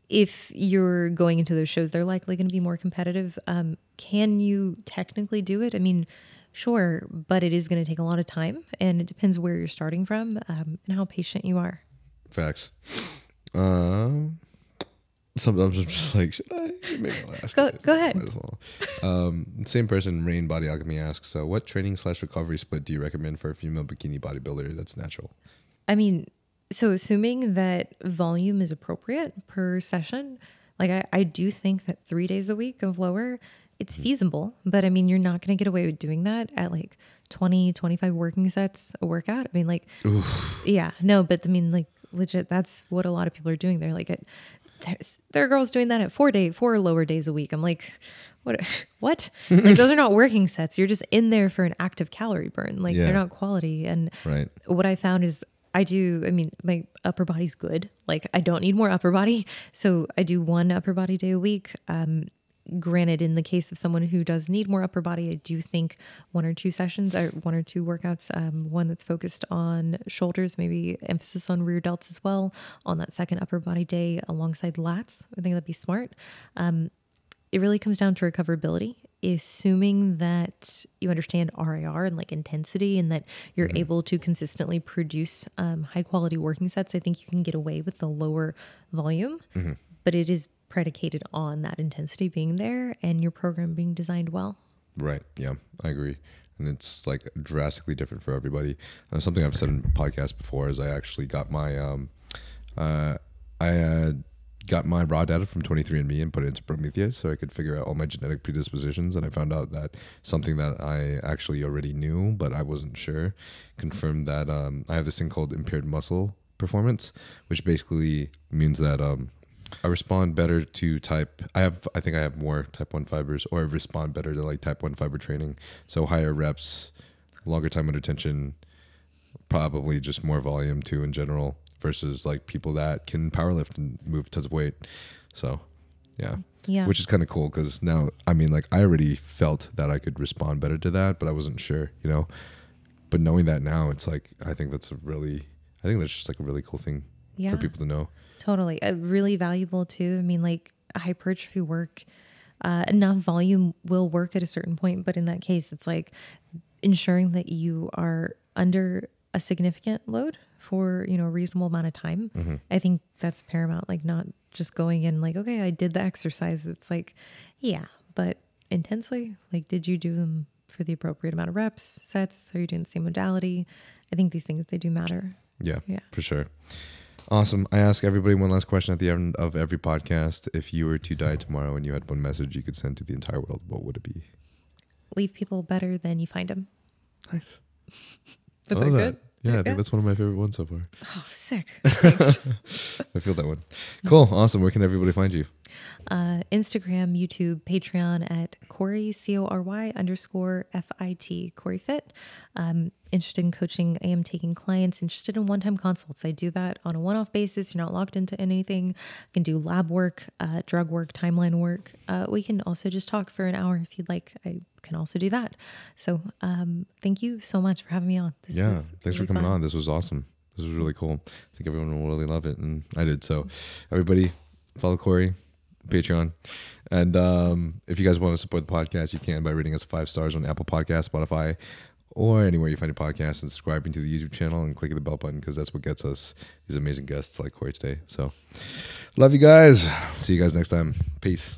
if you're going into those shows, they're likely going to be more competitive. Um, can you technically do it? I mean, sure, but it is going to take a lot of time and it depends where you're starting from um, and how patient you are. Facts. Um, Sometimes I'm just like, should I? Maybe I'll ask. Go, go ahead. Might as well. Um, same person, Rain Body Alchemy asks, so what training slash recovery split do you recommend for a female bikini bodybuilder that's natural? I mean, so assuming that volume is appropriate per session, like I, I do think that three days a week of lower, it's feasible. But I mean, you're not going to get away with doing that at like twenty, twenty-five working sets a workout. I mean, like, oof. Yeah, no, but I mean, like legit, that's what a lot of people are doing. They're like at There's, there are girls doing that at four day, four lower days a week. I'm like, what? What? Like those are not working sets. You're just in there for an active calorie burn. Like yeah. They're not quality. And right. What I found is I do. I mean, my upper body's good. Like I don't need more upper body. So I do one upper body day a week. Um, granted, in the case of someone who does need more upper body, I do think one or two sessions or one or two workouts, um, one that's focused on shoulders, maybe emphasis on rear delts as well on that second upper body day alongside lats. I think that'd be smart. Um, it really comes down to recoverability, assuming that you understand R I R and like intensity and that you're mm-hmm. able to consistently produce um, high quality working sets. I think you can get away with the lower volume, mm-hmm. but it is predicated on that intensity being there and your program being designed well. Right. Yeah, I agree. And it's like drastically different for everybody. Uh, something I've said in podcasts before is I actually got my, um, uh, I uh, got my raw data from twenty-three and me and put it into Prometheus so I could figure out all my genetic predispositions. And I found out that something that I actually already knew, but I wasn't sure, confirmed that um, I have this thing called impaired muscle performance, which basically means that um, I respond better to type, I have, I think I have more type one fibers, or I respond better to like type one fiber training. So higher reps, longer time under tension, probably just more volume too in general versus like people that can powerlift and move tons of weight. So yeah, yeah. Which is kind of cool because now, I mean, like I already felt that I could respond better to that, but I wasn't sure, you know, but knowing that now it's like, I think that's a really, I think that's just like a really cool thing yeah. for people to know. Totally. Uh, really valuable too. I mean, like hypertrophy work, uh, enough volume will work at a certain point. But in that case, it's like ensuring that you are under a significant load for, you know, a reasonable amount of time. Mm-hmm. I think that's paramount. Like not just going in like, okay, I did the exercise. It's like, yeah, but intensely, like, did you do them for the appropriate amount of reps, sets? Are you doing the same modality? I think these things, they do matter. Yeah, yeah. For sure. Awesome. I ask everybody one last question at the end of every podcast. If you were to die tomorrow and you had one message you could send to the entire world, what would it be? Leave people better than you find them. Nice. That's that. Good? Yeah, I think good? That's one of my favorite ones so far. Oh, sick. Thanks. I feel that one. Cool. Awesome. Where can everybody find you? Uh, Instagram, YouTube, Patreon at Cory, C O R Y underscore F I T, Cory Fit. Um, interested in coaching. I am taking clients interested in one-time consults. I do that on a one-off basis. You're not locked into anything. You can do lab work, uh, drug work, timeline work. Uh, we can also just talk for an hour if you'd like. I can also do that. So um, thank you so much for having me on. This yeah, was thanks really for coming fun. on. This was awesome. This was really cool. I think everyone will really love it, and I did. So everybody, follow Cory. Patreon. And um, if you guys want to support the podcast, you can by rating us five stars on Apple Podcasts, Spotify, or anywhere you find your podcast, and subscribing to the YouTube channel and clicking the bell button, because that's what gets us these amazing guests like Cory today. So love you guys. See you guys next time. Peace.